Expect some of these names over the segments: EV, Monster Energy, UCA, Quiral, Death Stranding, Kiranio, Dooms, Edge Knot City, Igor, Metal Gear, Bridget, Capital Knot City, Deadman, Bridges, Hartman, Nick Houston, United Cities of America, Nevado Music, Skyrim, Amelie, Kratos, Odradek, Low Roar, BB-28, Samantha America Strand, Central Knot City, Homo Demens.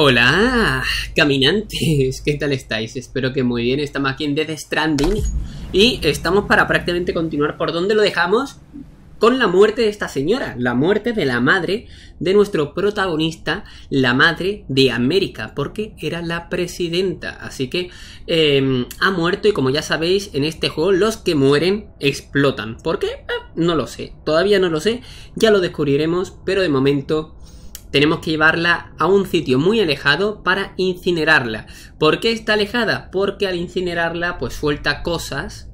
Hola, caminantes, ¿qué tal estáis? Espero que muy bien, estamos aquí en Death Stranding y estamos para prácticamente continuar por donde lo dejamos con la muerte de esta señora, la muerte de la madre de nuestro protagonista, la madre de América, porque era la presidenta, así que ha muerto y como ya sabéis, en este juego los que mueren explotan. ¿Por qué? No lo sé, todavía no lo sé, ya lo descubriremos, pero de momento tenemos que llevarla a un sitio muy alejado para incinerarla. ¿Por qué está alejada? Porque al incinerarla pues suelta cosas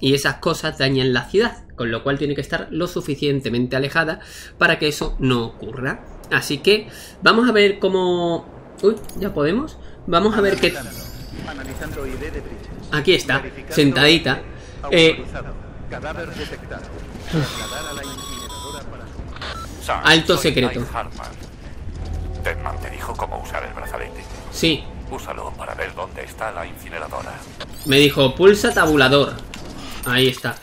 y esas cosas dañan la ciudad, con lo cual tiene que estar lo suficientemente alejada para que eso no ocurra. Así que vamos a ver cómo... Uy, ya podemos. Vamos a ver qué... Aquí está, sentadita. Alto secreto. Deadman te dijo cómo usar el brazalete. Sí. Úsalo para ver dónde está la incineradora. Me dijo, pulsa tabulador. Ahí está.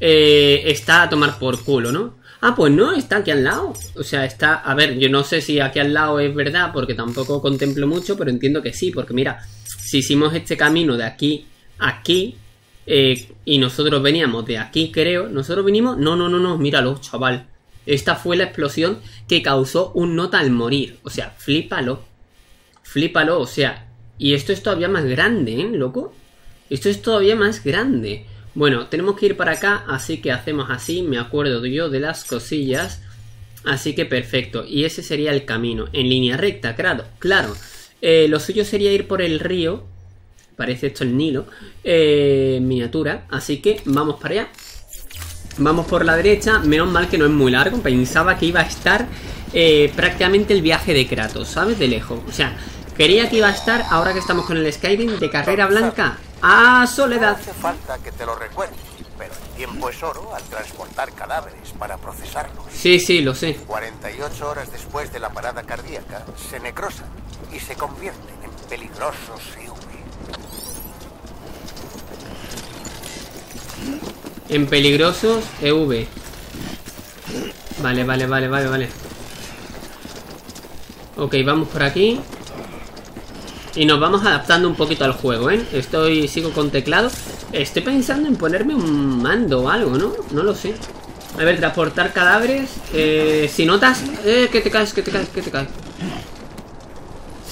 Está a tomar por culo, ¿no? Ah, pues no, está aquí al lado. O sea, está... A ver, yo no sé si aquí al lado es verdad, porque tampoco contemplo mucho, pero entiendo que sí, porque mira, si hicimos este camino de aquí a aquí, y nosotros veníamos de aquí, creo. Nosotros vinimos... No, míralo, chaval. Esta fue la explosión que causó un nota al morir. O sea, flípalo. Flípalo, o sea... Y esto es todavía más grande, ¿eh, loco? Esto es todavía más grande. Bueno, tenemos que ir para acá, así que hacemos así. Me acuerdo yo de las cosillas. Así que perfecto. Y ese sería el camino. En línea recta, claro. Lo suyo sería ir por el río. Parece esto el Nilo. Miniatura. Así que vamos para allá. Vamos por la derecha, menos mal que no es muy largo. Pensaba que iba a estar prácticamente el viaje de Kratos, ¿sabes? De lejos, o sea, quería que iba a estar. Ahora que estamos con el Skyrim de carrera blanca. ¡Ah, soledad! No hace falta que te lo recuerde, pero el tiempo es oro al transportar cadáveres para procesarlos. Sí, lo sé. 48 horas después de la parada cardíaca, se necrosan y se convierten en peligrosos EV. En peligrosos EV. Vale. Ok, vamos por aquí. Y nos vamos adaptando un poquito al juego, ¿eh? Sigo con teclado. Estoy pensando en ponerme un mando o algo, ¿no? No lo sé. A ver, transportar cadáveres. Si notas... que te caes.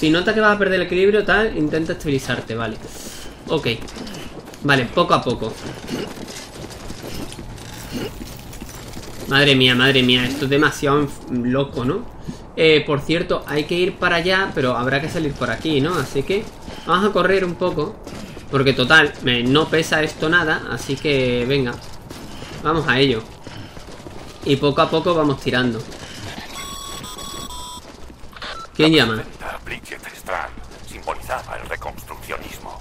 Si notas que vas a perder el equilibrio, tal, intenta estabilizarte, vale. Ok. Vale, poco a poco. Madre mía, esto es demasiado loco, ¿no? Por cierto, hay que ir para allá, pero habrá que salir por aquí, ¿no? Así que vamos a correr un poco, porque total, no pesa esto nada, así que venga, vamos a ello. Y poco a poco vamos tirando. ¿Quién llama? Bridget simbolizaba el reconstruccionismo.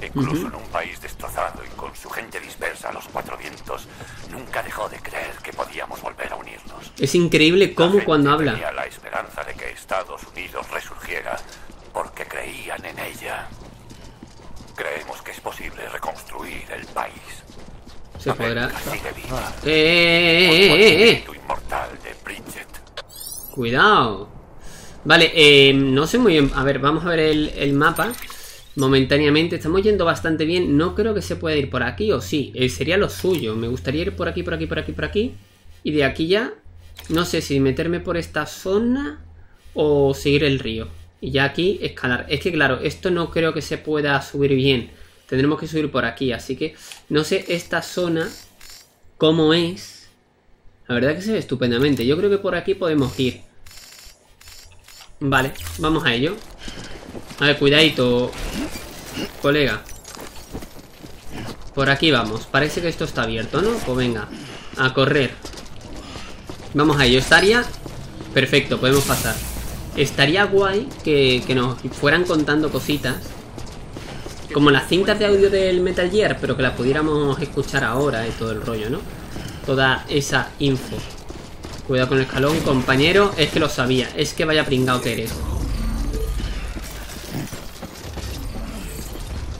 Incluso en un país destrozado y con su gente dispersa a los cuatro vientos, nunca dejó de creer que podíamos volver a unirnos. Es increíble cómo cuando habla tenía la esperanza de que Estados Unidos resurgiera porque creían en ella. Creemos que es posible reconstruir el país. Se podrá. Inmortal de Bridget. Cuidado. Vale, no sé muy bien. A ver, vamos a ver el mapa. Momentáneamente, estamos yendo bastante bien. No creo que se pueda ir por aquí, o sí. Sería lo suyo, me gustaría ir por aquí. Y de aquí ya no sé si meterme por esta zona o seguir el río. Y ya aquí escalar, es que claro, esto no creo que se pueda subir bien. Tendremos que subir por aquí, así que no sé esta zona cómo es. La verdad que se ve estupendamente. Yo creo que por aquí podemos ir. Vale, vamos a ello. A ver, cuidadito, colega. Por aquí vamos. Parece que esto está abierto, ¿no? Pues venga, a correr. Vamos a ello. Estaría... Perfecto, podemos pasar. Estaría guay que nos fueran contando cositas. Como las cintas de audio del Metal Gear, pero que las pudiéramos escuchar ahora, todo el rollo, ¿no? Toda esa info. Cuidado con el escalón, compañero. Es que lo sabía. Es que vaya pringao que eres.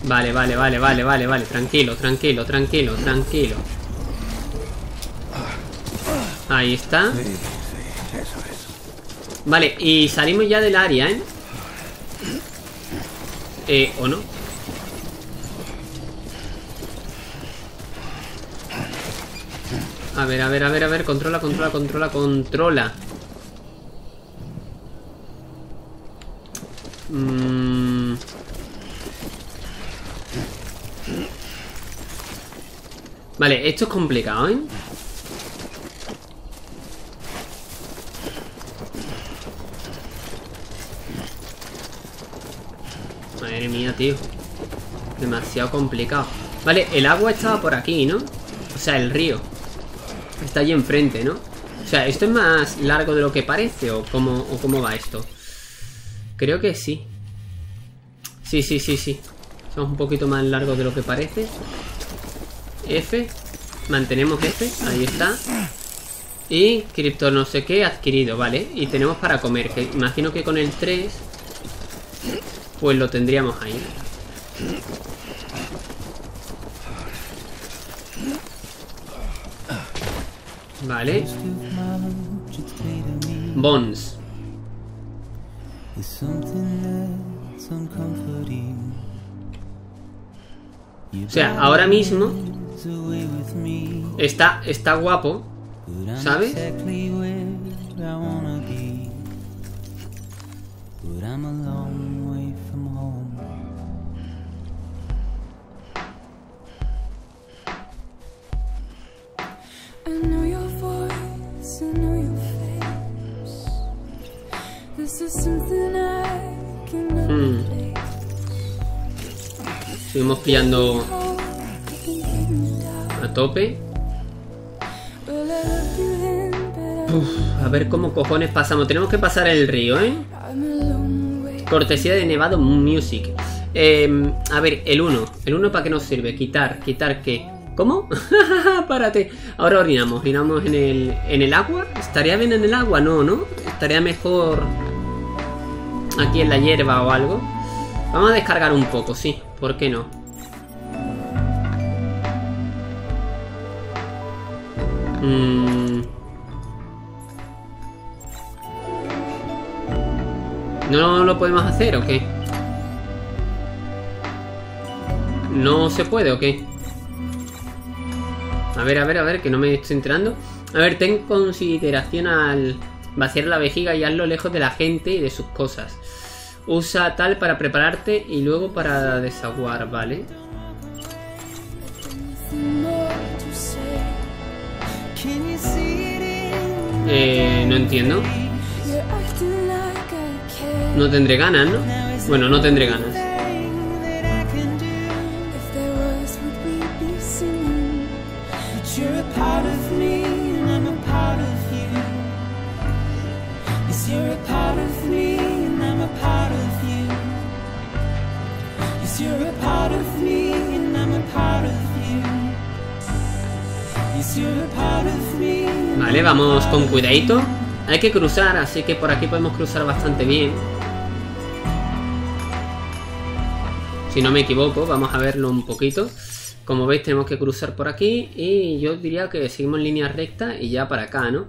Vale, tranquilo. Ahí está. Vale, y salimos ya del área, ¿eh? ¿O no? A ver, a ver, a ver, a ver. Controla, controla, controla, controla. Vale, esto es complicado, ¿eh? Madre mía, tío. Demasiado complicado. Vale, el agua estaba por aquí, ¿no? O sea, el río está allí enfrente, ¿no? O sea, ¿esto es más largo de lo que parece? O cómo va esto? Creo que sí. Sí, sí, sí, sí. Somos un poquito más largos de lo que parece. F. Mantenemos F. Ahí está. Y cripto no sé qué adquirido, vale. Y tenemos para comer, que imagino que con el 3 pues lo tendríamos ahí. Vale. Bones. O sea, ahora mismo está guapo, ¿sabes? Seguimos pillando a tope. Uf, a ver cómo cojones pasamos. Tenemos que pasar el río, ¿eh? Cortesía de Nevado Music. A ver, el 1. ¿El 1 para qué nos sirve? Quitar, quitar qué. ¿Cómo? Párate. Ahora orinamos. Orinamos en el agua. ¿Estaría bien en el agua? No, ¿no? Estaría mejor aquí en la hierba o algo. Vamos a descargar un poco, sí. ¿Por qué no? ¿No lo podemos hacer o qué? ¿No se puede o qué? A ver, a ver, a ver, que no me estoy enterando. A ver, ten consideración al vaciar la vejiga y hazlo lejos de la gente y de sus cosas. Usa tal para prepararte y luego para desaguar, ¿vale? No entiendo. No tendré ganas, ¿no? Bueno, no tendré ganas. Vale, vamos con cuidadito. Hay que cruzar, así que por aquí podemos cruzar bastante bien. Si no me equivoco, vamos a verlo un poquito. Como veis, tenemos que cruzar por aquí. Y yo diría que seguimos en línea recta y ya para acá, ¿no?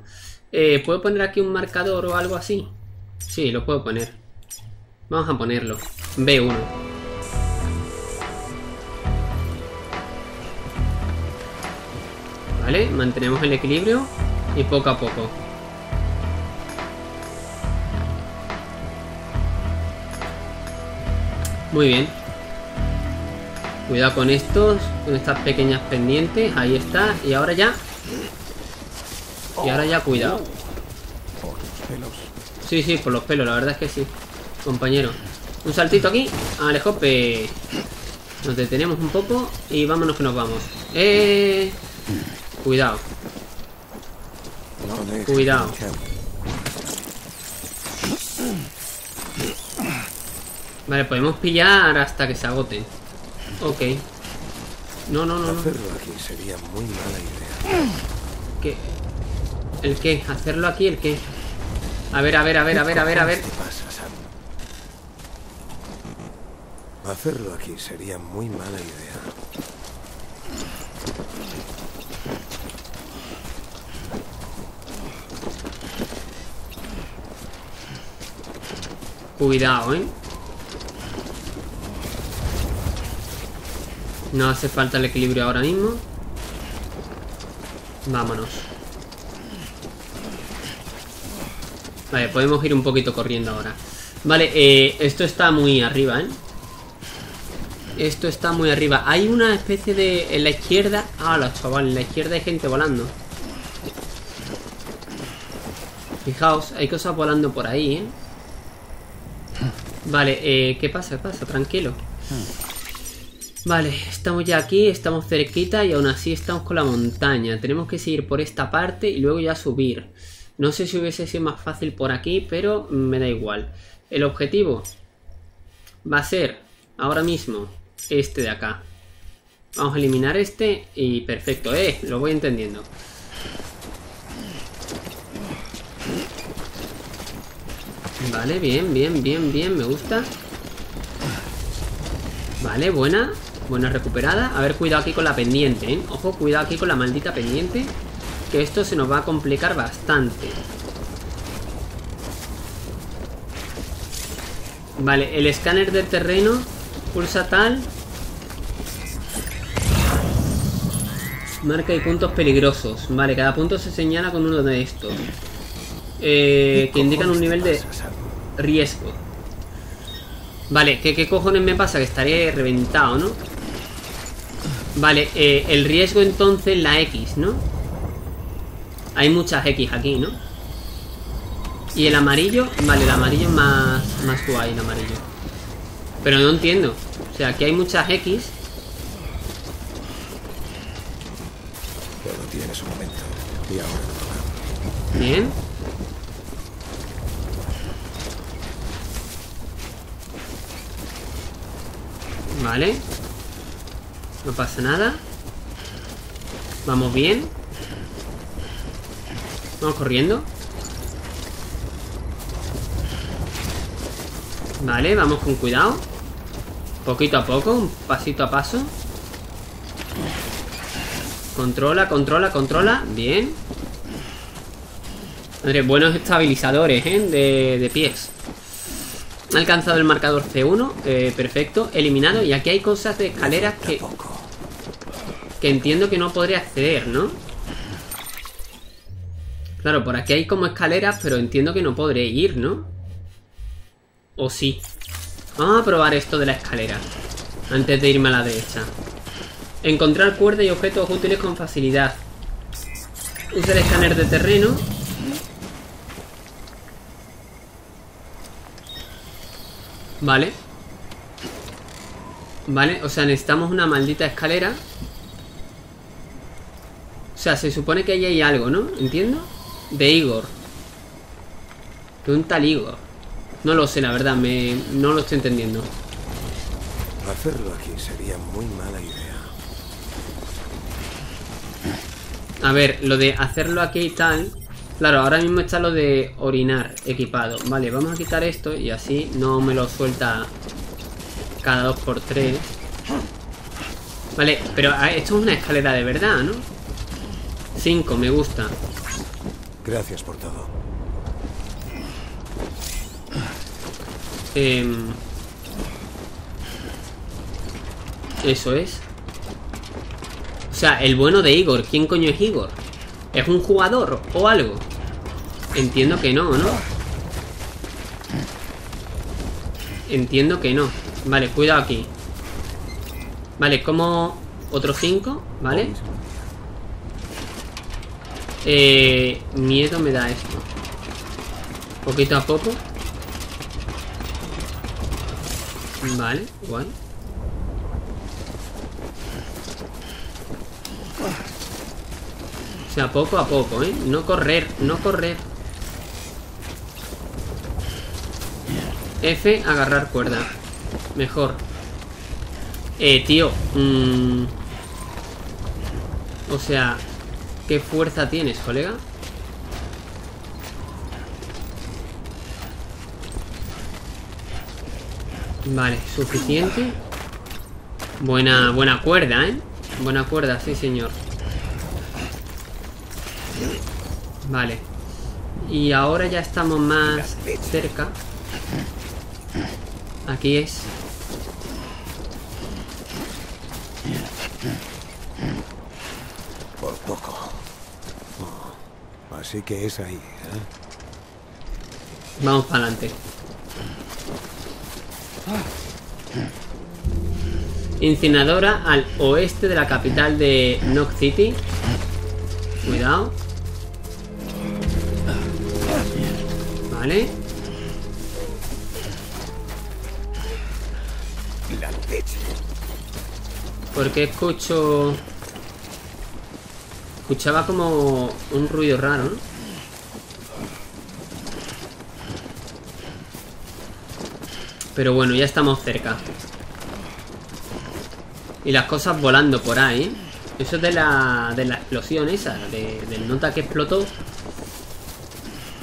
¿Puedo poner aquí un marcador o algo así? Sí, lo puedo poner. Vamos a ponerlo. B1. Vale, mantenemos el equilibrio y poco a poco. Muy bien. Cuidado con estos, con estas pequeñas pendientes. Ahí está. Y ahora ya. Y ahora ya, cuidado. Sí, sí, por los pelos, la verdad es que sí. Compañero. Un saltito aquí. Al jope. Nos detenemos un poco y vámonos que nos vamos. Cuidado. Cuidado. Vale, podemos pillar hasta que se agoten. Ok. No, no, no, no. Hacerlo aquí sería muy mala idea. ¿Qué? ¿El qué? ¿Hacerlo aquí? ¿El qué? A ver, a ver, a ver, a ver, a ver, a ver. ¿Qué pasa, Sam? Hacerlo aquí sería muy mala idea. Cuidado, ¿eh? No hace falta el equilibrio ahora mismo. Vámonos. Vale, podemos ir un poquito corriendo ahora. Vale, esto está muy arriba, ¿eh? Esto está muy arriba. Hay una especie de... En la izquierda... Ah, los chavales, en la izquierda hay gente volando. Fijaos, hay cosas volando por ahí, ¿eh? Vale, ¿qué pasa? ¿Qué pasa? Tranquilo. Vale, estamos ya aquí, estamos cerquita y aún así estamos con la montaña. Tenemos que seguir por esta parte y luego ya subir. No sé si hubiese sido más fácil por aquí, pero me da igual. El objetivo va a ser ahora mismo este de acá. Vamos a eliminar este y perfecto, lo voy entendiendo. Vale, bien, bien, bien, bien, me gusta. Vale, buena. Buena recuperada. A ver, cuidado aquí con la pendiente, ¿eh? Ojo, cuidado aquí con la maldita pendiente, que esto se nos va a complicar bastante. Vale, el escáner del terreno. Pulsa tal. Marca y puntos peligrosos. Vale, cada punto se señala con uno de estos, que indican un nivel de riesgo. Vale, ¿qué cojones me pasa? Que estaría reventado, ¿no? Vale, el riesgo entonces la X, ¿no? Hay muchas X aquí, ¿no? Y el amarillo, vale, el amarillo es más guay, el amarillo. Pero no entiendo. O sea, aquí hay muchas X. Todo tiene su momento. Y ahora. Bien. Vale, no pasa nada. Vamos bien. Vamos corriendo. Vale, vamos con cuidado. Poquito a poco, un pasito a paso. Controla, controla, controla. Bien. Madre, buenos estabilizadores, ¿eh? De pies. Ha alcanzado el marcador C1, perfecto, eliminado. Y aquí hay cosas de escaleras que entiendo que no podré acceder, ¿no? Claro, por aquí hay como escaleras, pero entiendo que no podré ir, ¿no? O sí. Vamos a probar esto de la escalera antes de irme a la derecha. Encontrar cuerdas y objetos útiles con facilidad. Usa el escáner de terreno. Vale. Vale, o sea, necesitamos una maldita escalera. O sea, se supone que ahí hay algo, ¿no? ¿Entiendo? De Igor. De un tal Igor. No lo sé, la verdad, no lo estoy entendiendo. Hacerlo aquí sería muy mala idea. A ver, lo de hacerlo aquí y tal... Claro, ahora mismo está lo de orinar equipado. Vale, vamos a quitar esto y así no me lo suelta cada 2 por 3. Vale, pero esto es una escalera de verdad, ¿no? 5, me gusta. Gracias por todo. Eso es. O sea, el bueno de Igor. ¿Quién coño es Igor? ¿Es un jugador o algo? Entiendo que no, ¿no? Entiendo que no. Vale, cuidado aquí. Vale, como otro 5, ¿vale? Miedo me da esto. Poquito a poco. Vale, guay. O sea, poco a poco, ¿eh? No correr, no correr. F, agarrar cuerda. Mejor. Tío. O sea, ¿qué fuerza tienes, colega? Vale, suficiente. Buena cuerda, ¿eh? Buena cuerda, sí, señor. Vale. Y ahora ya estamos más cerca. Aquí es. así que es ahí, ¿eh? Vamos para adelante. Incineradora al oeste de la capital de Knot City. Cuidado. Vale. Porque escucho... Escuchaba como un ruido raro, ¿no? Pero bueno, ya estamos cerca. Y las cosas volando por ahí. Eso es de la explosión esa, del nota que explotó.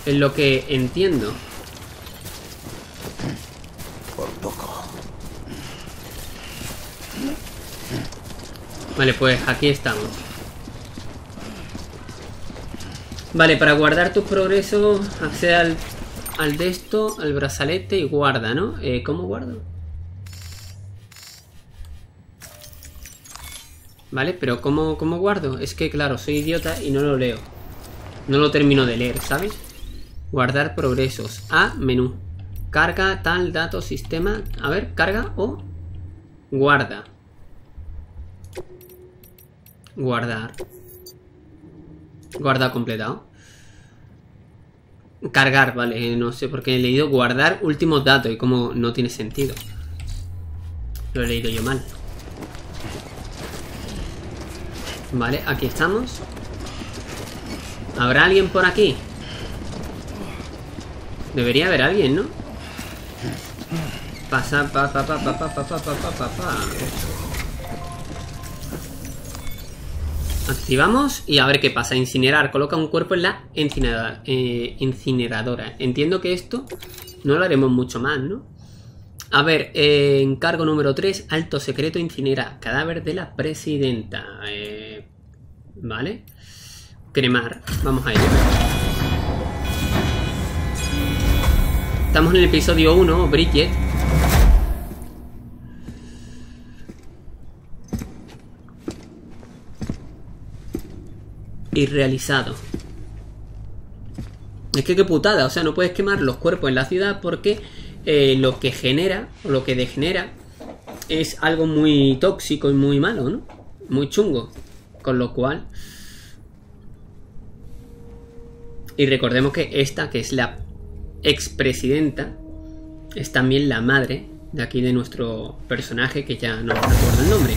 Es lo que entiendo. Por poco. Vale, pues aquí estamos. Vale, para guardar tus progresos, accede al de esto, al brazalete y guarda, ¿no? ¿Cómo guardo? Vale, pero ¿cómo guardo? Es que claro, soy idiota y no lo leo. No lo termino de leer, ¿sabes? Guardar progresos. A, menú. Carga, tal, dato, sistema. A ver, carga o guarda. Guardar. Guarda completado. Cargar, vale, no sé por qué he leído guardar últimos datos y como no tiene sentido. Lo he leído yo mal. Vale, aquí estamos. ¿Habrá alguien por aquí? Debería haber alguien, ¿no? Pasa, pa, pa, pa, pa, pa, pa, pa, pa, pa, pa. Activamos y a ver qué pasa. Incinerar. Coloca un cuerpo en la incineradora. Entiendo que esto no lo haremos mucho más, ¿no? A ver, encargo número 3. Alto secreto, incinerar. Cadáver de la presidenta. Vale. Cremar. Vamos a ello. Estamos en el episodio 1, Bridget. Y realizado. Es que qué putada, o sea, no puedes quemar los cuerpos en la ciudad porque lo que genera, o lo que degenera, es algo muy tóxico y muy malo, ¿no? Muy chungo. Con lo cual... Y recordemos que esta, que es la expresidenta, es también la madre de aquí de nuestro personaje, que ya no recuerdo el nombre.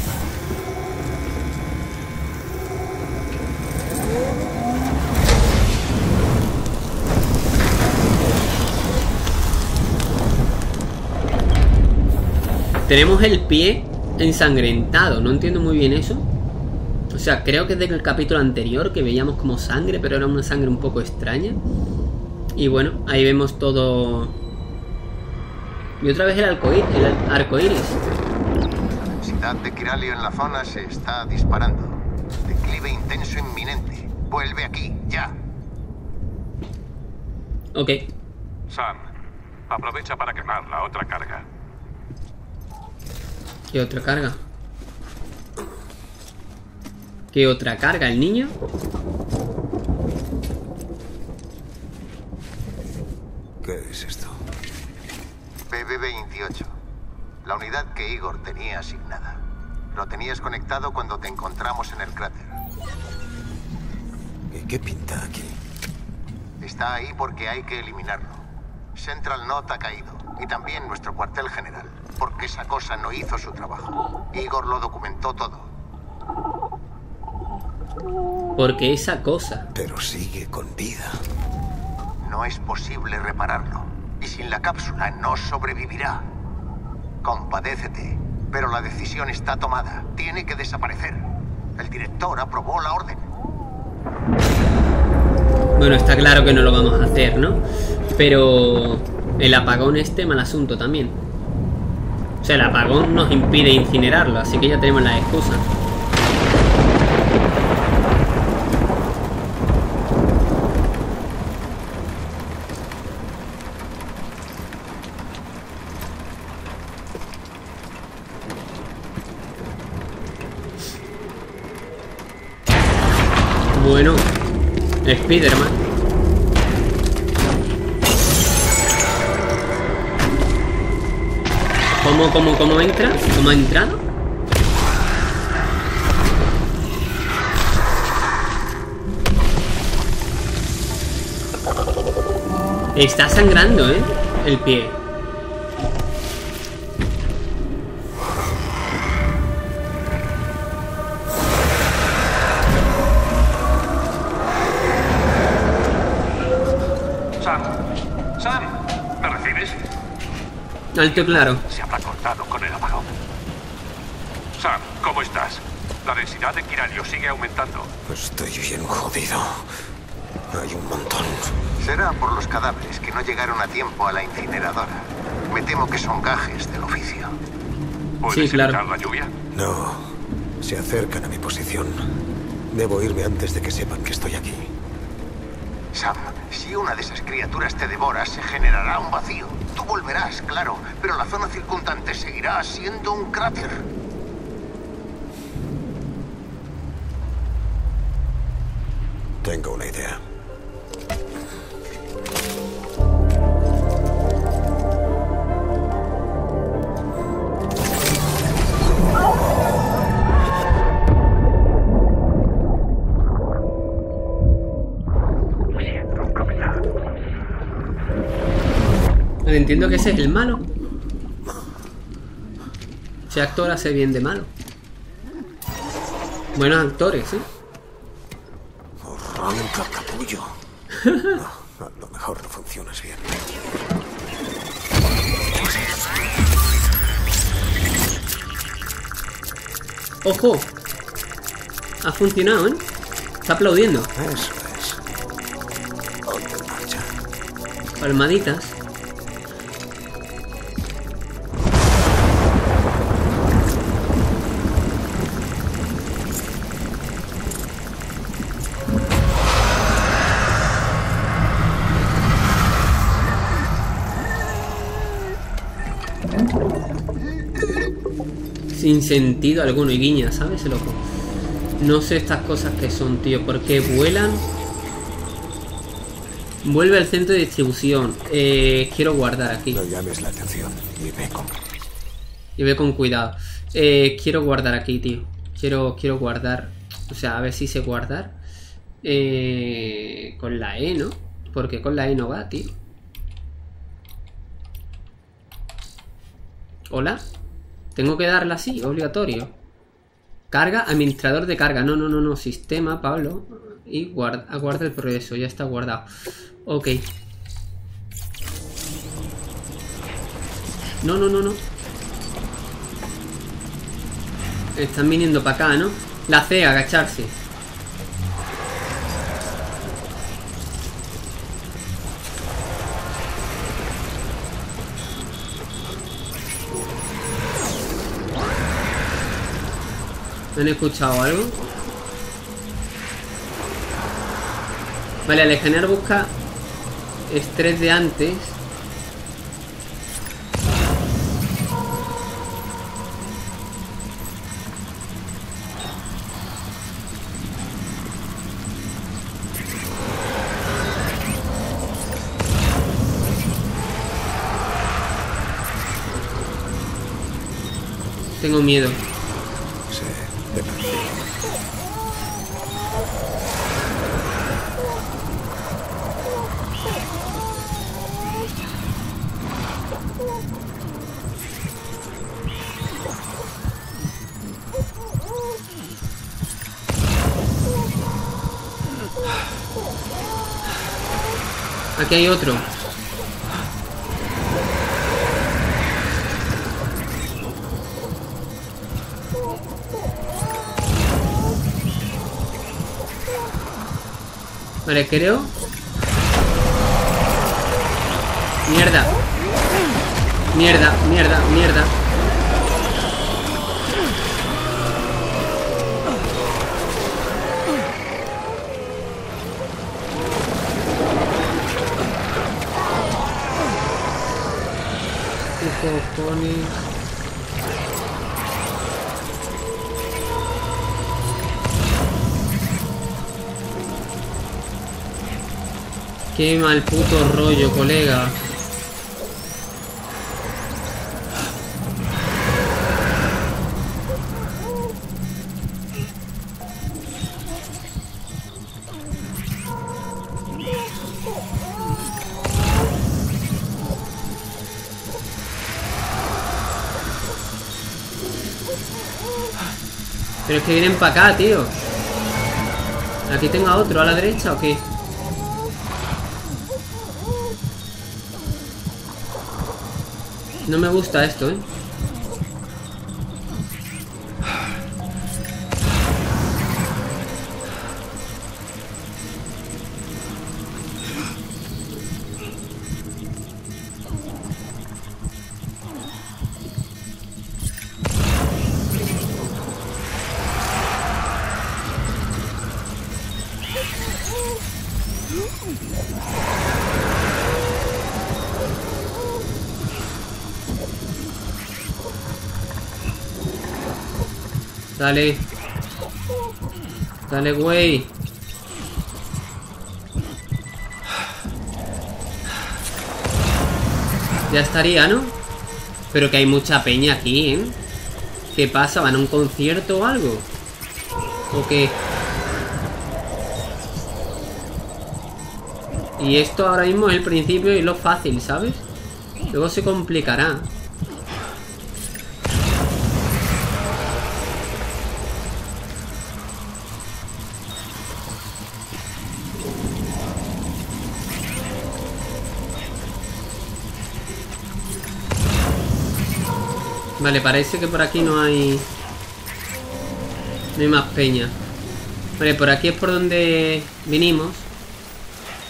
Tenemos el pie ensangrentado, no entiendo muy bien eso. O sea, creo que es del capítulo anterior que veíamos como sangre, pero era una sangre un poco extraña. Y bueno, ahí vemos todo. Y otra vez el arcoíris. La densidad de Kiranio en la zona se está disparando. Declive intenso inminente. Vuelve aquí, ya. Ok. Sam, aprovecha para quemar la otra carga. ¿Qué otra carga? ¿Qué otra carga? ¿El niño? ¿Qué es esto? BB-28. La unidad que Igor tenía asignada. Lo tenías conectado cuando te encontramos en el cráter. ¿Y qué pinta aquí? Está ahí porque hay que eliminarlo. Central Knot ha caído. Y también nuestro cuartel general. Porque esa cosa no hizo su trabajo. Igor lo documentó todo. Porque esa cosa... Pero sigue con vida. No es posible repararlo. Y sin la cápsula no sobrevivirá. Compadécete. Pero la decisión está tomada. Tiene que desaparecer. El director aprobó la orden. Bueno, está claro que no lo vamos a hacer, ¿no? Pero... El apagón este mal asunto también. O sea, el apagón nos impide incinerarlo, así que ya tenemos la excusa. Bueno, Spider-Man. ¿Cómo entra? ¿Cómo ha entrado? Está sangrando, ¿eh? El pie. Sam, ¿me recibes? Alto claro. Se habrá cortado con el apagón. Sam, ¿cómo estás? La densidad de Kiranio sigue aumentando. Estoy bien jodido. Hay un montón. Será por los cadáveres que no llegaron a tiempo a la incineradora. Me temo que son gajes del oficio. ¿Puedes evitar la lluvia? No. Se acercan a mi posición. Debo irme antes de que sepan que estoy aquí. Sam, si una de esas criaturas te devora, se generará un vacío. Tú volverás, claro, pero la zona circundante seguirá siendo un cráter. Tengo una idea. Entiendo que ese es el malo. Ese actor hace bien de malo. Buenos actores, ¿eh? Arranca, capullo. No, a lo mejor no funcionas bien. ¡Ojo! Ha funcionado, ¿eh? Está aplaudiendo. Eso es. Ponte en marcha. Palmaditas. Sin sentido alguno y guiña, ¿sabes, loco? No sé estas cosas que son, tío. ¿Por qué vuelan? Vuelve al centro de distribución. Quiero guardar aquí. No llames la atención y ve con... cuidado. Quiero guardar aquí, tío. Quiero guardar. O sea, a ver si sé guardar. Con la E, ¿no? Porque con la E no va, tío. Hola. Tengo que darla así, obligatorio. Carga, administrador de carga. No. Sistema, Pablo. Y guarda el progreso. Ya está guardado. Ok. No. Están viniendo para acá, ¿no? La C, agacharse. ¿Han escuchado algo? Vale, al escanear busca estrés de antes. Tengo miedo. Aquí hay otro. Vale, creo. Mierda. Qué mal puto rollo, colega. Pero es que vienen para acá, tío. ¿Aquí tengo a otro a la derecha o qué? No me gusta esto, ¿eh? Dale. Dale, güey. Ya estaría, ¿no? Pero que hay mucha peña aquí, ¿eh? ¿Qué pasa? ¿Van a un concierto o algo? ¿O qué? Y esto ahora mismo es el principio y lo fácil, ¿sabes? Luego se complicará. Vale, parece que por aquí no hay... no hay más peña. Vale, por aquí es por donde vinimos.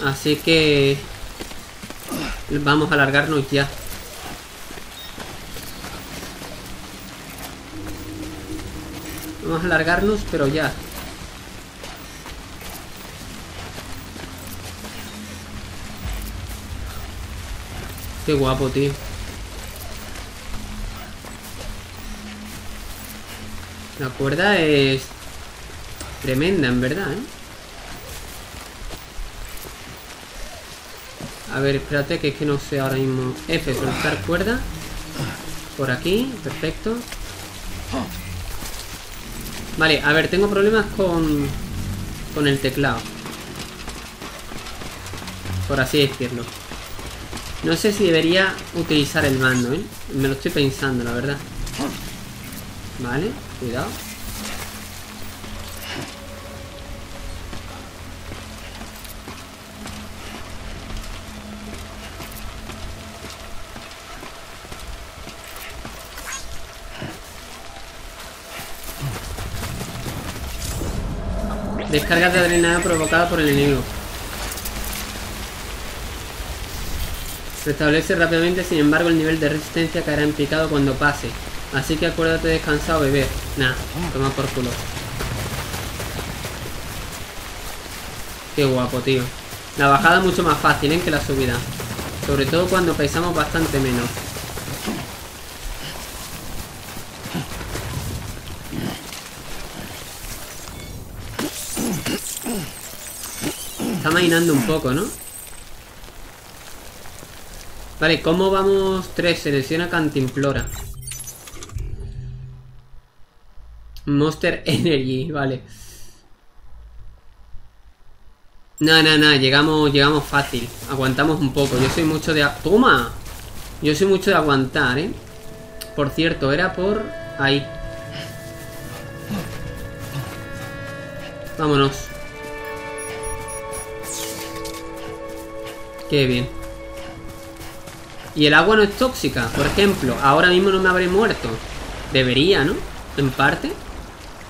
Así que... vamos a alargarnos ya. Vamos a alargarnos, pero ya. Qué guapo, tío. La cuerda es tremenda, en verdad, ¿eh? A ver, espérate, que es que no sé ahora mismo. F, soltar cuerda. Por aquí, perfecto. Vale, a ver, tengo problemas con el teclado. Por así decirlo. No sé si debería utilizar el mando, ¿eh? Me lo estoy pensando, la verdad. Vale, cuidado. Descarga de adrenalina provocada por el enemigo. Restablece rápidamente, sin embargo el nivel de resistencia caerá en picado cuando pase. Así que acuérdate de descansar o beber. Nah, toma por culo. Qué guapo, tío. La bajada es mucho más fácil, ¿eh?, que la subida. Sobre todo cuando pesamos bastante menos. Está mainando un poco, ¿no? Vale, ¿cómo vamos? 3, selecciona Cantimplora. Monster Energy, vale. No, llegamos fácil. Aguantamos un poco, yo soy mucho de... ¡Toma! Yo soy mucho de aguantar, ¿eh? Por cierto, era por... ahí. Vámonos. Qué bien. Y el agua no es tóxica, por ejemplo. Ahora mismo no me habré muerto. Debería, ¿no? En parte.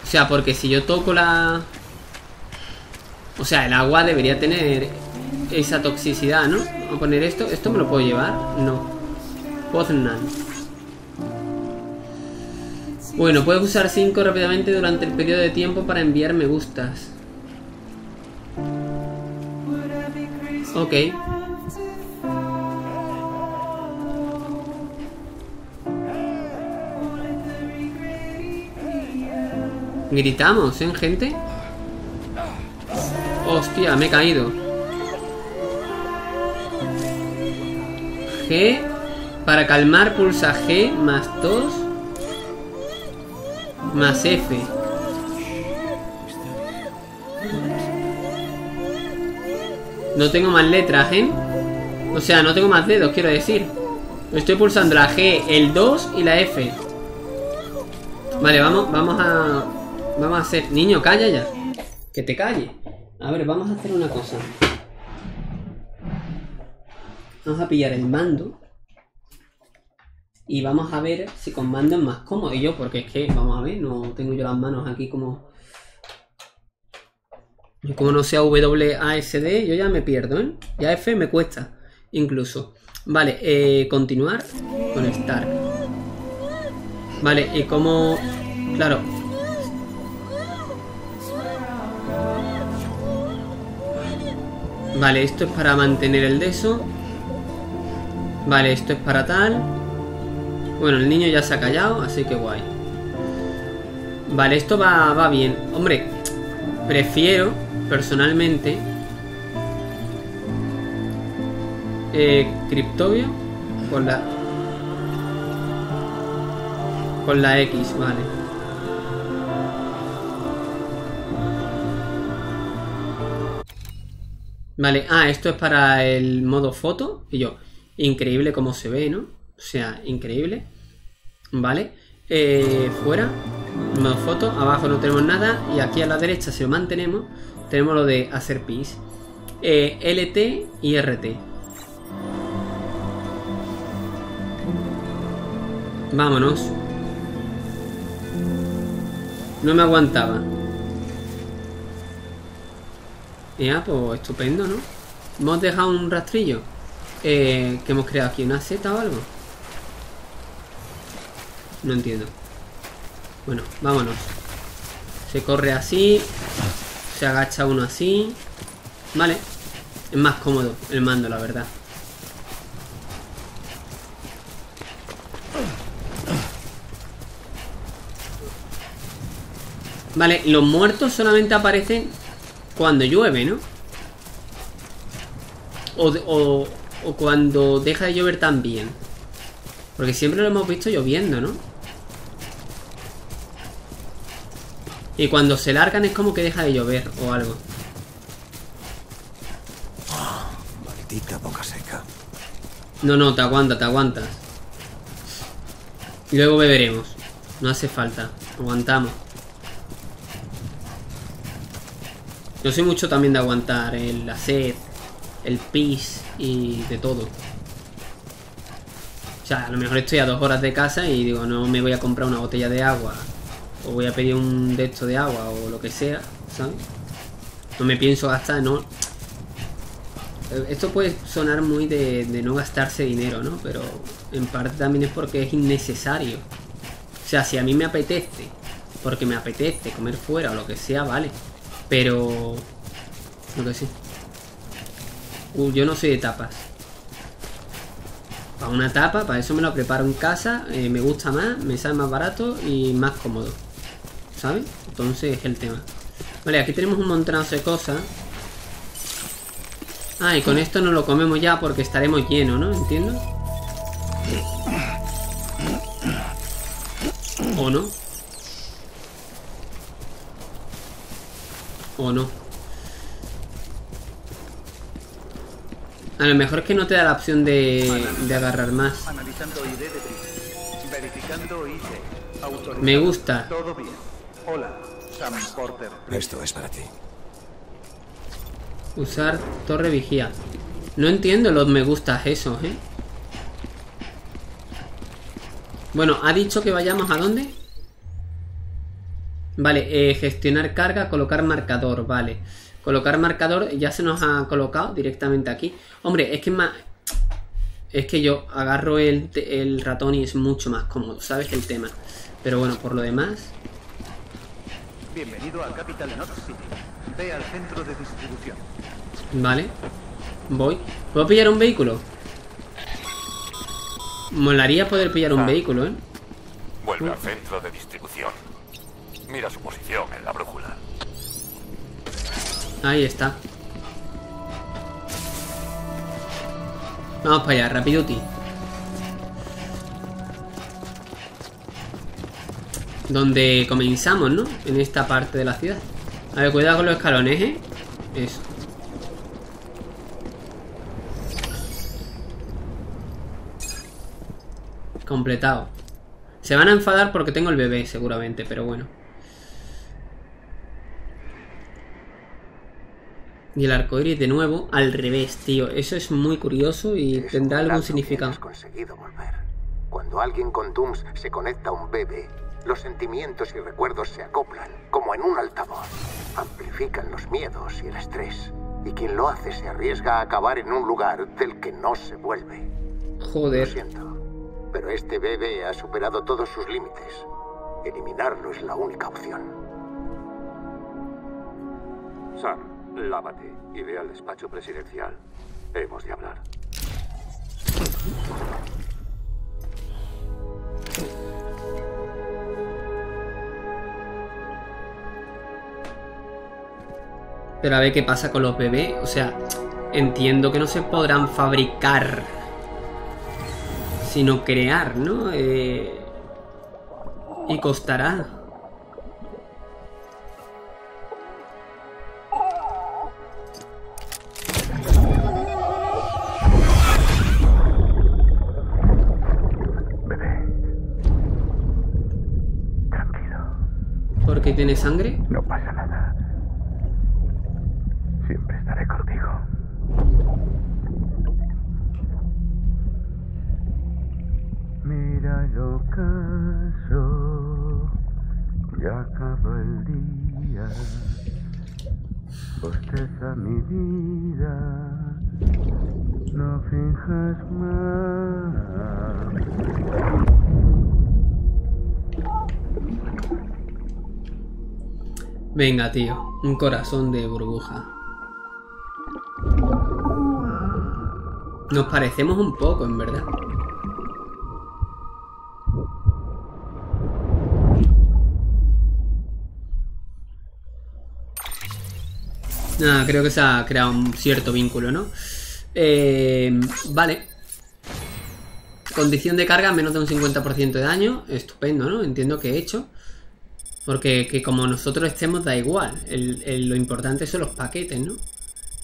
O sea, porque si yo toco la... o sea, el agua debería tener esa toxicidad, ¿no? Vamos a poner esto. ¿Esto me lo puedo llevar? No. Poznan. Bueno, puedes usar 5 rápidamente durante el periodo de tiempo para enviar me gustas. Ok. Gritamos, ¿eh, gente? Hostia, me he caído. G. Para calmar pulsa G +2 +F. No tengo más letras, ¿eh? O sea, no tengo más dedos, quiero decir. Estoy pulsando la G, el 2 y la F. Vale, vamos a... Vamos a hacer... Niño, calla ya. Que te calle. A ver, vamos a hacer una cosa. Vamos a pillar el mando. Y vamos a ver si con mando es más cómodo. Y yo, porque es que, vamos a ver, no tengo yo las manos aquí como... Yo como no sea WASD, yo ya me pierdo, ¿eh? Ya F me cuesta, incluso. Vale, continuar. Conectar. Vale, y como... Claro. Vale, esto es para mantener el de eso. Vale, esto es para tal. Bueno, el niño ya se ha callado, así que guay. Vale, esto va bien. Hombre, prefiero personalmente Criptobio con la X, vale. Vale, ah, esto es para el modo foto. Y yo, increíble como se ve, ¿no? O sea, increíble. Vale, fuera, modo foto, abajo no tenemos nada. Y aquí a la derecha, si lo mantenemos, tenemos lo de hacer pis. LT y RT. Vámonos. No me aguantaba. Ya, pues estupendo, ¿no? Hemos dejado un rastrillo. Que hemos creado aquí una Z o algo. No entiendo. Bueno, vámonos. Se corre así. Se agacha uno así. Vale. Es más cómodo el mando, la verdad. Vale, los muertos solamente aparecen... cuando llueve, ¿no? O cuando deja de llover también. Porque siempre lo hemos visto lloviendo, ¿no? Y cuando se largan es como que deja de llover o algo. Oh, maldita boca seca. No, no, te aguanta, te aguantas. Luego beberemos. No hace falta. Aguantamos. Yo soy mucho también de aguantar la sed, el pis y de todo. O sea, a lo mejor estoy a 2 horas de casa y digo, no me voy a comprar una botella de agua. O voy a pedir un de esto de agua o lo que sea, ¿sabes? No me pienso gastar, no... Esto puede sonar muy de no gastarse dinero, ¿no? Pero en parte también es porque es innecesario. O sea, si a mí me apetece, porque me apetece comer fuera o lo que sea, vale. Pero... no que sí. Yo no soy de tapas. Para una tapa, para eso me lo preparo en casa. Me gusta más, me sale más barato y más cómodo, ¿sabes? Entonces es el tema. Vale, aquí tenemos un montonazo de cosas. Ah, y con esto no lo comemos ya porque estaremos llenos, ¿no? ¿Entiendo? ¿O no? O no. A lo mejor es que no te da la opción de agarrar más. Me gusta. Esto es para ti. Usar torre vigía. No entiendo los me gustas esos, ¿eh? Bueno, ha dicho que vayamos a dónde. Vale, gestionar carga, colocar marcador, vale. Colocar marcador ya se nos ha colocado directamente aquí. Hombre, es que más... Es que yo agarro el ratón y es mucho más cómodo, ¿sabes? El tema. Pero bueno, por lo demás... Bienvenido a Capital Knot City. Ve al centro de distribución. Vale. Voy. ¿Puedo pillar un vehículo? Molaría poder pillar un vehículo, ¿eh? Vuelve al centro de distribución. Mira su posición en la brújula. Ahí está. Vamos para allá, rapiduti. Donde comenzamos, ¿no? En esta parte de la ciudad. A ver, cuidado con los escalones, ¿eh? Eso. Completado. Se van a enfadar porque tengo el bebé, seguramente, pero bueno. Y el arco iris de nuevo al revés, tío. Eso es muy curioso y tendrá algún significado. Cuando alguien con Dooms se conecta a un bebé, los sentimientos y recuerdos se acoplan, como en un altavoz. Amplifican los miedos y el estrés. Y quien lo hace se arriesga a acabar en un lugar del que no se vuelve. Joder. Lo siento, pero este bebé ha superado todos sus límites. Eliminarlo es la única opción. Sam, lávate y ve al despacho presidencial. Hemos de hablar. Pero a ver qué pasa con los bebés. O sea, entiendo que no se podrán fabricar, sino crear, ¿no? Y costará. Bebé. Tranquilo. ¿Por qué tiene sangre? No pasa nada. Siempre estaré contigo. Mira el ocaso, ya acaba el día. Bosteza mi vida, no finjas más. Venga, tío, un corazón de burbuja. Nos parecemos un poco, en verdad. Ah, creo que se ha creado un cierto vínculo, ¿no? Vale. Condición de carga, menos de un 50% de daño. Estupendo, ¿no? Entiendo que he hecho. Porque que como nosotros estemos da igual. Lo importante son los paquetes, ¿no?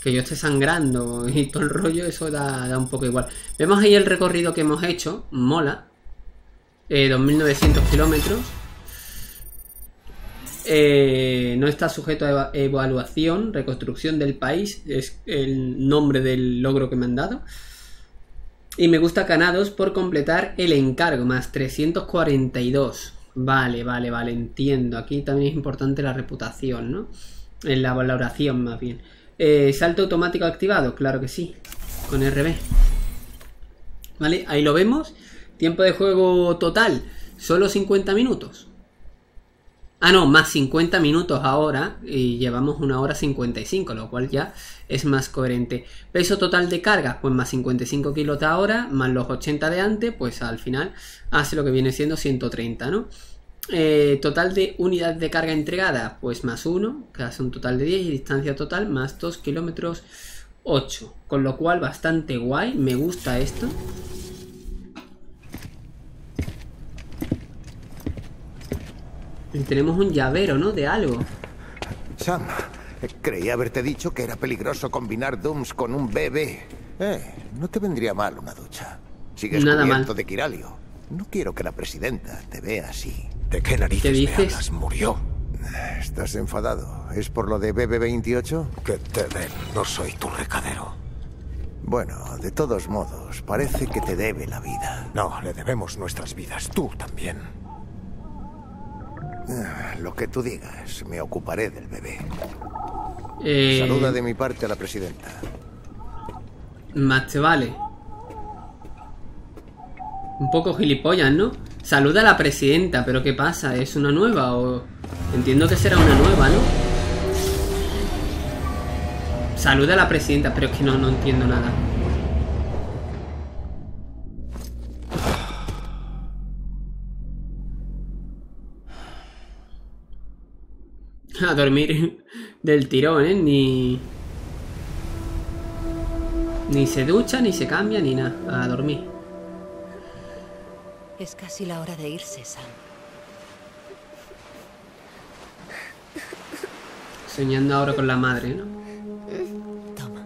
Que yo esté sangrando y todo el rollo, eso da un poco igual. Vemos ahí el recorrido que hemos hecho. Mola. 2.900 kilómetros. No está sujeto a evaluación. Reconstrucción del país. Es el nombre del logro que me han dado. Y me gusta ganados por completar el encargo. Más 342. Vale, vale, vale. Entiendo. Aquí también es importante la reputación, ¿no? En la valoración, más bien. Salto automático activado, claro que sí, con RB. Vale, ahí lo vemos. Tiempo de juego total, solo 50 minutos. Ah, no, más 50 minutos ahora y llevamos 1 hora 55, lo cual ya es más coherente. Peso total de cargas, pues más 55 kilos ahora, más los 80 de antes, pues al final hace lo que viene siendo 130, ¿no? Total de unidades de carga entregada, pues más 1, que hace un total de 10, y distancia total más 2 kilómetros 8, con lo cual bastante guay, me gusta esto. Y tenemos un llavero, ¿no? De algo. Sam, creí haberte dicho que era peligroso combinar Dooms con un bebé. No te vendría mal una ducha. Sigues cubierto de Kiranio. No quiero que la presidenta te vea así. ¿De qué narices me hablas? Murió. ¿Estás enfadado? ¿Es por lo de BB-28? Que te den, no soy tu recadero. Bueno, de todos modos, parece que te debe la vida. No, le debemos nuestras vidas, tú también. Lo que tú digas, me ocuparé del bebé. Saluda de mi parte a la presidenta. Más te vale. Un poco gilipollas, ¿no? Saluda a la presidenta, pero ¿qué pasa? ¿Es una nueva o...? Entiendo que será una nueva, ¿no? Saluda a la presidenta, pero es que no entiendo nada. A dormir del tirón, ¿eh? Ni se ducha, ni se cambia, ni nada. A dormir. Es casi la hora de irse, Sam. Soñando ahora con la madre, ¿no? Toma.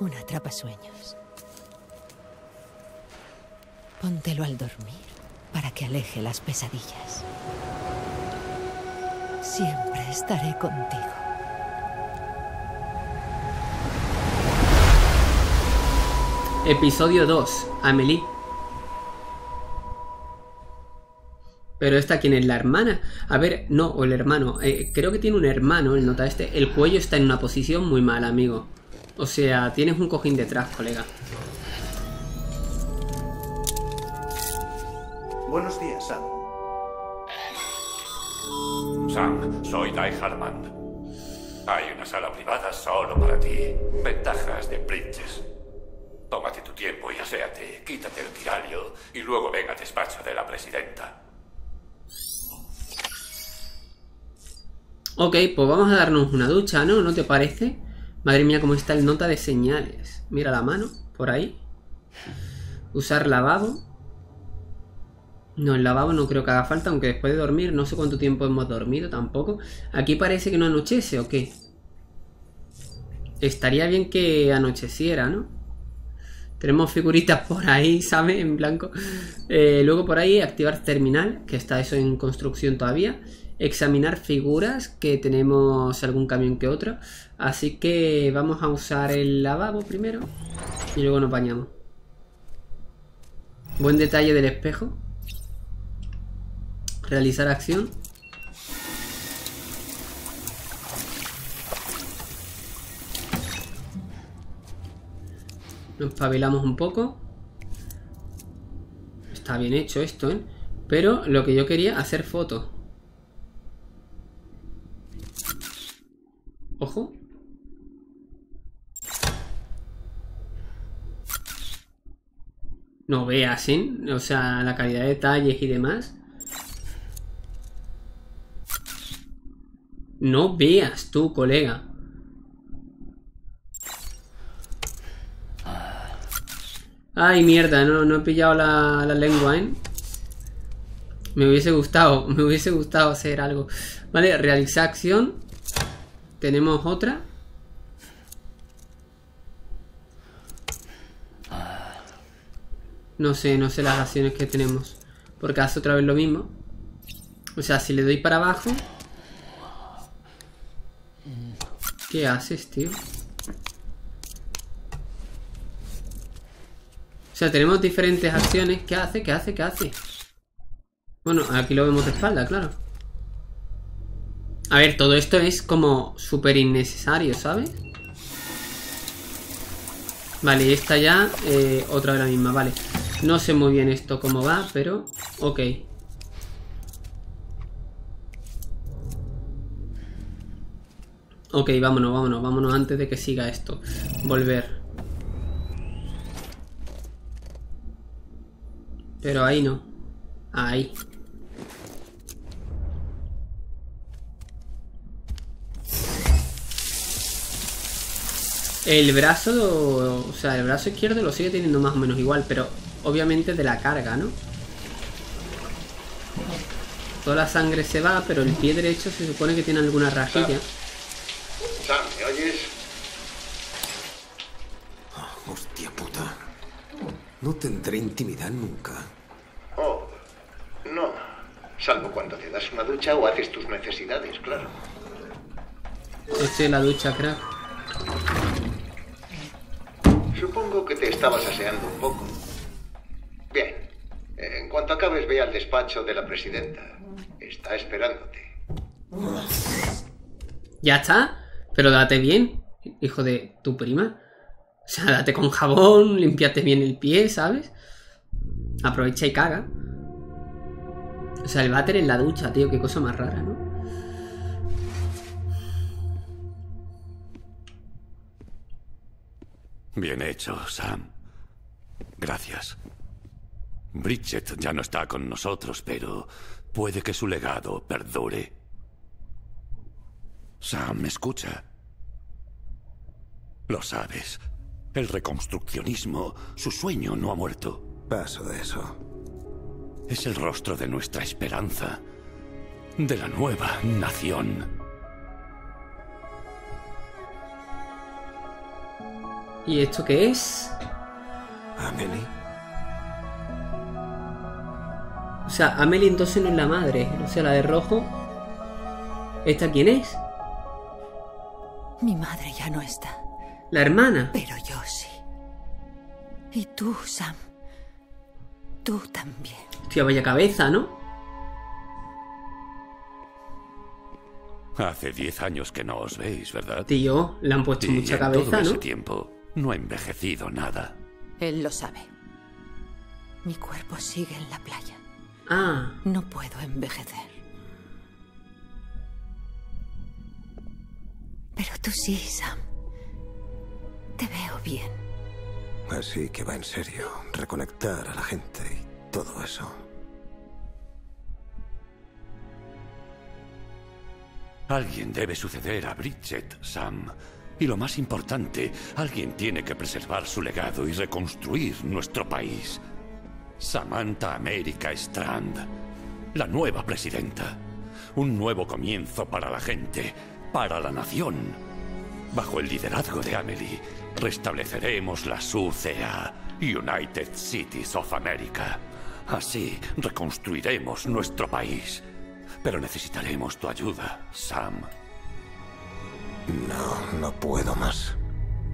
Una atrapasueños. Póntelo al dormir para que aleje las pesadillas. Siempre estaré contigo. Episodio 2, Amelie. Pero esta, ¿quién es? La hermana. A ver, no, o el hermano. Creo que tiene un hermano, el nota este. El cuello está en una posición muy mala, amigo. O sea, tienes un cojín detrás, colega. Buenos días, Sam. Sam, soy Die-Hardman. Hay una sala privada solo para ti. Ventajas de Bridges. Tómate tu tiempo y aséate. Quítate el Kiranio y luego ven al despacho de la presidenta. Ok, pues vamos a darnos una ducha, ¿no? ¿No te parece? Madre mía, cómo está el nota de señales. Mira la mano, por ahí. Usar lavabo. No, el lavabo no creo que haga falta, aunque después de dormir, no sé cuánto tiempo hemos dormido tampoco. Aquí parece que no anochece, ¿o qué? Estaría bien que anocheciera, ¿no? Tenemos figuritas por ahí, ¿sabes? En blanco. Luego por ahí, activar terminal, que está eso en construcción todavía. Examinar figuras, que tenemos algún camión que otro. Así que vamos a usar el lavabo primero y luego nos bañamos. Buen detalle del espejo. Realizar acción. Nos pavilamos un poco. Está bien hecho esto, ¿eh? Pero lo que yo quería, hacer fotos. Ojo. No veas, ¿eh? O sea, la calidad de detalles y demás. No veas tú, colega. Ay, mierda, no he pillado la lengua, ¿eh? Me hubiese gustado hacer algo. Vale, realizar acción. Tenemos otra. No sé las acciones que tenemos. Porque hace otra vez lo mismo. O sea, si le doy para abajo... ¿Qué haces, tío? O sea, tenemos diferentes acciones. ¿Qué hace? ¿Qué hace? ¿Qué hace? Bueno, aquí lo vemos de espalda, claro. A ver, todo esto es como súper innecesario, ¿sabes? Vale, y esta ya otra de la misma, vale. No sé muy bien esto cómo va, pero... ok. Ok, vámonos antes de que siga esto. Volver. Pero ahí no. Ahí. El brazo, o sea, el brazo izquierdo lo sigue teniendo más o menos igual, pero obviamente de la carga, ¿no? Toda la sangre se va, pero el pie derecho se supone que tiene alguna rajilla. Sam, ¿me oyes? Oh, hostia puta. No tendré intimidad nunca. Oh, no. Salvo cuando te das una ducha o haces tus necesidades, claro. Eche la ducha, crack. Supongo que te estabas aseando un poco. Bien. En cuanto acabes, ve al despacho de la presidenta. Está esperándote. ¿Ya está? Pero date bien, hijo de tu prima. O sea, date con jabón, límpiate bien el pie, ¿sabes? Aprovecha y caga. O sea, el váter en la ducha, tío, qué cosa más rara, ¿no? Bien hecho, Sam. Gracias. Bridget ya no está con nosotros, pero puede que su legado perdure. Sam, ¿me escucha? Lo sabes. El reconstruccionismo, su sueño no ha muerto. Paso de eso. Es el rostro de nuestra esperanza. De la nueva nación. ¿Y esto qué es? Amelie. O sea, Amelie entonces no es la madre. O sea, la de rojo. ¿Esta quién es? Mi madre ya no está. ¿La hermana? Pero yo sí. Y tú, Sam. Tú también. Hostia, vaya cabeza, ¿no? Hace 10 años que no os veis, ¿verdad? Tío, le han puesto mucha cabeza, ¿no? En todo ese tiempo no ha envejecido nada. Él lo sabe. Mi cuerpo sigue en la playa. Ah. No puedo envejecer. Pero tú sí, Sam. Te veo bien. Así que va en serio. Reconectar a la gente y todo eso. Alguien debe suceder a Bridget, Sam. Y lo más importante, alguien tiene que preservar su legado y reconstruir nuestro país. Samantha America Strand, la nueva presidenta. Un nuevo comienzo para la gente, para la nación. Bajo el liderazgo de Amelie, restableceremos la UCA, United Cities of America. Así reconstruiremos nuestro país. Pero necesitaremos tu ayuda, Sam. No, no puedo más.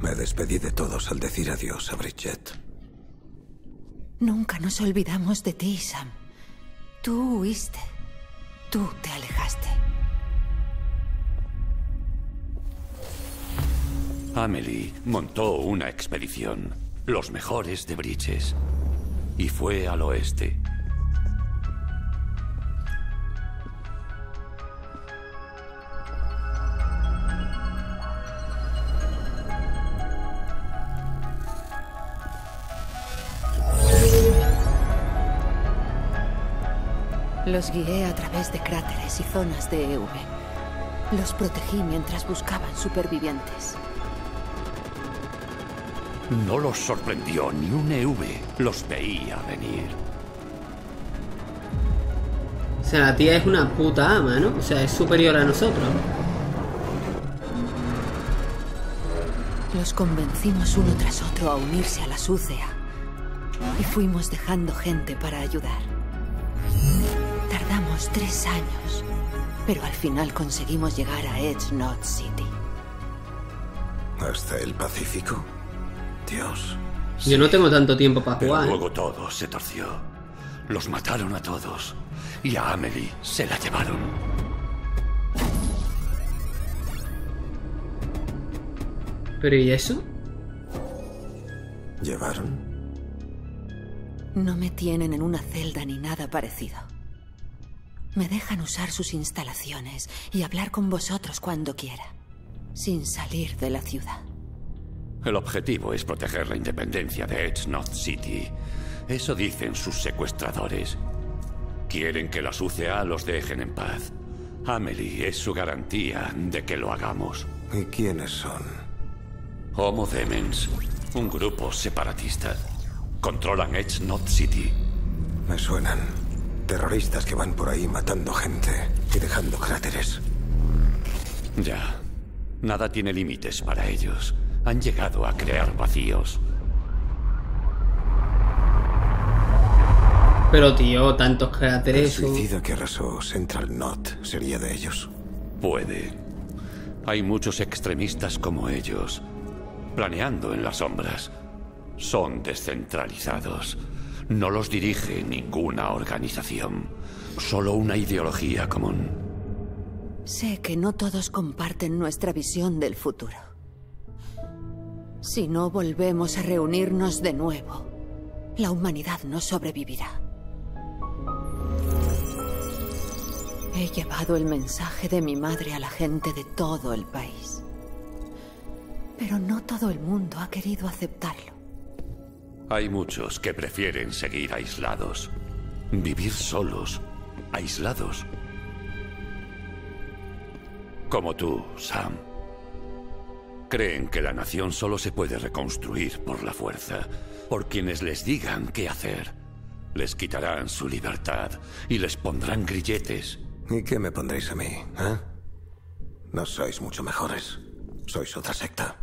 Me despedí de todos al decir adiós a Bridget. Nunca nos olvidamos de ti, Sam. Tú huiste. Tú te alejaste. Amelie montó una expedición, los mejores de Bridges, y fue al oeste. Los guié a través de cráteres y zonas de EV. Los protegí mientras buscaban supervivientes. No los sorprendió ni un EV. Los veía venir. O sea, la tía es una puta ama, ¿no? O sea, es superior a nosotros. Los convencimos uno tras otro a unirse a la UCA. Y fuimos dejando gente para ayudar. 3 años, pero al final conseguimos llegar a Edge Knot City. ¿Hasta el Pacífico? Dios. Yo no tengo tanto tiempo para jugar. Pero luego todo se torció. Los mataron a todos y a Amelie se la llevaron. ¿Pero y eso? ¿Llevaron? No me tienen en una celda ni nada parecido. Me dejan usar sus instalaciones y hablar con vosotros cuando quiera, sin salir de la ciudad. El objetivo es proteger la independencia de Edge Knot City. Eso dicen sus secuestradores. Quieren que la UCA los dejen en paz. Amelie es su garantía de que lo hagamos. ¿Y quiénes son? Homo Demens, un grupo separatista. Controlan Edge Knot City. Me suenan. Terroristas que van por ahí matando gente y dejando cráteres. Ya. Nada tiene límites para ellos. Han llegado a crear vacíos. Pero tío, tantos cráteres... El suicida que arrasó Central Knot sería de ellos. Puede. Hay muchos extremistas como ellos, planeando en las sombras. Son descentralizados. No los dirige ninguna organización, solo una ideología común. Sé que no todos comparten nuestra visión del futuro. Si no volvemos a reunirnos de nuevo, la humanidad no sobrevivirá. He llevado el mensaje de mi madre a la gente de todo el país. Pero no todo el mundo ha querido aceptarlo. Hay muchos que prefieren seguir aislados, vivir solos, aislados. Como tú, Sam. Creen que la nación solo se puede reconstruir por la fuerza, por quienes les digan qué hacer. Les quitarán su libertad y les pondrán grilletes. ¿Y qué me pondréis a mí, eh? No sois mucho mejores. Sois otra secta.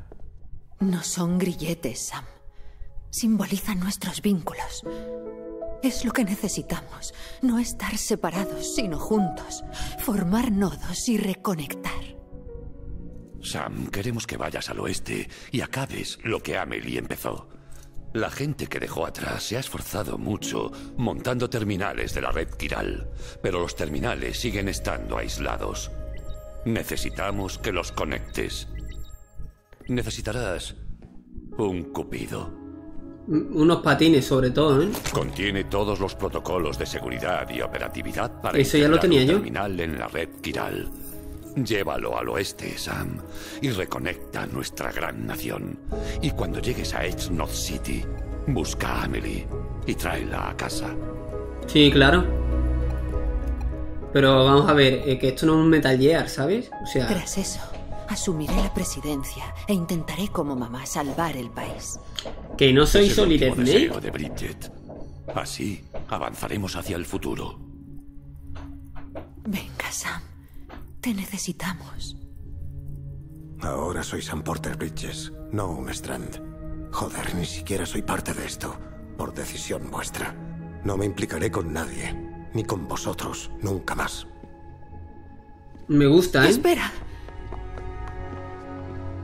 No son grilletes, Sam. Simbolizan nuestros vínculos. Es lo que necesitamos. No estar separados, sino juntos. Formar nodos y reconectar. Sam, queremos que vayas al oeste y acabes lo que Amelie empezó. La gente que dejó atrás se ha esforzado mucho montando terminales de la red Quiral, pero los terminales siguen estando aislados. Necesitamos que los conectes. Necesitarás un cupido. Unos patines, sobre todo, ¿eh? Contiene todos los protocolos de seguridad y operatividad para eso ya lo tenía yo. Terminal en la red Quiral. Llévalo al oeste, Sam, y reconecta nuestra gran nación. Y cuando llegues a Edge Knot City, busca a Amelie y tráela a casa. Sí, claro. Pero vamos a ver, que esto no es un Metal Gear, ¿sabes? O sea... Tras eso, asumiré la presidencia e intentaré como mamá salvar el país. Que no soy solidez, ¿no? De Bridget. Así avanzaremos hacia el futuro. Venga, Sam. Te necesitamos. Ahora soy Sam Porter Bridges, no un Strand. Joder, ni siquiera soy parte de esto, por decisión vuestra. No me implicaré con nadie, ni con vosotros, nunca más. Me gusta, ¿eh? Espera.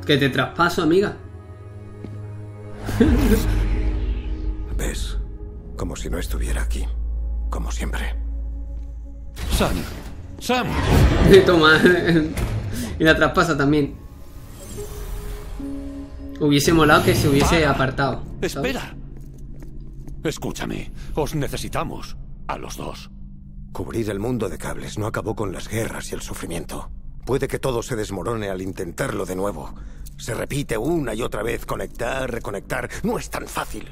Que te traspaso, amiga. ¿Ves? Como si no estuviera aquí, como siempre. Sam. ¡Sam! Toma. Y la traspasa también. Hubiese molado que se hubiese apartado. ¿Sabes? Espera. Escúchame, os necesitamos a los dos. Cubrir el mundo de cables no acabó con las guerras y el sufrimiento. Puede que todo se desmorone al intentarlo de nuevo. Se repite una y otra vez, conectar, reconectar. No es tan fácil.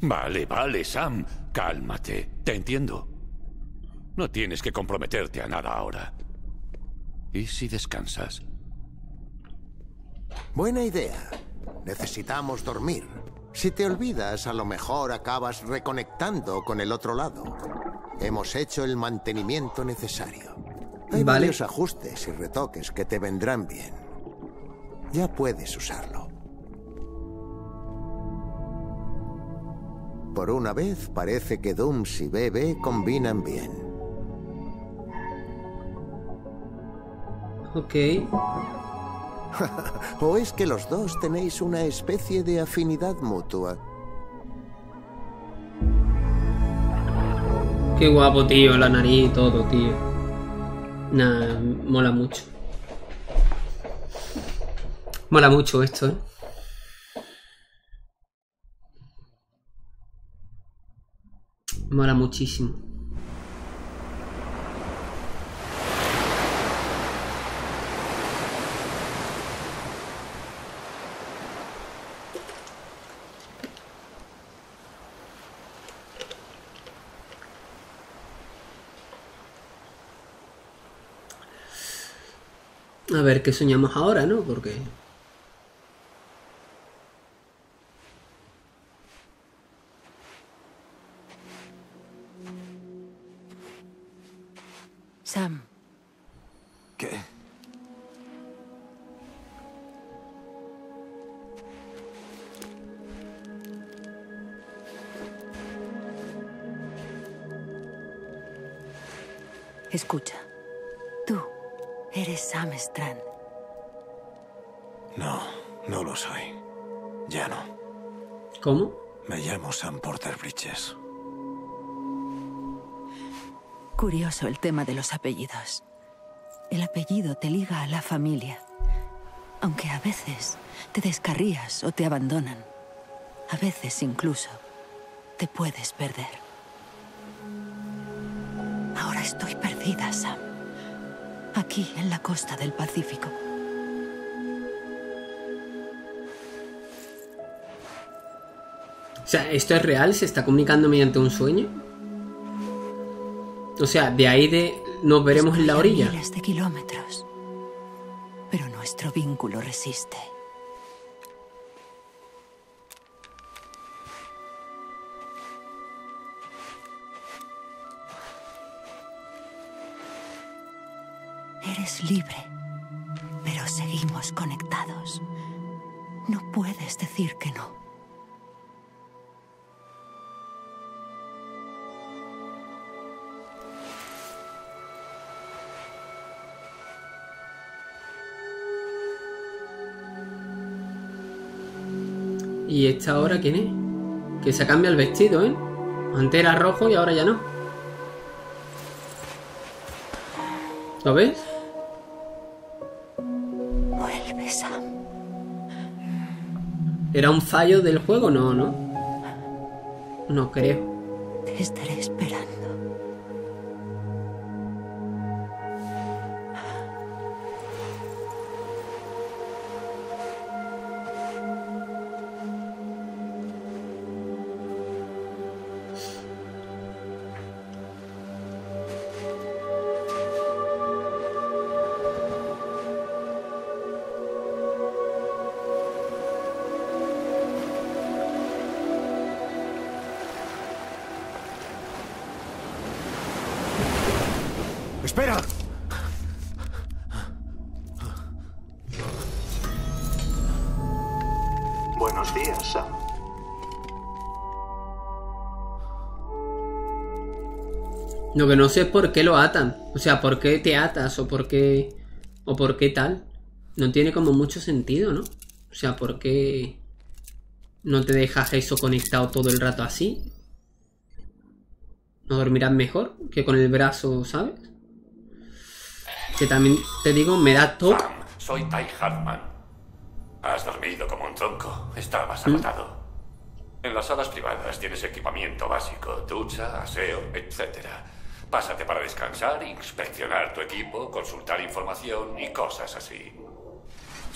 Vale, vale, Sam. Cálmate. Te entiendo. No tienes que comprometerte a nada ahora. ¿Y si descansas? Buena idea. Necesitamos dormir. Si te olvidas, a lo mejor acabas reconectando con el otro lado. Hemos hecho el mantenimiento necesario. Hay varios ajustes y retoques que te vendrán bien. Ya puedes usarlo. Por una vez, parece que Dooms y BB combinan bien. Ok. ¿O es que los dos tenéis una especie de afinidad mutua? Qué guapo, tío, la nariz y todo, tío. Nah, mola mucho. Mola mucho esto, ¿eh? Mola muchísimo. A ver qué soñamos ahora, ¿no? Porque... Sam. ¿Qué? Escucha. ¿Eres Sam Strand? No, no lo soy. Ya no. ¿Cómo? Me llamo Sam Porter Bridges. Curioso el tema de los apellidos. El apellido te liga a la familia, aunque a veces te descarrías o te abandonan. A veces incluso te puedes perder. Ahora estoy perdida, Sam. Aquí, en la costa del Pacífico. O sea, ¿esto es real? ¿Se está comunicando mediante un sueño? O sea, de ahí nos veremos en la orilla. Miles de kilómetros. Pero nuestro vínculo resiste. Eres libre, pero seguimos conectados. No puedes decir que no. ¿Y esta hora quién es? Que se cambia el vestido, ¿eh? Antes era rojo y ahora ya no. ¿Lo ves? Vuelve, Sam. ¿Era un fallo del juego? No, no. No creo. Te estaré esperando. ¡Espera! Buenos días, Sam. Lo que no sé es por qué lo atan. O sea, por qué te atas o por qué... O por qué tal. No tiene como mucho sentido, ¿no? O sea, por qué... No te dejas eso conectado todo el rato así. No dormirás mejor que con el brazo, ¿sabes? Que también, te digo, me da top. Sam, soy Die-Hardman. Has dormido como un tronco. Estabas agotado. En las salas privadas tienes equipamiento básico. Ducha, aseo, etc. Pásate para descansar, inspeccionar tu equipo, consultar información y cosas así.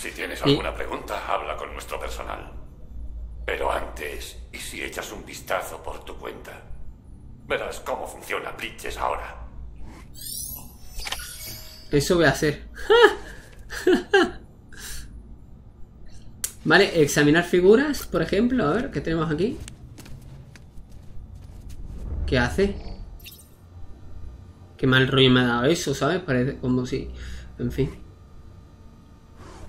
Si tienes alguna pregunta, habla con nuestro personal. Pero antes, ¿y si echas un vistazo por tu cuenta? Verás cómo funciona Bridges ahora. Eso voy a hacer. Vale, examinar figuras, por ejemplo. A ver, ¿qué tenemos aquí? ¿Qué hace? Qué mal rollo me ha dado eso, ¿sabes? Parece como si... En fin.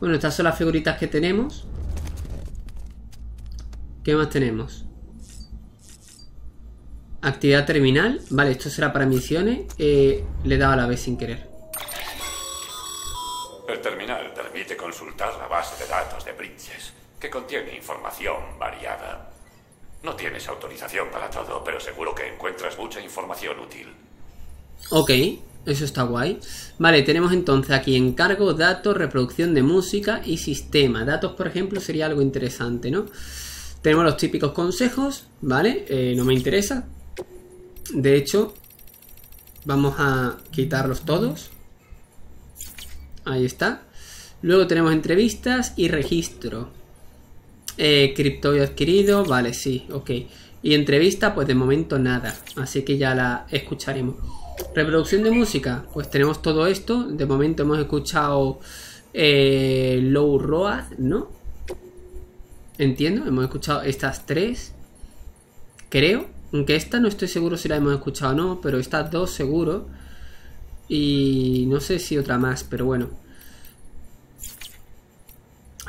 Bueno, estas son las figuritas que tenemos. ¿Qué más tenemos? Actividad terminal. Vale, esto será para misiones. Le he dado a la B sin querer. El terminal permite consultar la base de datos de Bridges, que contiene información variada. No tienes autorización para todo, pero seguro que encuentras mucha información útil. Ok, eso está guay. Vale, tenemos entonces aquí encargo, datos, reproducción de música y sistema. Datos, por ejemplo, sería algo interesante, ¿no? Tenemos los típicos consejos, ¿vale? No me interesa. De hecho, vamos a quitarlos todos. Ahí está. Luego tenemos entrevistas y registro. Cripto adquirido, vale, sí, ok. Y entrevista, pues de momento nada. Así que ya la escucharemos. Reproducción de música, pues tenemos todo esto. De momento hemos escuchado Low Roar, ¿no? Entiendo, hemos escuchado estas tres. Creo. Aunque esta no estoy seguro si la hemos escuchado o no, pero estas dos seguro. Y no sé si otra más, pero bueno.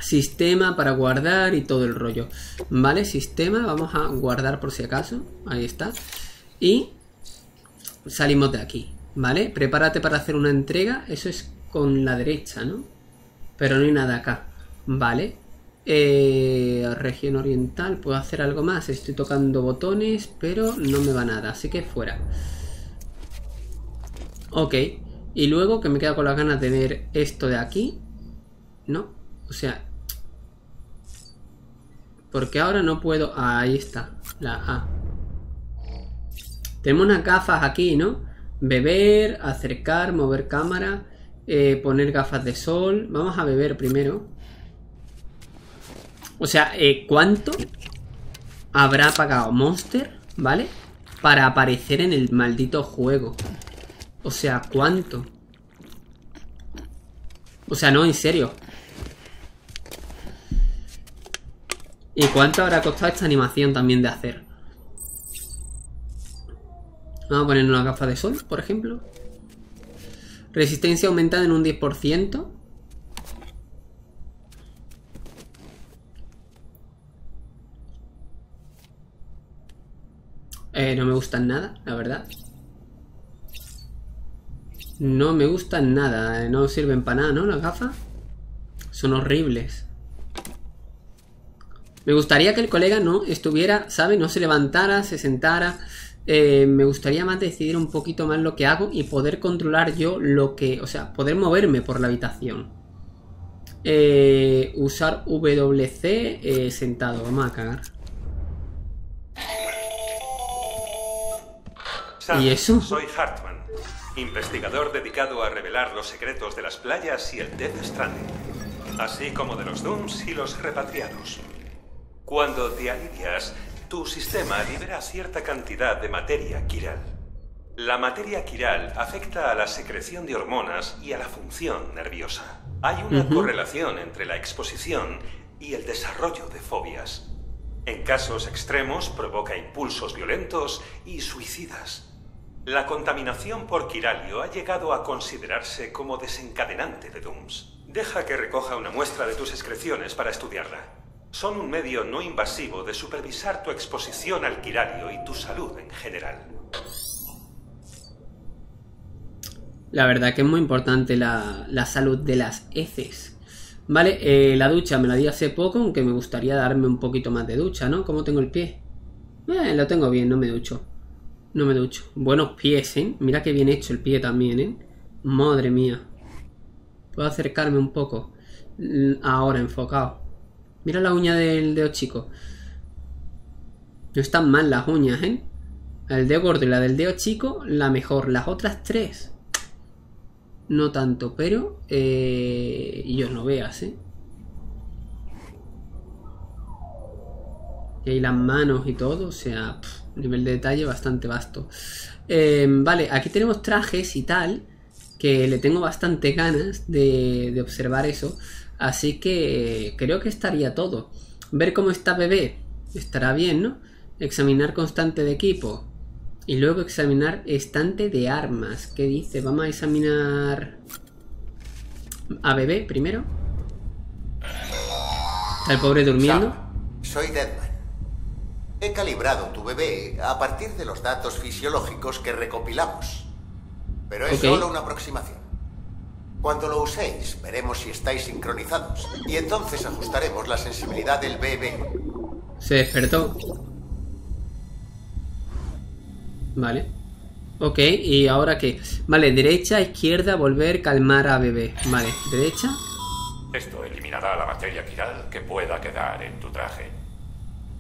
Sistema para guardar y todo el rollo. Vale, sistema, vamos a guardar por si acaso. Ahí está. Y salimos de aquí, ¿vale? Prepárate para hacer una entrega. Eso es con la derecha, ¿no? Pero no hay nada acá, ¿vale? Región oriental, puedo hacer algo más. Estoy tocando botones, pero no me va nada, así que fuera. Ok, y luego que me queda con las ganas de ver esto de aquí, ¿no? O sea, porque ahora no puedo... Ah, ahí está, la A. Tenemos unas gafas aquí, ¿no? Beber, acercar, mover cámara, poner gafas de sol. Vamos a beber primero. O sea, ¿cuánto habrá pagado Monster, ¿vale? Para aparecer en el maldito juego. O sea, ¿cuánto? O sea, no, en serio. ¿Y cuánto habrá costado esta animación también de hacer? Vamos a poner una gafa de sol, por ejemplo. Resistencia aumentada en un 10%. No me gustan nada, la verdad. No me gustan nada, no sirven para nada, ¿no? Las gafas son horribles. Me gustaría que el colega no estuviera, ¿sabe? No se levantara, se sentara. Me gustaría más decidir un poquito más lo que hago y poder controlar yo lo que... O sea, poder moverme por la habitación. Usar WC sentado. Vamos a cagar. ¿Y eso? Soy Hartman, investigador dedicado a revelar los secretos de las playas y el Death Stranding, así como de los Dooms y los repatriados. Cuando te alivias, tu sistema libera cierta cantidad de materia quiral. La materia quiral afecta a la secreción de hormonas y a la función nerviosa. Hay una correlación entre la exposición y el desarrollo de fobias. En casos extremos provoca impulsos violentos y suicidas. La contaminación por Kiranio ha llegado a considerarse como desencadenante de Dooms. Deja que recoja una muestra de tus excreciones para estudiarla. Son un medio no invasivo de supervisar tu exposición al Kiranio y tu salud en general. La verdad que es muy importante la salud de las heces. Vale, la ducha me la di hace poco, aunque me gustaría darme un poquito más de ducha, ¿no? ¿Cómo tengo el pie? Lo tengo bien, no me ducho. No me ducho. Buenos pies, ¿eh? Mira que bien hecho el pie también, ¿eh? Madre mía. Puedo acercarme un poco. Ahora, enfocado. Mira la uña del dedo chico. No están mal las uñas, ¿eh? El dedo gordo y la del dedo chico, la mejor. Las otras tres, no tanto, pero... y os lo veas, ¿eh? Y ahí las manos y todo, o sea... Pff. Nivel de detalle bastante vasto. Vale, aquí tenemos trajes y tal, que le tengo bastante ganas de observar eso. Así que creo que estaría todo. Ver cómo está bebé, estará bien, ¿no? Examinar constante de equipo. Y luego examinar estante de armas. ¿Qué dice? Vamos a examinar a bebé primero. Está el pobre durmiendo. Soy Deadman. He calibrado tu bebé a partir de los datos fisiológicos que recopilamos. Pero es solo una aproximación. Cuando lo uséis, veremos si estáis sincronizados. Y entonces ajustaremos la sensibilidad del bebé. Se despertó. Vale. Ok, ¿y ahora qué? Vale, derecha, izquierda, volver, calmar a bebé. Vale, derecha. Esto eliminará la materia quiral que pueda quedar en tu traje.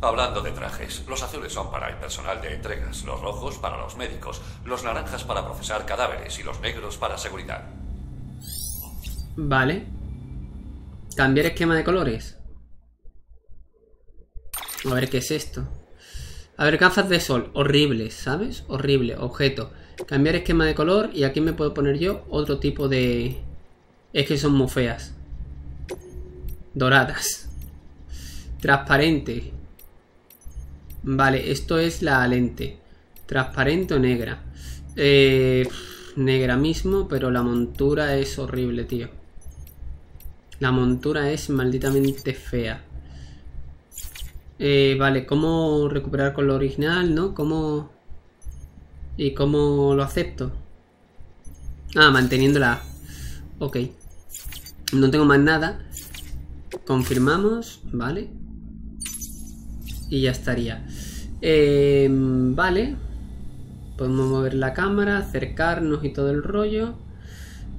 Hablando de trajes, los azules son para el personal de entregas, los rojos para los médicos, los naranjas para procesar cadáveres y los negros para seguridad. Vale. ¿Cambiar esquema de colores? A ver qué es esto. A ver, gafas de sol, horribles, ¿sabes? Horrible, objeto. Cambiar esquema de color y aquí me puedo poner yo otro tipo de... Es que son muy feas. Doradas. Transparente. Vale, esto es la lente. Transparente o negra. Negra mismo, pero la montura es horrible, tío. La montura es malditamente fea. Vale, ¿cómo recuperar con lo original, no? ¿Cómo...? ¿Y cómo lo acepto? Ah, manteniéndola. Ok. No tengo más nada. Confirmamos, vale. Y ya estaría. Vale. Podemos mover la cámara, acercarnos y todo el rollo.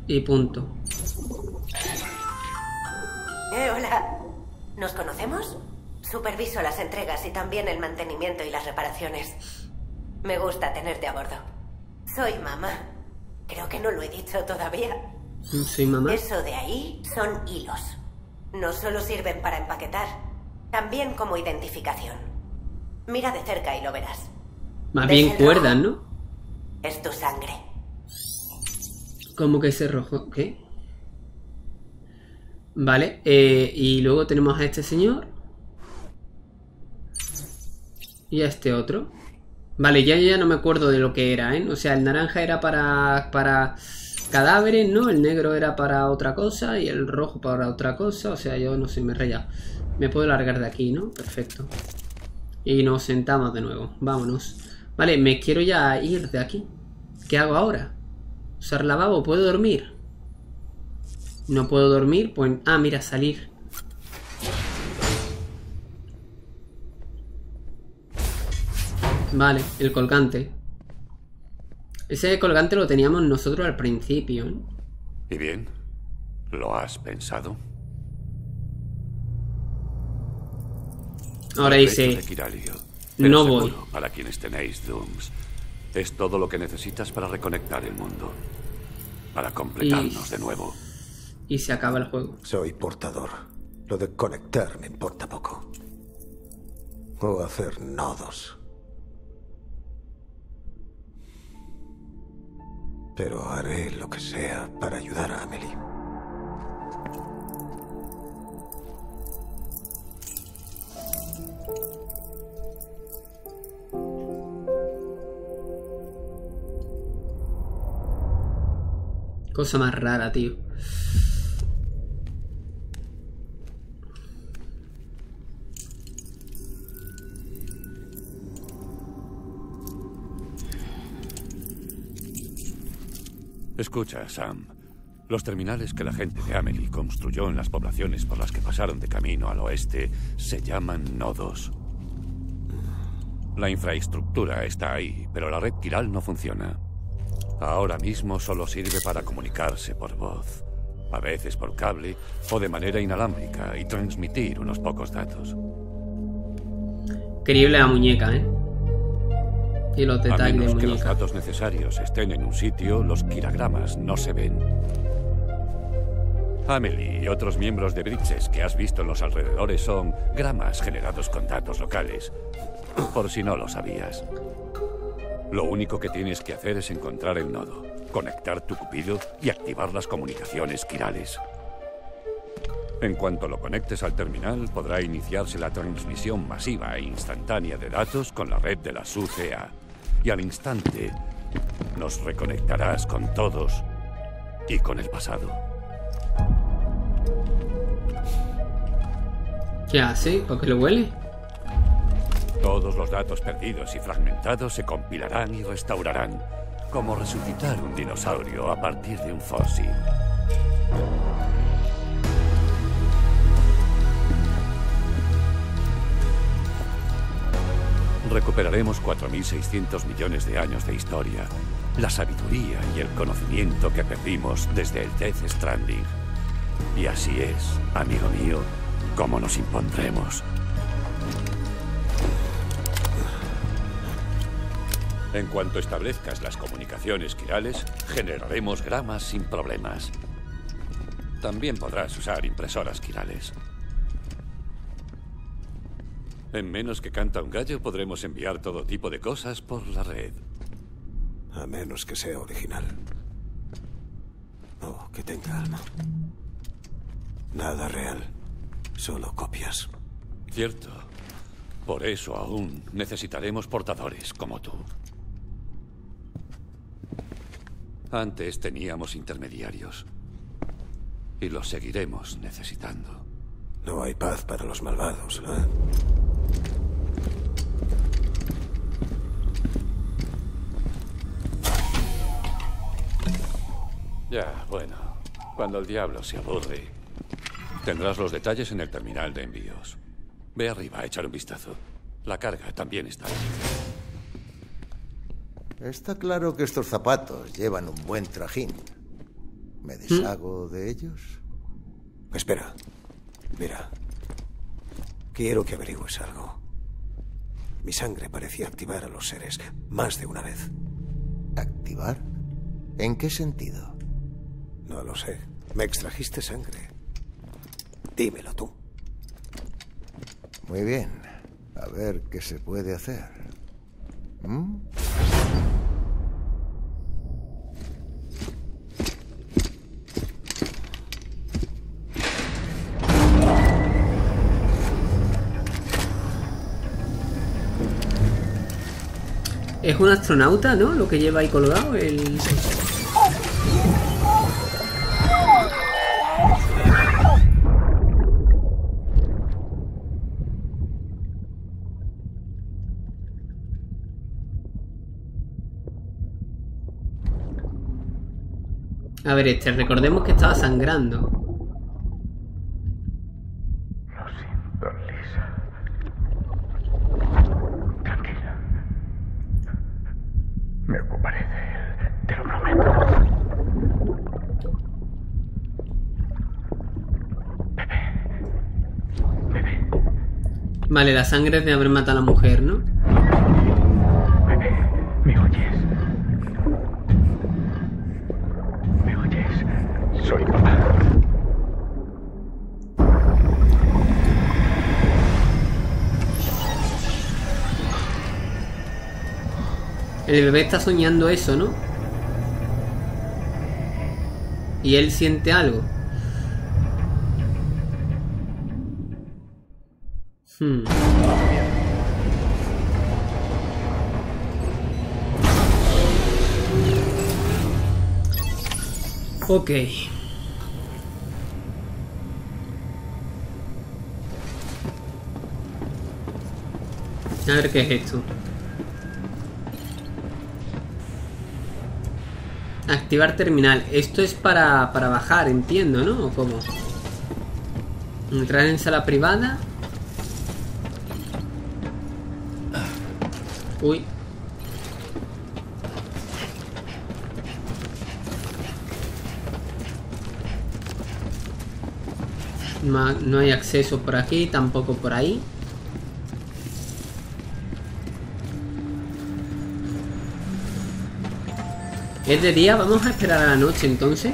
Y punto. Hola. ¿Nos conocemos? Superviso las entregas y también el mantenimiento y las reparaciones. Me gusta tenerte a bordo. Soy mamá. Creo que no lo he dicho todavía. ¿Soy mamá? Eso de ahí son hilos. No solo sirven para empaquetar. También como identificación. Mira de cerca y lo verás. Más bien cuerdas, ¿no? Es tu sangre. ¿Cómo que ese rojo? ¿Qué? Vale, y luego tenemos a este señor. Y a este otro. Vale, ya no me acuerdo de lo que era, ¿eh? O sea, el naranja era para cadáveres, ¿no? El negro era para otra cosa y el rojo para otra cosa. O sea, yo no sé, me he rayado. Me puedo largar de aquí, ¿no? Perfecto. Y nos sentamos de nuevo. Vámonos. Vale, me quiero ya ir de aquí. ¿Qué hago ahora? ¿Usar lavabo? ¿Puedo dormir? No puedo dormir, pues... Ah, mira, salir. Vale, el colgante. Ese colgante lo teníamos nosotros al principio, ¿eh? ¿Y bien? ¿Lo has pensado? Ahora dice... No voy. Para quienes tenéis Dooms, es todo lo que necesitas para reconectar el mundo. Para completarnos de nuevo. Y se acaba el juego. Soy portador. Lo de conectar me importa poco. O hacer nodos. Pero haré lo que sea para ayudar a Amelie. Cosa más rara, tío. Escucha, Sam. Los terminales que la gente de Amelie construyó en las poblaciones por las que pasaron de camino al oeste se llaman nodos. La infraestructura está ahí, pero la red Quiral no funciona. Ahora mismo solo sirve para comunicarse por voz, a veces por cable o de manera inalámbrica, y transmitir unos pocos datos. Creíble la muñeca, ¿eh? Y los detalles de muñeca. A menos que los datos necesarios estén en un sitio, los quiragramas no se ven. Amelie y otros miembros de Bridges que has visto en los alrededores son gramas generados con datos locales, por si no lo sabías. Lo único que tienes que hacer es encontrar el nodo, conectar tu cupido y activar las comunicaciones quirales. En cuanto lo conectes al terminal, podrá iniciarse la transmisión masiva e instantánea de datos con la red de la SUCA. Y al instante, nos reconectarás con todos y con el pasado. ¿Qué hace? ¿Por qué lo huele? Todos los datos perdidos y fragmentados se compilarán y restaurarán, como resucitar un dinosaurio a partir de un fósil. Recuperaremos 4.600 millones de años de historia, la sabiduría y el conocimiento que perdimos desde el Death Stranding. Y así es, amigo mío, como nos impondremos. En cuanto establezcas las comunicaciones quirales, generaremos gramas sin problemas. También podrás usar impresoras quirales. En menos que canta un gallo, podremos enviar todo tipo de cosas por la red. A menos que sea original. O que tenga alma. Nada real. Solo copias. Cierto. Por eso aún necesitaremos portadores como tú. Antes teníamos intermediarios. Y los seguiremos necesitando. No hay paz para los malvados, ¿eh? Ya, bueno. Cuando el diablo se aburre, tendrás los detalles en el terminal de envíos. Ve arriba a echar un vistazo. La carga también está ahí. Está claro que estos zapatos llevan un buen trajín. ¿Me deshago de ellos? Espera. Mira. Quiero que averigües algo. Mi sangre parecía activar a los seres más de una vez. ¿Activar? ¿En qué sentido? No lo sé. Me extrajiste sangre. Dímelo tú. Muy bien. A ver qué se puede hacer. Es un astronauta, ¿no? Lo que lleva ahí colgado, el... A ver, este, recordemos que estaba sangrando. Lo siento, Lisa. Tranquila. Vale, la sangre es de haber matado a la mujer, ¿no? ¿Me oyes? ¿Me oyes? Soy papá. El bebé está soñando eso, ¿no? Y él siente algo. Ok. A ver qué es esto. Activar terminal. Esto es para bajar, entiendo, ¿no? ¿O cómo? Entrar en sala privada. Uy. No hay acceso por aquí, tampoco por ahí. Es de día, vamos a esperar a la noche entonces.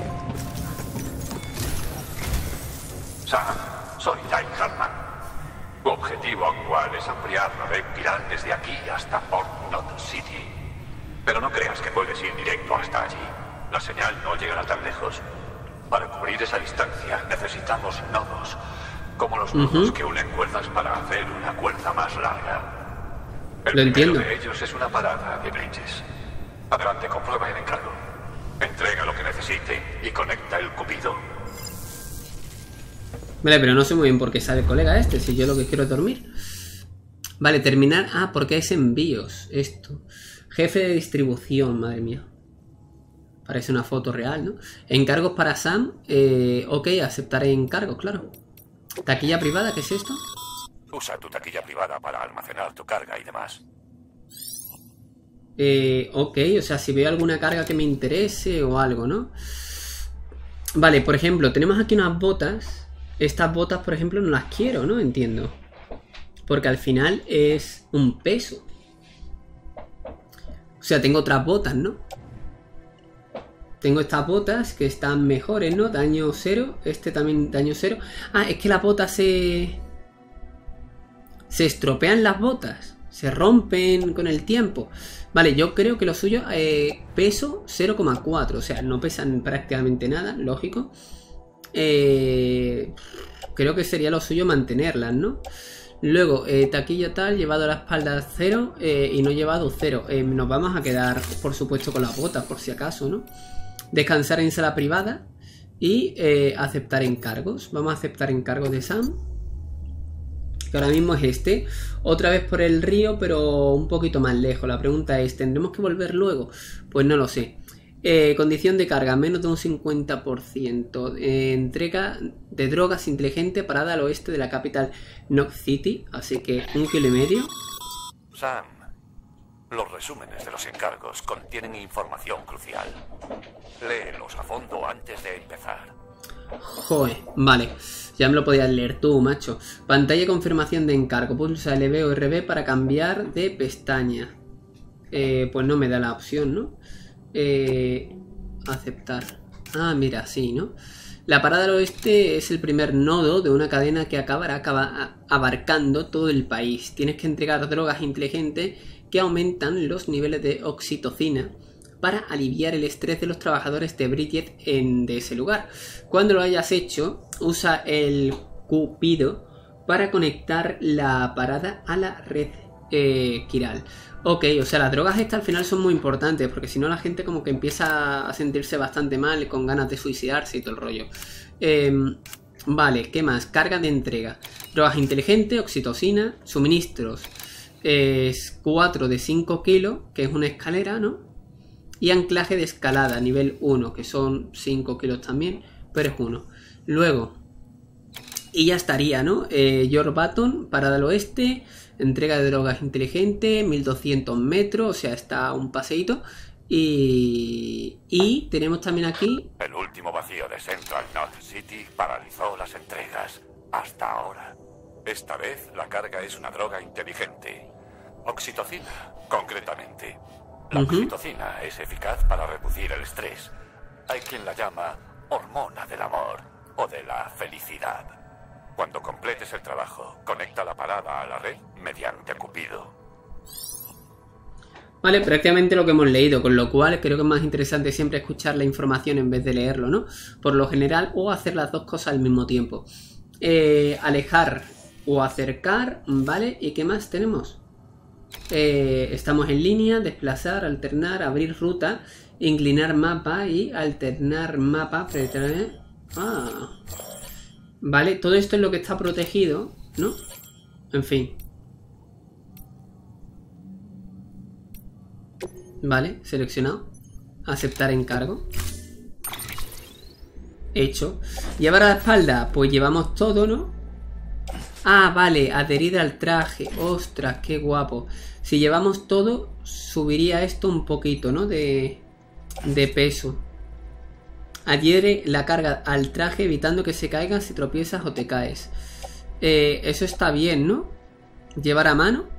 Sam, soy Die-Hardman. Tu objetivo actual es ampliar la red Quiral desde aquí hasta Port Knot City. Pero no creas que puedes ir directo hasta allí. La señal no llegará tan lejos. Para cubrir esa distancia necesitamos nodos, como los nodos que unen cuerdas para hacer una cuerda más larga. Lo entiendo. El primero de ellos es una parada de Bridges. Adelante, comprueba el encargo. Entrega lo que necesite y conecta el cupido. Vale, pero no sé muy bien por qué sale el colega este, si yo lo que quiero es dormir. Vale, terminar... Ah, porque es envíos, esto. Jefe de distribución, madre mía. Parece una foto real, ¿no? Encargos para Sam. Ok, aceptaré encargos, claro. Taquilla privada, ¿qué es esto? Usa tu taquilla privada para almacenar tu carga y demás. Ok, o sea, si veo alguna carga que me interese o algo, ¿no? Vale, por ejemplo, tenemos aquí unas botas. Estas botas, por ejemplo, no las quiero, ¿no? Entiendo. Porque al final es un peso. O sea, tengo otras botas, ¿no? Tengo estas botas que están mejores, ¿no? Daño cero. Este también daño cero. Ah, es que las botas se... Se estropean las botas. Se rompen con el tiempo. Vale, yo creo que lo suyo peso 0,4. O sea, no pesan prácticamente nada, lógico. Creo que sería lo suyo mantenerlas, ¿no? Luego, taquilla tal, llevado a la espalda 0 y no llevado 0. Nos vamos a quedar, por supuesto, con las botas, por si acaso, ¿no? Descansar en sala privada y aceptar encargos. Vamos a aceptar encargos de Sam. Que ahora mismo es este, otra vez por el río, pero un poquito más lejos. La pregunta es, ¿tendremos que volver luego? Pues no lo sé. Condición de carga, menos de un 50%. Entrega de drogas inteligente, parada al oeste de la Capital Knot City, así que 1,5 kilómetros. Sam, los resúmenes de los encargos contienen información crucial. Léelos a fondo antes de empezar. Joder, vale. Ya me lo podías leer tú, macho. Pantalla de confirmación de encargo. Pulsa LB o RB para cambiar de pestaña. Pues no me da la opción, ¿no? Aceptar. Ah, mira, sí, ¿no? La parada al oeste es el primer nodo de una cadena que acabará abarcando todo el país. Tienes que entregar drogas inteligentes que aumentan los niveles de oxitocina para aliviar el estrés de los trabajadores de Bridget de ese lugar. Cuando lo hayas hecho, usa el cupido para conectar la parada a la red Quiral. Ok, o sea, las drogas estas al final son muy importantes, porque si no la gente como que empieza a sentirse bastante mal, con ganas de suicidarse y todo el rollo. Vale, ¿qué más? Carga de entrega. Drogas inteligentes, oxitocina, suministros. Es 4 de 5 kilos, que es una escalera, ¿no? Y anclaje de escalada, nivel 1, que son 5 kilos también, pero es 1. Luego, y ya estaría, ¿no? George Baton, parada al oeste, entrega de drogas inteligente, 1200 metros, o sea, está un paseíto. Y tenemos también aquí... El último vacío de Central Knot City paralizó las entregas hasta ahora. Esta vez la carga es una droga inteligente. Oxitocina, concretamente. La oxitocina es eficaz para reducir el estrés. Hay quien la llama hormona del amor o de la felicidad. Cuando completes el trabajo, conecta la parada a la red mediante Cupido. Vale, prácticamente lo que hemos leído, con lo cual creo que es más interesante siempre escuchar la información en vez de leerlo, ¿no? Por lo general, o hacer las dos cosas al mismo tiempo. Alejar o acercar, ¿vale? ¿Y qué más tenemos? Estamos en línea, desplazar, alternar, abrir ruta, inclinar mapa y alternar mapa. Vale, todo esto es lo que está protegido, ¿no? En fin. Vale, seleccionado. Aceptar encargo. Hecho. Llevar a la espalda, pues llevamos todo, ¿no? Ah, vale, adherida al traje. Ostras, qué guapo. Si llevamos todo, subiría esto un poquito, ¿no? De peso. Adhiere la carga al traje evitando que se caiga si tropiezas o te caes. Eso está bien, ¿no? Llevar a mano.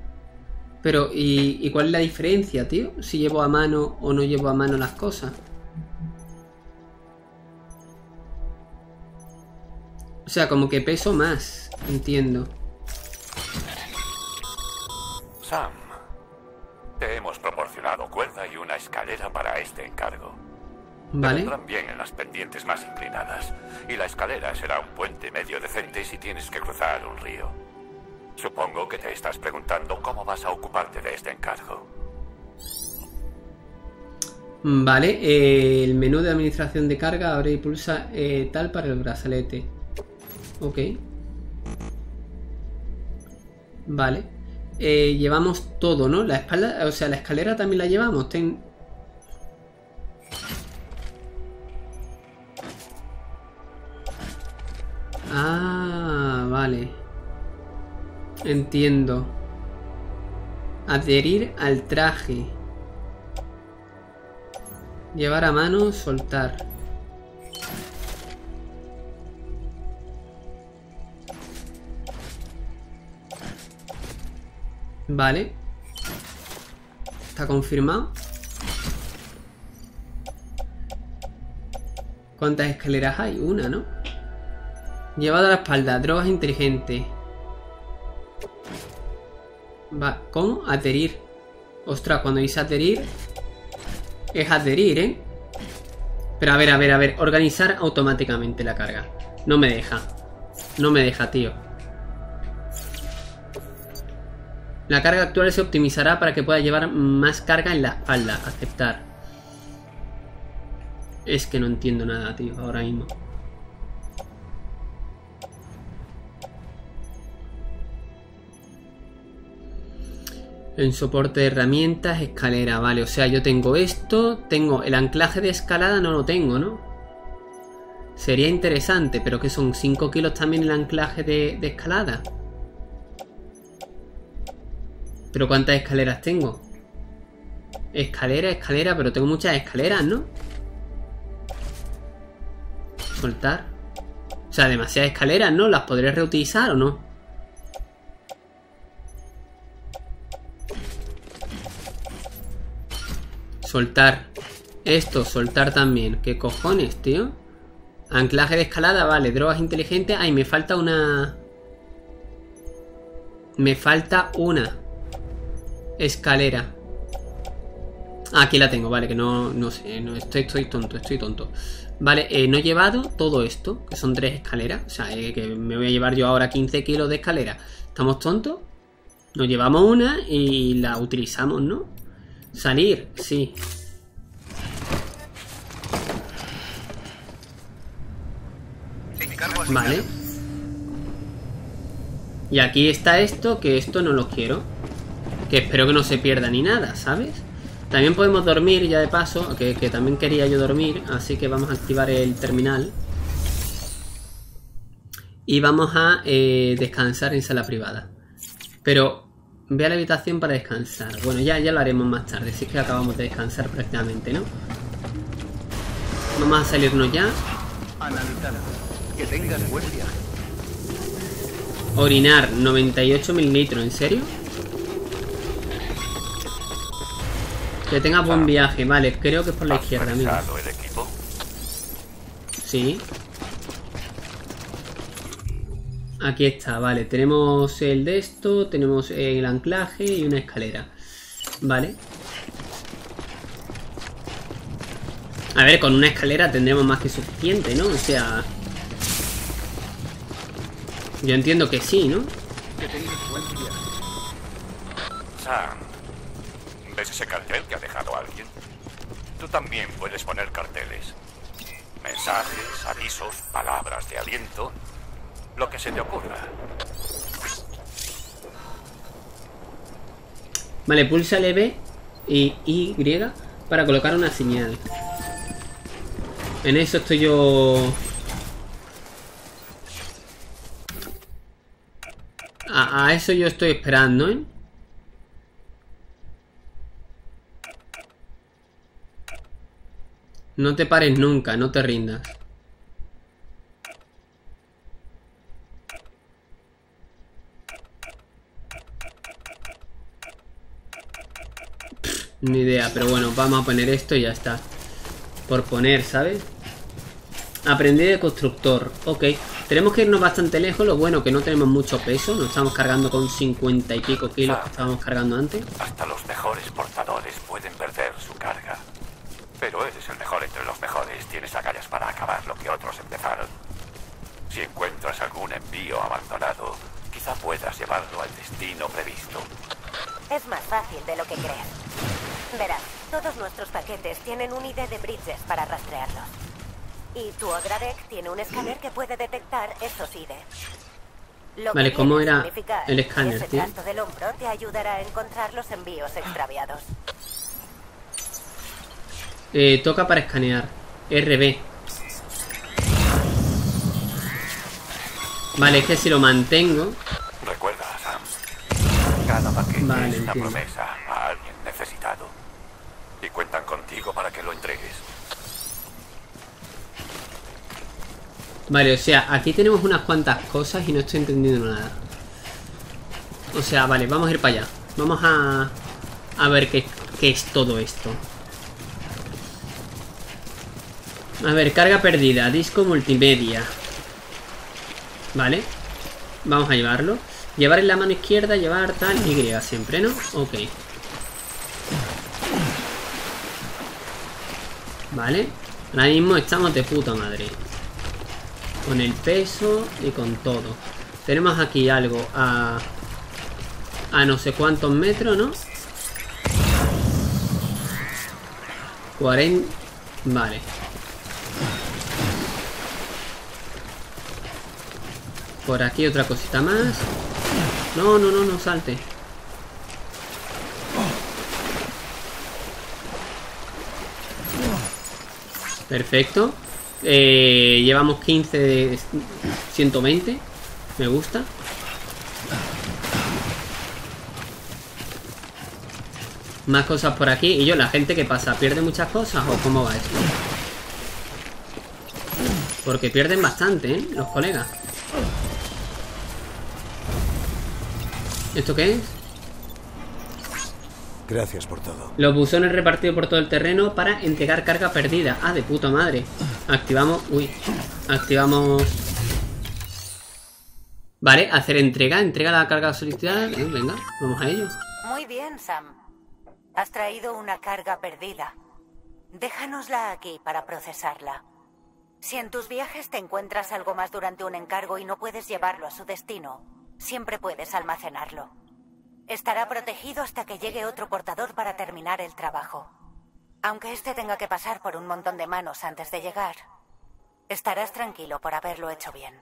Pero, ¿y cuál es la diferencia, tío? Si llevo a mano o no llevo a mano las cosas. O sea, como que peso más. Entiendo. Sam, te hemos proporcionado cuerda y una escalera para este encargo. Vale. Vendrán bien en las pendientes más inclinadas. Y la escalera será un puente medio decente si tienes que cruzar un río. Supongo que te estás preguntando cómo vas a ocuparte de este encargo. Vale, el menú de administración de carga. Abre y pulsa tal para el brazalete. Ok. Vale. Llevamos todo, ¿no? La espalda, o sea, la escalera también la llevamos. Ah, vale. Entiendo. Adherir al traje. Llevar a mano, soltar. Vale. Está confirmado. ¿Cuántas escaleras hay? Una, ¿no? Llevado a la espalda, drogas inteligentes. Va, ¿cómo? Adherir. Ostras, cuando dice adherir es adherir, ¿eh? Pero a ver, organizar automáticamente la carga. No me deja, tío. La carga actual se optimizará para que pueda llevar más carga en la espalda. Aceptar. Es que no entiendo nada, tío, ahora mismo. En soporte de herramientas, escalera. Vale, o sea, yo tengo esto. Tengo el anclaje de escalada, no lo tengo, ¿no? Sería interesante, pero que son 5 kilos también el anclaje de escalada. ¿Pero cuántas escaleras tengo? Escalera, pero tengo muchas escaleras, ¿no? Soltar. O sea, demasiadas escaleras, ¿no? ¿Las podré reutilizar o no? Soltar. Esto, soltar también. ¿Qué cojones, tío? Anclaje de escalada, vale. Drogas inteligentes. Ay, me falta una. Escalera. Aquí la tengo, vale, que no sé, no, estoy tonto. Vale, no he llevado todo esto, que son 3 escaleras. O sea, que me voy a llevar yo ahora 15 kilos de escalera. ¿Estamos tontos? Nos llevamos una y la utilizamos, ¿no? Salir, sí. Vale. Y aquí está esto, que esto no lo quiero. Que espero que no se pierda ni nada, ¿sabes? También podemos dormir ya de paso, que también quería yo dormir. Así que vamos a activar el terminal. Y vamos a descansar en sala privada. Pero ve a la habitación para descansar. Bueno, ya lo haremos más tarde. Si es que acabamos de descansar prácticamente, ¿no? Vamos a salirnos ya. A la ventana. Que tengas buen viaje. Orinar 98 mililitros, ¿en serio? Que tenga buen viaje, vale, creo que es por la izquierda, amigo. ¿El equipo? Sí. Aquí está, vale, tenemos el de esto, tenemos el anclaje y una escalera. Vale. A ver, con una escalera tendremos más que suficiente, ¿no? O sea... yo entiendo que sí, ¿no? Sam, ¿ves ese cartel que ha dejado alguien? Tú también puedes poner carteles. Mensajes, avisos, palabras de aliento... lo que se te ocurra. Vale, pulsa LB y Y para colocar una señal. En eso estoy yo... A eso yo estoy esperando, ¿eh? No te pares nunca, no te rindas. Ni idea, pero bueno, vamos a poner esto y ya está. Por poner, ¿sabes? Aprendí de constructor. Ok, tenemos que irnos bastante lejos. Lo bueno que no tenemos mucho peso. Nos estamos cargando con 50 y pico kilos que estábamos cargando antes. Hasta los mejores portadores pueden perder su carga. Pero eres el mejor entre los mejores. Tienes agallas para acabar lo que otros empezaron. Si encuentras algún envío abandonado, quizá puedas llevarlo al destino previsto. Es más fácil de lo que crees. Verás, todos nuestros paquetes tienen un ID de Bridges para rastrearlos. Y tu Odradek tiene un escáner que puede detectar esos ID. Vale, ¿cómo era el escáner, tío? El gasto del hombro te ayudará a encontrar los envíos extraviados. Toca para escanear. RB. Vale, es que si lo mantengo... Recuerda, Sam. Cada paquete es una promesa a alguien necesitado. Y cuentan contigo para que lo entregues. Vale, o sea, aquí tenemos unas cuantas cosas y no estoy entendiendo nada. O sea, vale, vamos a ir para allá. Vamos a ver qué es todo esto. A ver, carga perdida, disco multimedia. Vale, vamos a llevarlo. Llevar en la mano izquierda, llevar tal Y siempre, ¿no? Ok. Vale, ahora mismo estamos de puta madre. Con el peso y con todo. Tenemos aquí algo a no sé cuántos metros, ¿no? 40... Vale. Por aquí otra cosita más. No, no, no, no salte. Perfecto. Llevamos 15 de 120. Me gusta. Más cosas por aquí. Y yo, la gente que pasa, ¿pierde muchas cosas o cómo va esto? Porque pierden bastante, ¿eh? Los colegas. ¿Esto qué es? Gracias por todo. Los buzones repartidos por todo el terreno para entregar carga perdida. Ah, de puta madre. Activamos... Uy. Activamos... Vale, hacer entrega. Entrega la carga solicitada. Venga, vamos a ello. Muy bien, Sam. Has traído una carga perdida. Déjanosla aquí para procesarla. Si en tus viajes te encuentras algo más durante un encargo y no puedes llevarlo a su destino, siempre puedes almacenarlo. Estará protegido hasta que llegue otro portador para terminar el trabajo. Aunque este tenga que pasar por un montón de manos antes de llegar, estarás tranquilo por haberlo hecho bien.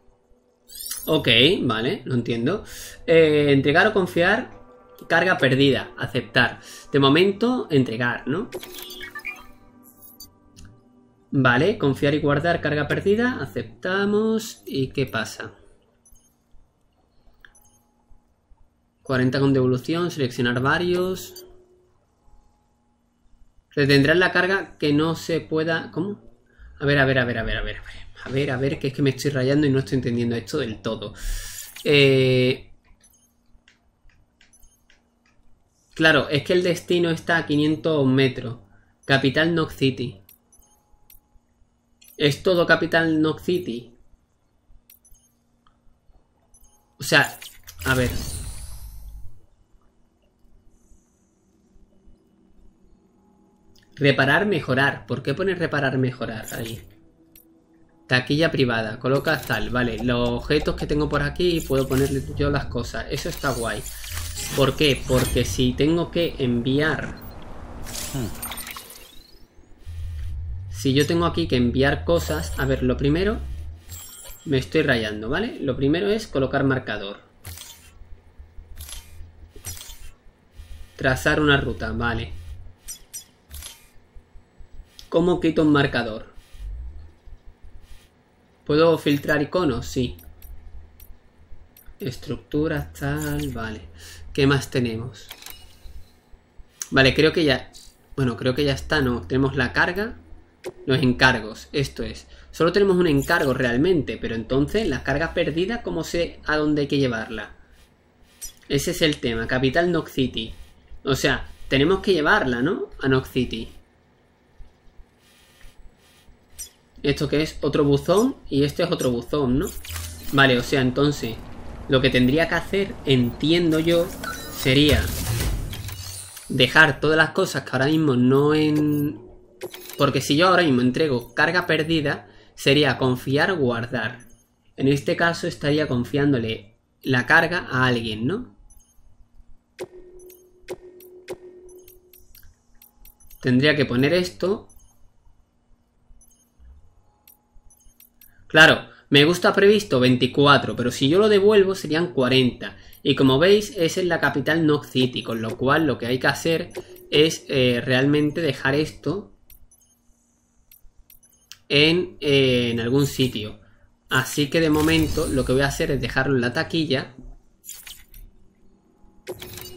Ok, vale, lo entiendo. Entregar o confiar, carga perdida, aceptar. De momento, entregar, ¿no? Vale, confiar y guardar, carga perdida, aceptamos. ¿Y qué pasa? 40 con devolución, seleccionar varios. Retendrás la carga que no se pueda... ¿Cómo? A ver, que es que me estoy rayando y no estoy entendiendo esto del todo. Claro, es que el destino está a 500 metros. Capital Knot City. Es todo Capital Knot City. O sea, a ver. Reparar, mejorar. ¿Por qué pones reparar, mejorar ahí? Taquilla privada. Coloca tal. Vale, los objetos que tengo por aquí puedo ponerle yo las cosas. Eso está guay. ¿Por qué? Porque si tengo que enviar... Si yo tengo aquí que enviar cosas... A ver, lo primero... Me estoy rayando, ¿vale? Lo primero es colocar marcador. Trazar una ruta, vale. ¿Cómo quito un marcador? ¿Puedo filtrar iconos? Sí. Estructuras, tal, vale. ¿Qué más tenemos? Vale, creo que ya... Bueno, creo que ya está, ¿no? Tenemos la carga, los encargos, esto es. Solo tenemos un encargo realmente, pero entonces la carga perdida, ¿cómo sé a dónde hay que llevarla? Ese es el tema, Capital Knot City. O sea, tenemos que llevarla, ¿no? A Knot City. Esto que es otro buzón y este es otro buzón, ¿no? Vale, o sea, entonces... Lo que tendría que hacer, entiendo yo, sería dejar todas las cosas que ahora mismo no en... Porque si yo ahora mismo entrego carga perdida, sería confiar, guardar. En este caso estaría confiándole la carga a alguien, ¿no? Tendría que poner esto. Claro. Me gusta previsto 24, pero si yo lo devuelvo serían 40. Y como veis es en la Capital Knot City, con lo cual lo que hay que hacer es realmente dejar esto en algún sitio. Así que de momento lo que voy a hacer es dejarlo en la taquilla.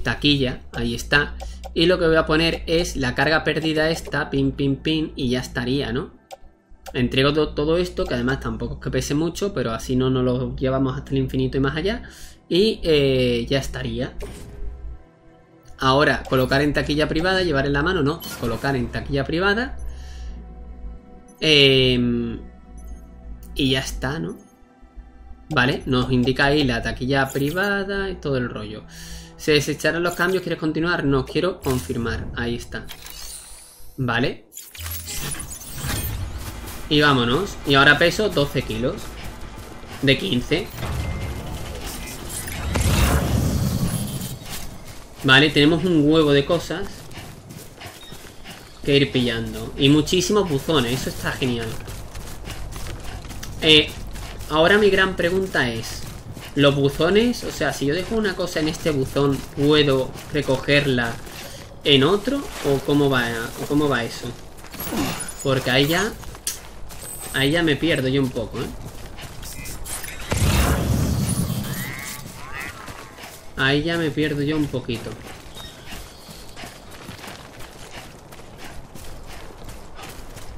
Taquilla, ahí está. Y lo que voy a poner es la carga perdida esta, pin, pin, pin, y ya estaría, ¿no? Entrego todo esto, que además tampoco es que pese mucho, pero así no nos lo llevamos hasta el infinito y más allá. Y ya estaría. Ahora, colocar en taquilla privada, llevar en la mano, no. Colocar en taquilla privada. Y ya está, ¿no? Vale, nos indica ahí la taquilla privada y todo el rollo. ¿Se desecharon los cambios? ¿Quieres continuar? No, quiero confirmar. Ahí está. Vale. Y vámonos. Y ahora peso 12 kilos. De 15. Vale, tenemos un huevo de cosas que ir pillando. Y muchísimos buzones. Eso está genial. Ahora mi gran pregunta es... Los buzones... O sea, si yo dejo una cosa en este buzón, ¿puedo recogerla en otro? ¿O cómo va eso? Porque ahí ya... Ahí ya me pierdo yo un poco, ¿eh? Ahí ya me pierdo yo un poquito.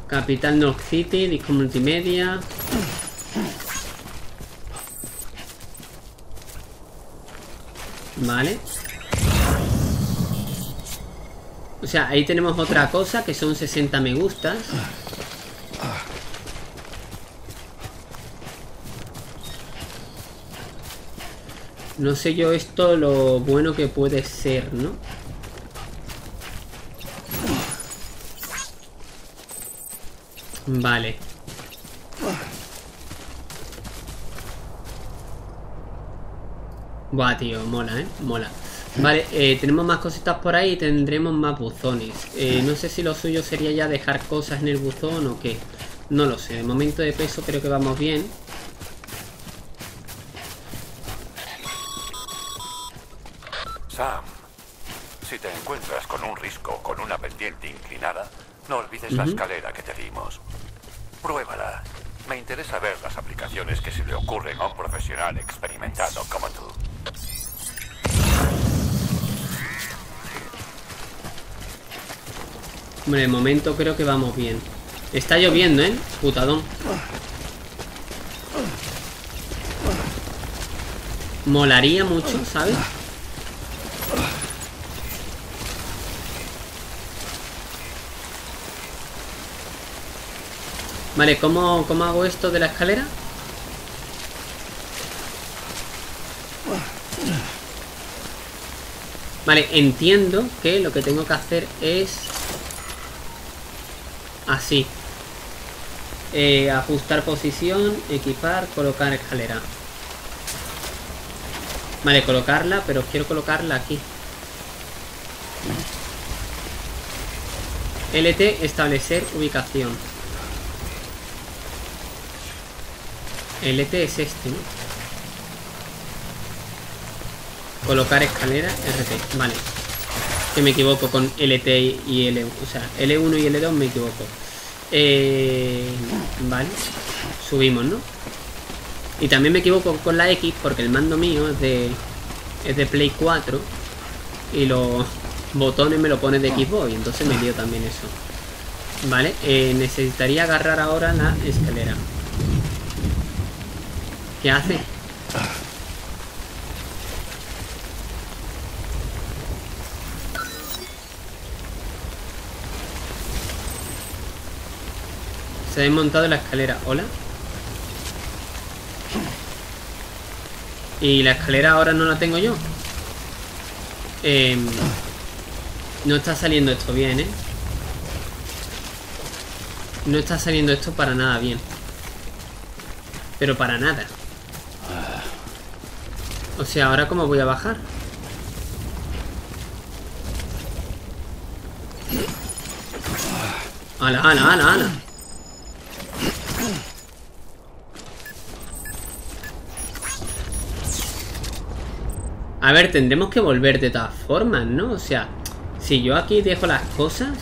Capital Knot City, disco multimedia. Vale. O sea, ahí tenemos otra cosa que son 60 me gustas. No sé yo esto lo bueno que puede ser, ¿no? Vale. Buah, tío, mola, ¿eh? Mola. Vale, tenemos más cositas por ahí y tendremos más buzones. No sé si lo suyo sería ya dejar cosas en el buzón o qué. No lo sé. De momento de peso creo que vamos bien. Sam, si te encuentras con un risco con una pendiente inclinada, no olvides la escalera que te dimos. Pruébala. Me interesa ver las aplicaciones que se le ocurren a un profesional experimentado como tú. Hombre, de momento creo que vamos bien. Está lloviendo, ¿eh? Putadón. Molaría mucho, ¿sabes? Vale, ¿cómo hago esto de la escalera? Vale, entiendo que lo que tengo que hacer es así. Ajustar posición, equipar, colocar escalera. Vale, colocarla, pero quiero colocarla aquí. LT, establecer ubicación. LT es este, ¿no? Colocar escalera, RT, vale. Que me equivoco con LT y L1. O sea, L1 y L2 me equivoco. Vale. Subimos, ¿no? Y también me equivoco con la X porque el mando mío es de Play 4. Y los botones me lo pone de Xbox. Y entonces me dio también eso. Vale, necesitaría agarrar ahora la escalera. ¿Qué hace? Se ha desmontado la escalera, hola. Y la escalera ahora no la tengo yo. No está saliendo esto bien, ¿eh? No está saliendo esto para nada bien. Pero para nada. O sea, ¿ahora cómo voy a bajar? ¡Hala, hala, hala, hala! A ver, tendremos que volver de todas formas, ¿no? O sea, si yo aquí dejo las cosas,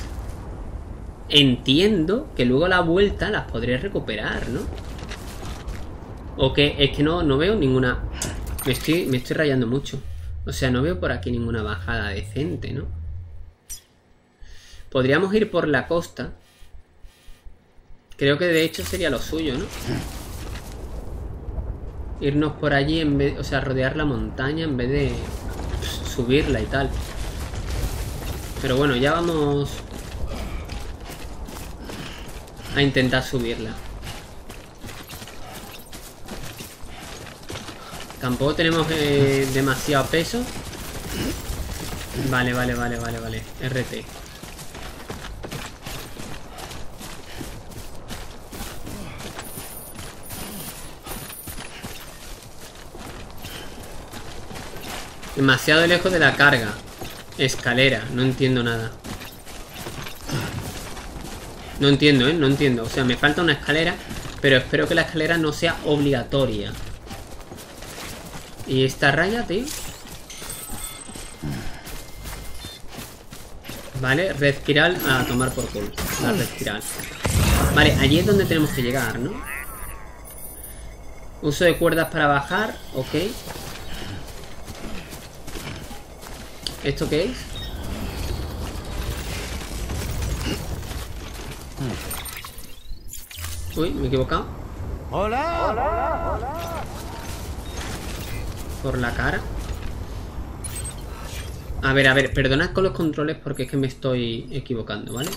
entiendo que luego a la vuelta las podré recuperar, ¿no? O que es que no veo ninguna... Me estoy rayando mucho. O sea, no veo por aquí ninguna bajada decente, ¿no? Podríamos ir por la costa. Creo que de hecho sería lo suyo, ¿no? Irnos por allí en vez... O sea, rodear la montaña en vez de subirla y tal. Pero bueno, ya vamos a intentar subirla. Tampoco tenemos demasiado peso. Vale, vale, vale, vale, vale. RT. Demasiado lejos de la carga. Escalera, no entiendo nada. No entiendo, ¿eh? No entiendo. O sea, me falta una escalera, pero espero que la escalera no sea obligatoria. ¿Y esta raya, tío? Vale, red Quiral a tomar por culo. La red Quiral. Vale, allí es donde tenemos que llegar, ¿no? Uso de cuerdas para bajar, ok. ¿Esto qué es? Uy, me he equivocado. ¡Hola! ¡Hola! ¡Hola! Por la cara. A ver, perdonad con los controles porque es que me estoy equivocando, ¿vale?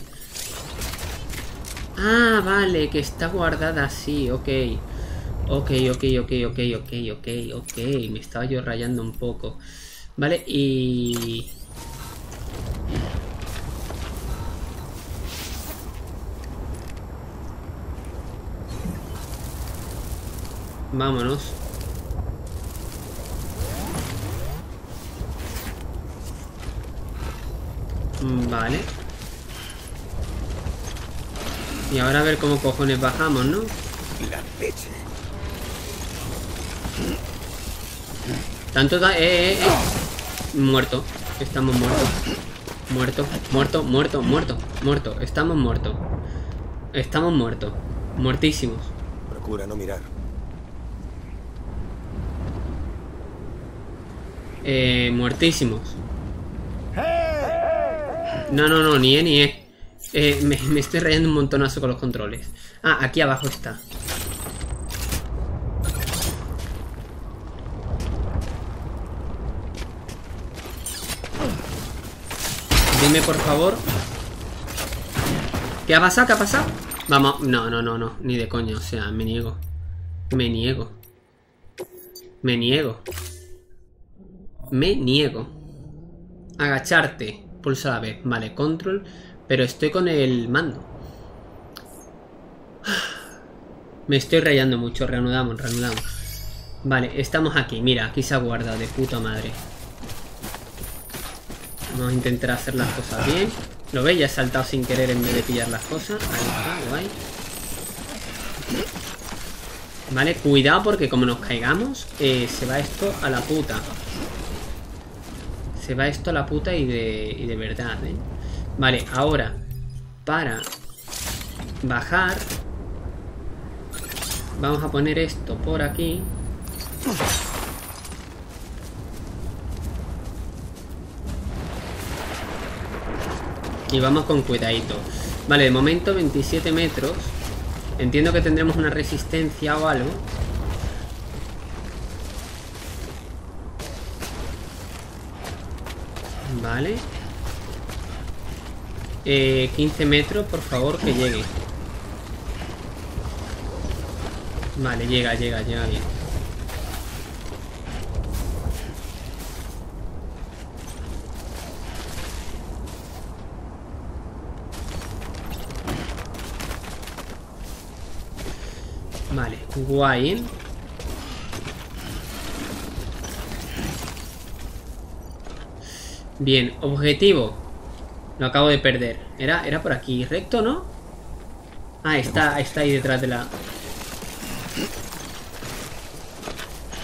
Ah, vale, que está guardada así, ok. Ok. Me estaba yo rayando un poco. Vale, y... Vámonos. Vale. Y ahora a ver cómo cojones bajamos, ¿no? La leche. Tanto da... Muerto, estamos muertos. Muerto. Estamos muertos. Muertísimos. Procura no mirar. Muertísimos. No, ni. Me estoy rayando un montonazo con los controles. Ah, aquí abajo está. Dime, por favor. ¿Qué ha pasado? ¿Qué ha pasado? Vamos. No, no, no, no. Ni de coña. O sea, me niego. Me niego. Me niego. Me niego. Agacharte. Pulsa a la vez. Vale, control. Pero estoy con el mando. Me estoy rayando mucho. Reanudamos, reanudamos. Vale, estamos aquí. Mira, aquí se ha guardado de puta madre. Vamos a intentar hacer las cosas bien. ¿Lo veis? Ya he saltado sin querer en vez de pillar las cosas. Ahí está, guay. Vale, cuidado porque como nos caigamos, se va esto a la puta. Se va esto a la puta y de verdad, ¿eh? Vale, ahora, para bajar, vamos a poner esto por aquí. Y vamos con cuidadito. Vale, de momento 27 metros. Entiendo que tendremos una resistencia o algo. Vale. 15 metros, por favor, que llegue. Vale, llega, llega, llega bien. Vale, guay. Bien, objetivo. Lo acabo de perder. Era por aquí, recto, ¿no? Ah, está ahí detrás de la...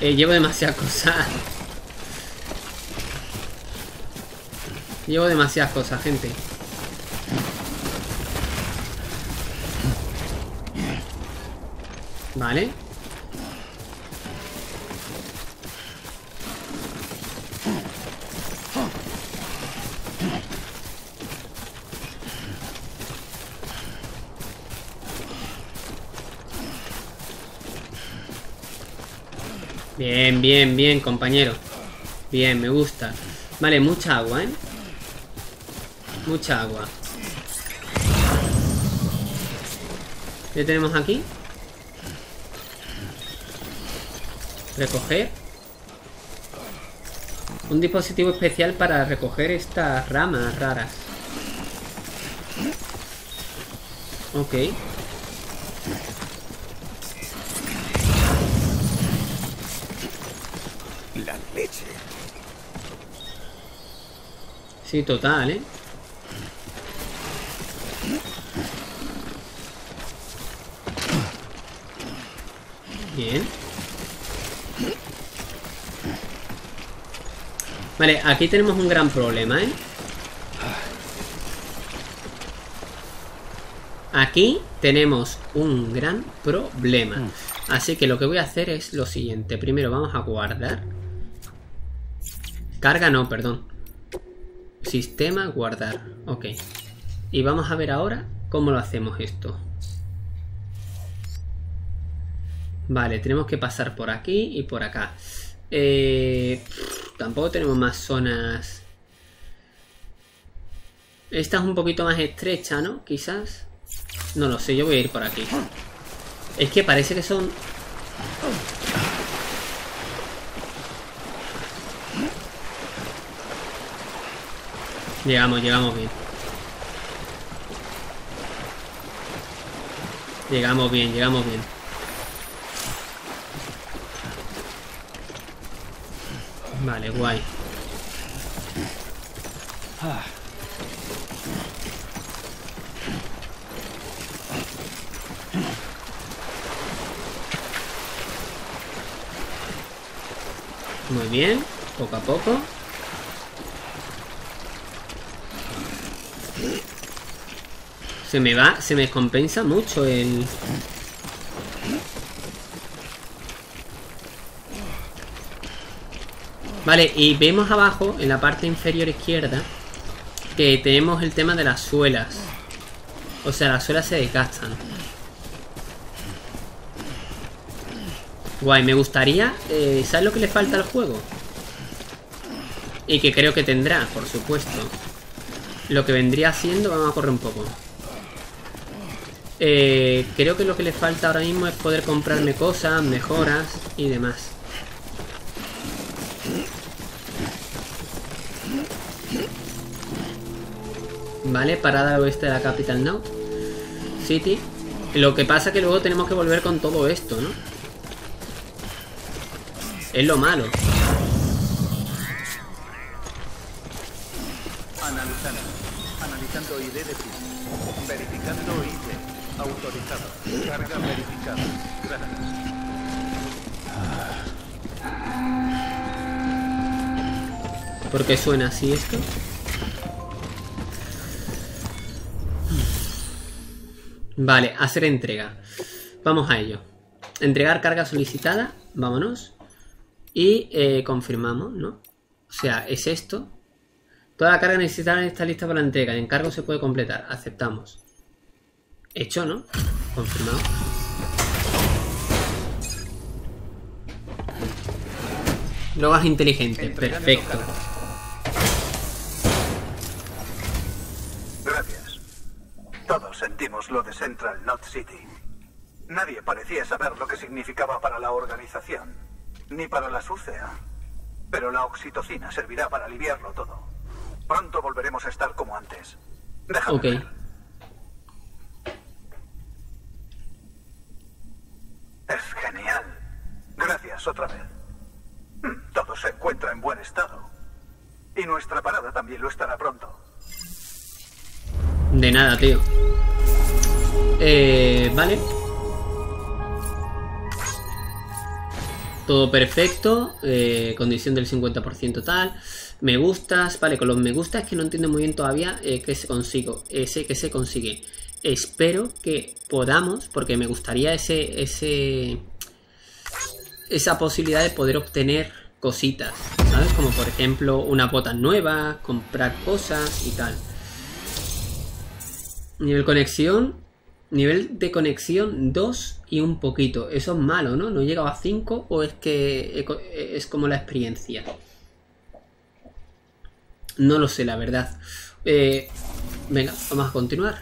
llevo demasiadas cosas. Llevo demasiadas cosas, gente. Vale. Bien, bien, bien, compañero. Bien, me gusta. Vale, mucha agua, ¿eh? Mucha agua. ¿Qué tenemos aquí? Recoger un dispositivo especial para recoger estas ramas raras. Ok. La leche. Sí, total, ¿eh? Bien. Vale, aquí tenemos un gran problema, ¿eh? Aquí tenemos un gran problema. Así que lo que voy a hacer es lo siguiente. Primero vamos a guardar. Carga no, perdón. Sistema, guardar. Ok. Y vamos a ver ahora cómo lo hacemos esto. Vale, tenemos que pasar por aquí y por acá. Tampoco tenemos más zonas. Esta es un poquito más estrecha, ¿no? Quizás. No lo sé, yo voy a ir por aquí. Es que parece que son... Llegamos, llegamos bien. Llegamos bien, llegamos bien. Vale, guay. Muy bien, poco a poco. Se me va, se me descompensa mucho el... Vale, y vemos abajo, en la parte inferior izquierda, que tenemos el tema de las suelas. O sea, las suelas se desgastan. Guay, me gustaría... ¿sabes lo que le falta al juego? Y que creo que tendrá, por supuesto. lo que vendría haciendo... Vamos a correr un poco. Creo que lo que le falta ahora mismo es poder comprarme cosas, mejoras y demás. Vale, parada oeste de la Capital Knot City. Lo que pasa es que luego tenemos que volver con todo esto, ¿no? Es lo malo. Analizando ID de piso. Verificando ID. Autorizado. Carga verificada. Gracias. ¿Por qué suena así esto? Vale, hacer entrega. Vamos a ello. Entregar carga solicitada. Vámonos. Y confirmamos, ¿no? O sea, es esto. Toda la carga necesitada está lista para la entrega. El encargo se puede completar. Aceptamos. Hecho, ¿no? Confirmado. Drogas inteligentes. Perfecto. Sentimos lo de Central Knot City. Nadie parecía saber lo que significaba para la organización, ni para la SUCEA. Pero la oxitocina servirá para aliviarlo todo. Pronto volveremos a estar como antes. Déjame ver. Es genial. Gracias otra vez. Todo se encuentra en buen estado. Y nuestra parada también lo estará pronto. De nada, tío. Vale. Todo perfecto. Condición del 50% tal. Me gustas. Vale, con los me gustas es que no entiendo muy bien todavía qué se consigue. Sé que se consigue. Espero que podamos, porque me gustaría esa posibilidad de poder obtener cositas, ¿sabes? Como por ejemplo unas botas nuevas, comprar cosas y tal. Nivel conexión, nivel de conexión 2 y un poquito. Eso es malo, ¿no? No he llegado a 5 o es que es como la experiencia. No lo sé, la verdad. Venga, vamos a continuar.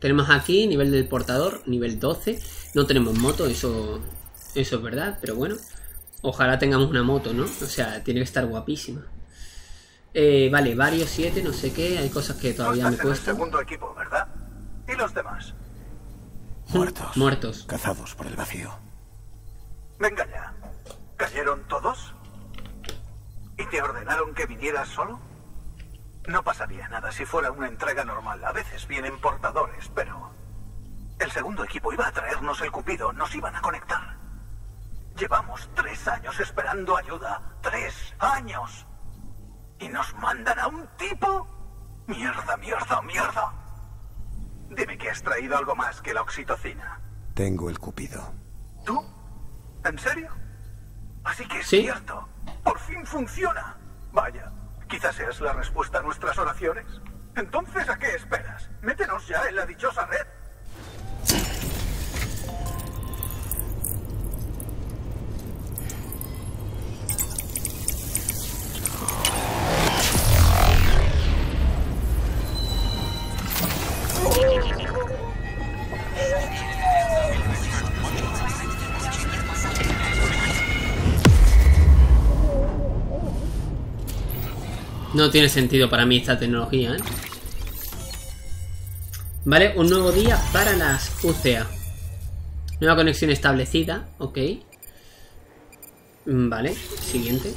Tenemos aquí nivel del portador, nivel 12. No tenemos moto, eso es verdad, pero bueno. Ojalá tengamos una moto, ¿no? O sea, tiene que estar guapísima. Vale, varios 7, no sé qué. Hay cosas que todavía me cuestan. Segundo equipo, ¿verdad? ¿Y los demás? Muertos. Muertos. Cazados por el vacío. Venga ya. ¿Cayeron todos? ¿Y te ordenaron que vinieras solo? No pasaría nada si fuera una entrega normal. A veces vienen portadores, pero... El segundo equipo iba a traernos el cupido. Nos iban a conectar. Llevamos 3 años esperando ayuda. ¡3 años! ¿Y nos mandan a un tipo? ¡Mierda, mierda, mierda! Dime que has traído algo más que la oxitocina. Tengo el cupido. ¿Tú? ¿En serio? Así que es cierto. Por fin funciona. Vaya, quizás seas la respuesta a nuestras oraciones. Entonces, ¿a qué esperas? Métenos ya en la dichosa red. No tiene sentido para mí esta tecnología, ¿eh? Vale, un nuevo día para las UCA. Nueva conexión establecida, ok. Vale, siguiente.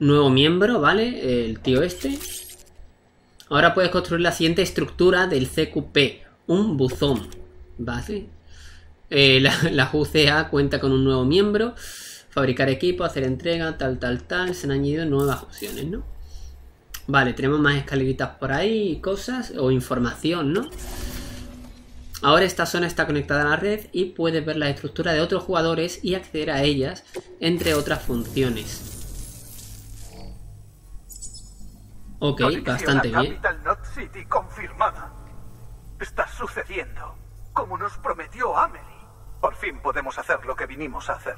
Nuevo miembro, vale, el tío este. Ahora puedes construir la siguiente estructura del CQP, un buzón, ¿vale? La UCA cuenta con un nuevo miembro. Fabricar equipo, hacer entrega, tal, tal, tal. Se han añadido nuevas opciones, ¿no? Vale, tenemos más escaleritas por ahí, cosas, o información, ¿no? Ahora esta zona está conectada a la red y puedes ver la estructura de otros jugadores y acceder a ellas, entre otras funciones. Ok, bastante bien. Capital Knot City confirmada. Está sucediendo, como nos prometió Amelie. Por fin podemos hacer lo que vinimos a hacer.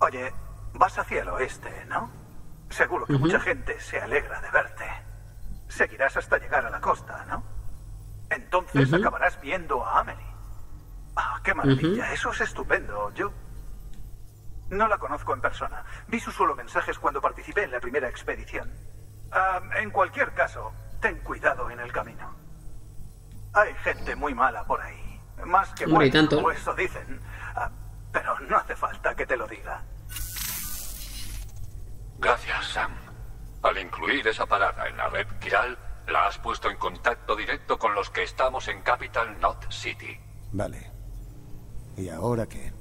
Oye, vas hacia el oeste, ¿no? Seguro que mucha gente se alegra de verte. Seguirás hasta llegar a la costa, ¿no? Entonces acabarás viendo a Amelie. Ah, qué maravilla, eso es estupendo. Yo no la conozco en persona. Vi sus solo mensajes cuando participé en la primera expedición. En cualquier caso, ten cuidado en el camino. Hay gente muy mala por ahí. Más que buena, o eso dicen. Pero no hace falta que te lo diga. Gracias, Sam. Al incluir esa parada en la red Quiral, la has puesto en contacto directo con los que estamos en Capital Knot City. Vale. ¿Y ahora qué?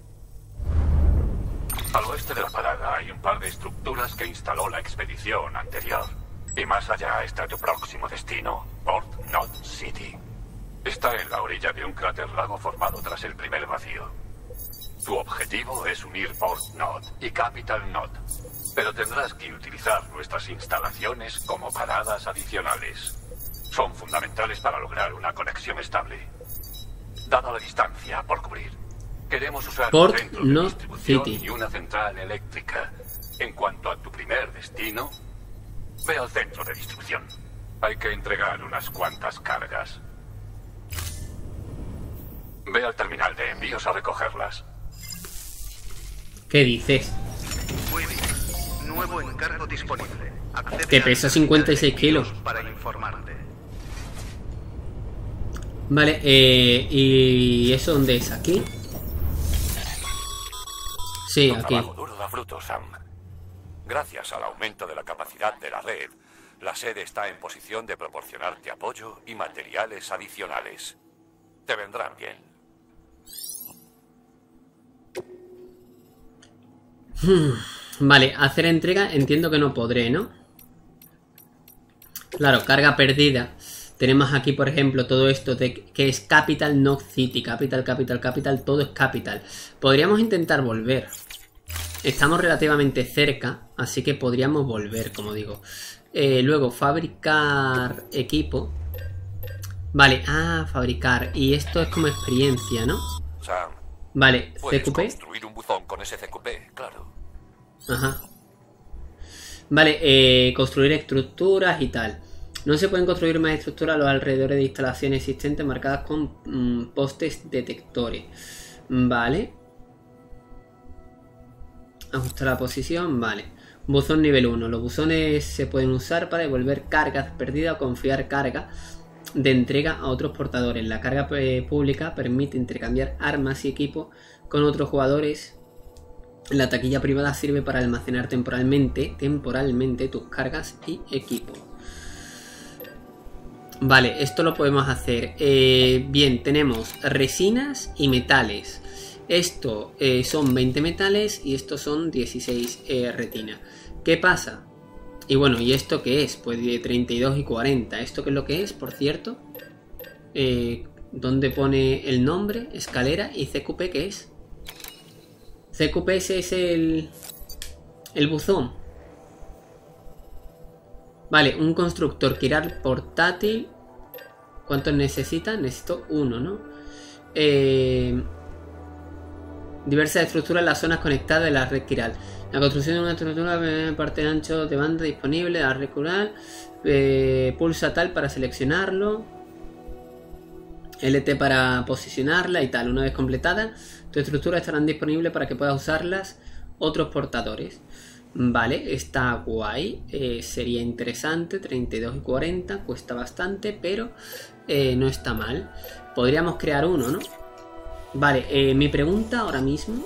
Al oeste de la parada hay un par de estructuras que instaló la expedición anterior. Y más allá está tu próximo destino, Port Knot City. Está en la orilla de un cráter lago formado tras el primer vacío. Tu objetivo es unir Port Knot y Capital Knot, pero tendrás que utilizar nuestras instalaciones como paradas adicionales. Son fundamentales para lograr una conexión estable. Dada la distancia por cubrir, queremos usar un centro de distribución y una central eléctrica. En cuanto a tu primer destino, ve al centro de distribución. Hay que entregar unas cuantas cargas. Ve al terminal de envíos a recogerlas. ¿Qué dices? Muy bien. Nuevo encargo disponible. Accede. Que pesa 56 kilos. Para informarte. Vale, ¿y eso dónde es? ¿Aquí? Sí, aquí. Tu trabajo duro da fruto, Sam. Gracias al aumento de la capacidad de la red, la sede está en posición de proporcionarte apoyo y materiales adicionales. Te vendrán bien. Vale, hacer entrega entiendo que no podré, ¿no? Claro, carga perdida. Tenemos aquí, por ejemplo, todo esto de que es Capital Knot City. Capital, todo es Capital. Podríamos intentar volver. Estamos relativamente cerca, así que podríamos volver, como digo. Luego, fabricar equipo. Vale, fabricar. Y esto es como experiencia, ¿no? Sam, vale, CQP. Construir un buzón con ese CQP, claro. Ajá. Vale, construir estructuras y tal. No se pueden construir más estructuras a los alrededores de instalaciones existentes marcadas con postes detectores. Vale. Ajustar la posición, vale. Buzón nivel 1. Los buzones se pueden usar para devolver cargas perdidas o confiar carga de entrega a otros portadores. La carga pública permite intercambiar armas y equipo con otros jugadores. La taquilla privada sirve para almacenar temporalmente tus cargas y equipo. Vale, esto lo podemos hacer. Bien, tenemos resinas y metales. Esto son 20 metales y estos son 16 retinas. ¿Qué pasa? Y bueno, ¿y esto qué es? Pues de 32 y 40. ¿Esto qué es lo que es, por cierto? ¿Dónde pone el nombre? Escalera y CQP, ¿qué es? CQP ese es el buzón. Vale, un constructor, Quiral portátil. ¿Cuántos necesitan? Necesito uno, ¿no? Diversas estructuras en las zonas conectadas de la red Quiral. La construcción de una estructura en parte de ancho de banda disponible, la red Quiral. Pulsa tal para seleccionarlo. LT para posicionarla y tal. Una vez completada, tu estructura estarán disponibles para que puedas usarlas otros portadores. Vale, está guay. Sería interesante. 32 y 40. Cuesta bastante, pero no está mal. Podríamos crear uno, ¿no? Vale, mi pregunta ahora mismo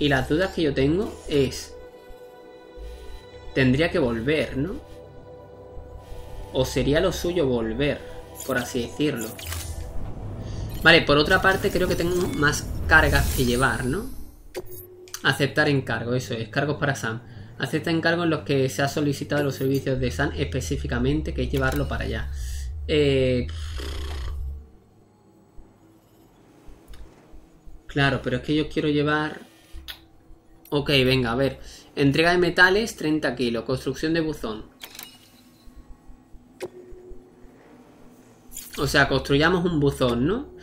y las dudas que yo tengo es... Tendría que volver, ¿no? O sería lo suyo volver, por así decirlo. Vale, por otra parte creo que tengo más cargas que llevar, ¿no? Aceptar encargo, eso es, cargos para Sam. Acepta encargos en los que se ha solicitado los servicios de Sam específicamente, que es llevarlo para allá. Claro, pero es que yo quiero llevar... Ok, venga, a ver. Entrega de metales, 30 kilos. Construcción de buzón. O sea, construyamos un buzón, ¿no?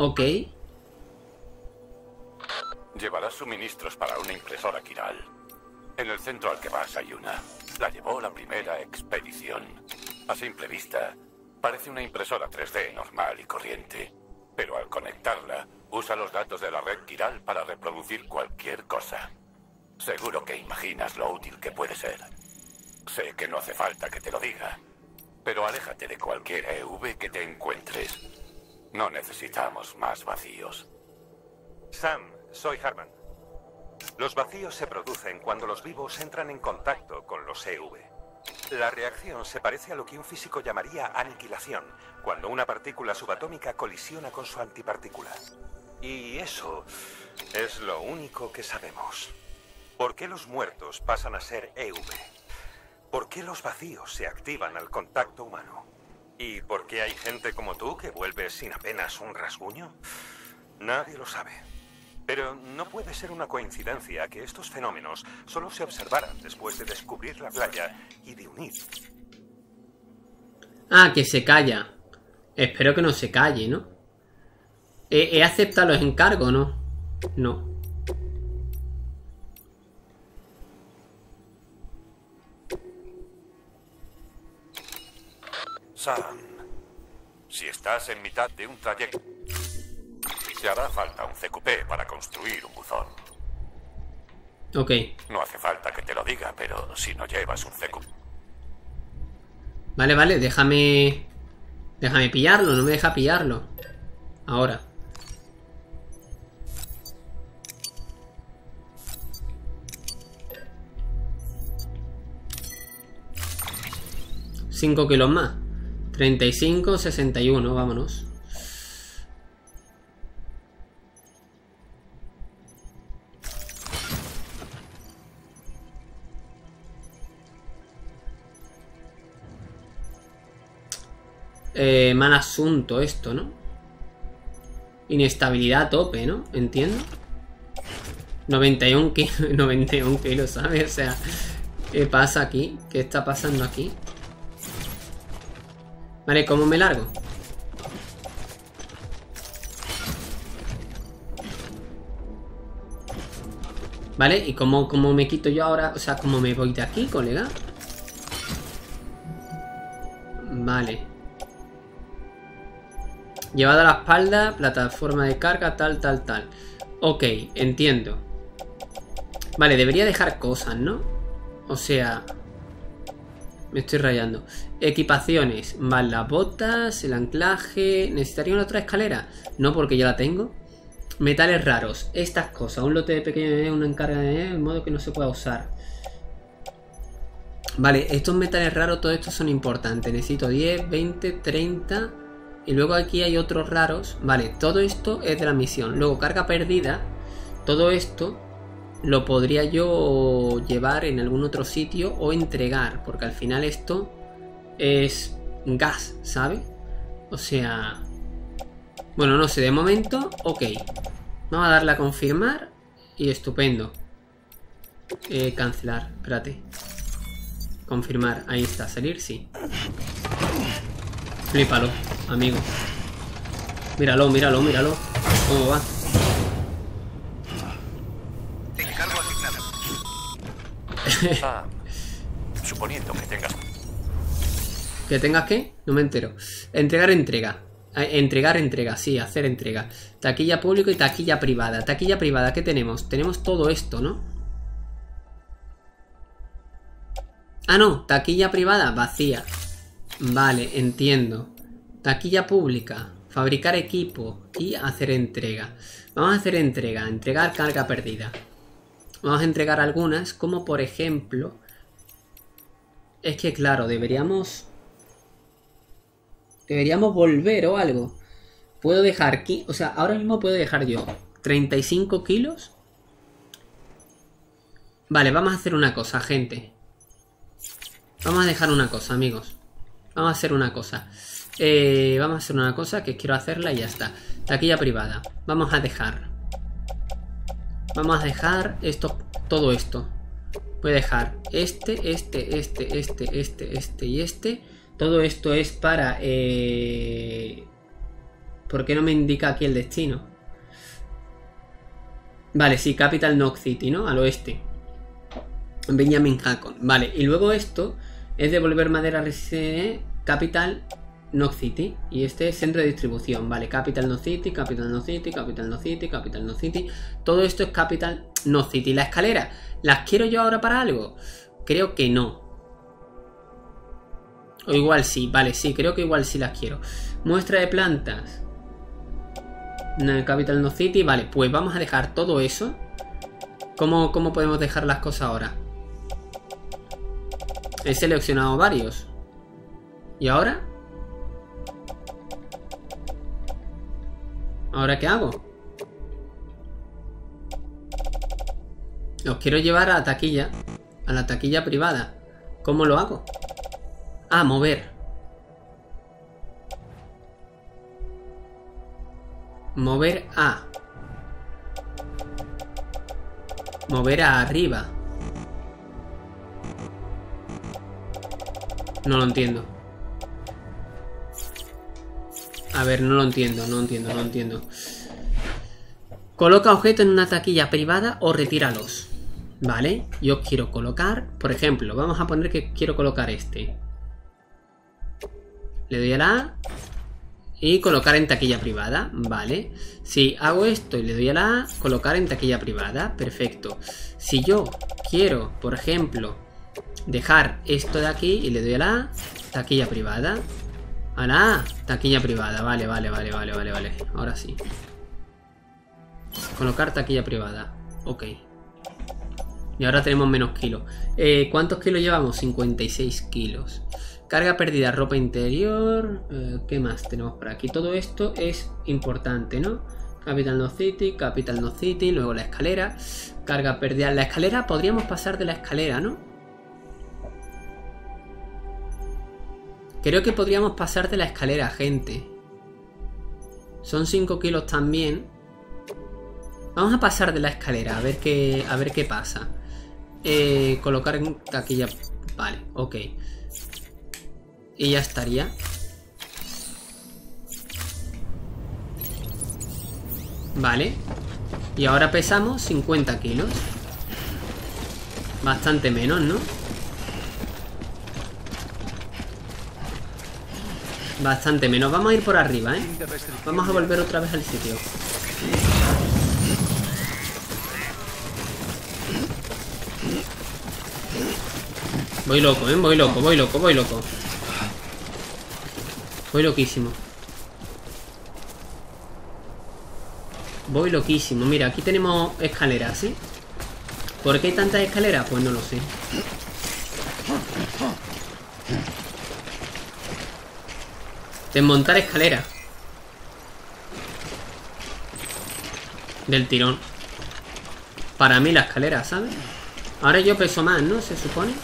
Ok. Llevarás suministros para una impresora Quiral. En el centro al que vas hay una. La llevó la primera expedición. A simple vista, parece una impresora 3D normal y corriente. Pero al conectarla, usa los datos de la red Quiral para reproducir cualquier cosa. Seguro que imaginas lo útil que puede ser. Sé que no hace falta que te lo diga, pero aléjate de cualquier EV que te encuentres. No necesitamos más vacíos. Sam, soy Hartman. Los vacíos se producen cuando los vivos entran en contacto con los EV. La reacción se parece a lo que un físico llamaría aniquilación, cuando una partícula subatómica colisiona con su antipartícula. Y eso es lo único que sabemos. ¿Por qué los muertos pasan a ser EV? ¿Por qué los vacíos se activan al contacto humano? ¿Y por qué hay gente como tú que vuelve sin apenas un rasguño? Nadie lo sabe. Pero no puede ser una coincidencia que estos fenómenos solo se observaran después de descubrir la playa y de unir. Ah, que se calla. Espero que no se calle, ¿no? ¿He aceptado los encargos, no? No. Sam, si estás en mitad de un trayecto, te hará falta un CQP para construir un buzón. Ok. No hace falta que te lo diga, pero si no llevas un CQP... Vale, vale, déjame pillarlo, no me deja pillarlo. Ahora. Cinco kilos más. 35, 61, vámonos. Mal asunto esto, ¿no? Inestabilidad a tope, ¿no? Entiendo. 91 kilos, 91 kilos, ¿sabes? O sea, ¿qué pasa aquí? ¿Qué está pasando aquí? Vale, ¿cómo me largo? Vale, ¿y cómo me quito yo ahora? O sea, ¿cómo me voy de aquí, colega? Vale. Llevado a la espalda, plataforma de carga, tal, tal, tal. Ok, entiendo. Vale, debería dejar cosas, ¿no? O sea... me estoy rayando. Equipaciones. Más las botas, el anclaje. ¿Necesitaría una otra escalera? No, porque ya la tengo. Metales raros. Estas cosas. Un lote de pequeño, una encarga de modo que no se pueda usar. Vale, estos metales raros, todos estos son importantes. Necesito 10, 20, 30. Y luego aquí hay otros raros. Vale, todo esto es de la misión. Luego carga perdida. Todo esto... lo podría yo llevar en algún otro sitio o entregar, porque al final esto es gas, ¿sabe? O sea... bueno, no sé, de momento, ok. Vamos a darle a confirmar y estupendo. Cancelar, espérate. Confirmar, ahí está, salir, sí. Flípalo, amigo. Míralo, míralo, míralo. ¿Cómo va? Suponiendo que tengas... ¿que tengas qué? No me entero. Entregar, entrega. Entregar, entrega, sí, hacer entrega. Taquilla pública y taquilla privada. Taquilla privada, ¿qué tenemos? Tenemos todo esto, ¿no? Ah, no, taquilla privada, vacía. Vale, entiendo. Taquilla pública, fabricar equipo y hacer entrega. Vamos a hacer entrega, entregar carga perdida. Vamos a entregar algunas, como por ejemplo... es que claro, deberíamos volver o algo. Puedo dejar aquí... o sea, ahora mismo puedo dejar yo 35 kilos. Vale, vamos a hacer una cosa, gente. Vamos a dejar una cosa, amigos. Vamos a hacer una cosa. Vamos a hacer una cosa que quiero hacerla y ya está. Taquilla privada. Vamos a dejar... vamos a dejar esto, todo esto. Voy a dejar este y este. Todo esto es para ¿Por qué no me indica aquí el destino? Vale, sí, Capital Knot City, ¿no? Al oeste. Benjamin Hackon. Vale, y luego esto es devolver madera RCE, Capital Knot City. Y este es centro de distribución. Vale, Capital Knot City, Capital Knot City, Capital Knot City, Capital Knot City. Todo esto es Capital Knot City. ¿La escalera? ¿Las quiero yo ahora para algo? Creo que no. O igual sí, vale, sí, creo que igual sí las quiero. Muestra de plantas. Capital Knot City. Vale, pues vamos a dejar todo eso. ¿Cómo podemos dejar las cosas ahora? He seleccionado varios. ¿Y ahora? ¿Ahora qué hago? Los quiero llevar a la taquilla. A la taquilla privada. ¿Cómo lo hago? Ah, mover. Mover a. Mover a arriba. No lo entiendo. A ver, no lo entiendo. Coloca objetos en una taquilla privada o retíralos. Vale, yo quiero colocar, por ejemplo, vamos a poner que quiero colocar este. Le doy a la A y colocar en taquilla privada, vale. Si hago esto y le doy a la A, colocar en taquilla privada, perfecto. Si yo quiero, por ejemplo, dejar esto de aquí y le doy a la A, taquilla privada. A la A, taquilla privada, vale. Ahora sí. Colocar taquilla privada, ok. Y ahora tenemos menos kilos. ¿Cuántos kilos llevamos? 56 kilos. Carga perdida, ropa interior. ¿Qué más tenemos por aquí? Todo esto es importante, ¿no? Capital Knot City, Capital Knot City. Luego la escalera. Carga perdida. La escalera, podríamos pasar de la escalera, ¿no? Creo que podríamos pasar de la escalera, gente. Son 5 kilos también. Vamos a pasar de la escalera. A ver qué pasa. Colocar en taquilla. Vale, ok. Y ya estaría. Vale. Y ahora pesamos 50 kilos. Bastante menos, ¿no? Bastante menos. Vamos a ir por arriba, ¿eh? Vamos a volver otra vez al sitio. Voy loco, ¿eh? Voy loco. Voy loquísimo. Mira, aquí tenemos escaleras, ¿sí? ¿Por qué hay tantas escaleras? Pues no lo sé. Desmontar escalera. Del tirón. Para mí la escalera, ¿sabes? Ahora yo peso más, ¿no? Se supone.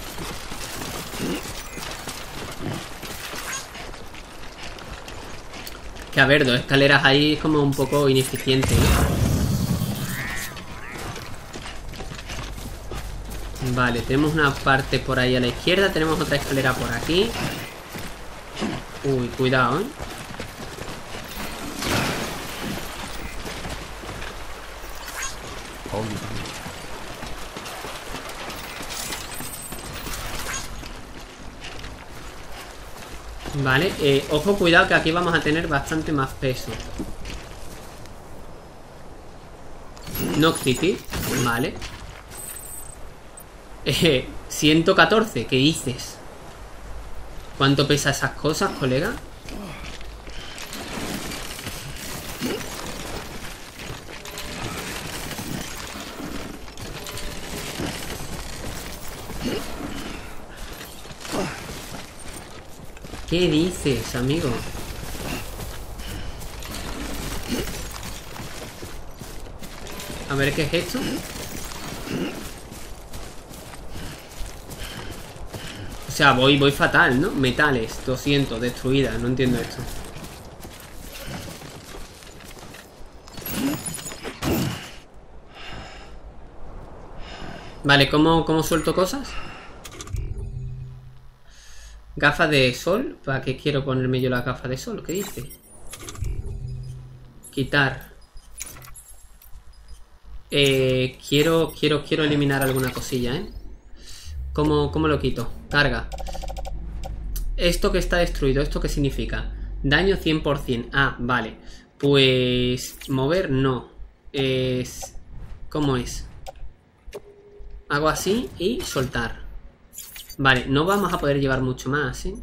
Que a ver, dos escaleras ahí es como un poco ineficiente, ¿no? Vale, tenemos una parte por ahí a la izquierda. Tenemos otra escalera por aquí. Uy, cuidado, ¿eh? Vale, ojo, cuidado, que aquí vamos a tener bastante más peso. Knot City, vale. 114, ¿qué dices? ¿Cuánto pesa esas cosas, colega? ¿Qué dices, amigo? A ver, ¿qué es esto? O sea, voy fatal, ¿no? Metales, 200, destruida, no entiendo esto. Vale, ¿cómo suelto cosas? ¿Gafas de sol? ¿Para qué quiero ponerme yo la gafa de sol? ¿Qué dice? Quitar. Quiero eliminar alguna cosilla, ¿eh? ¿Cómo lo quito? Carga. Esto que está destruido, ¿esto qué significa? Daño 100%. Ah, vale. Pues... mover no. Es... ¿cómo es? Hago así y soltar. Vale, no vamos a poder llevar mucho más, ¿eh?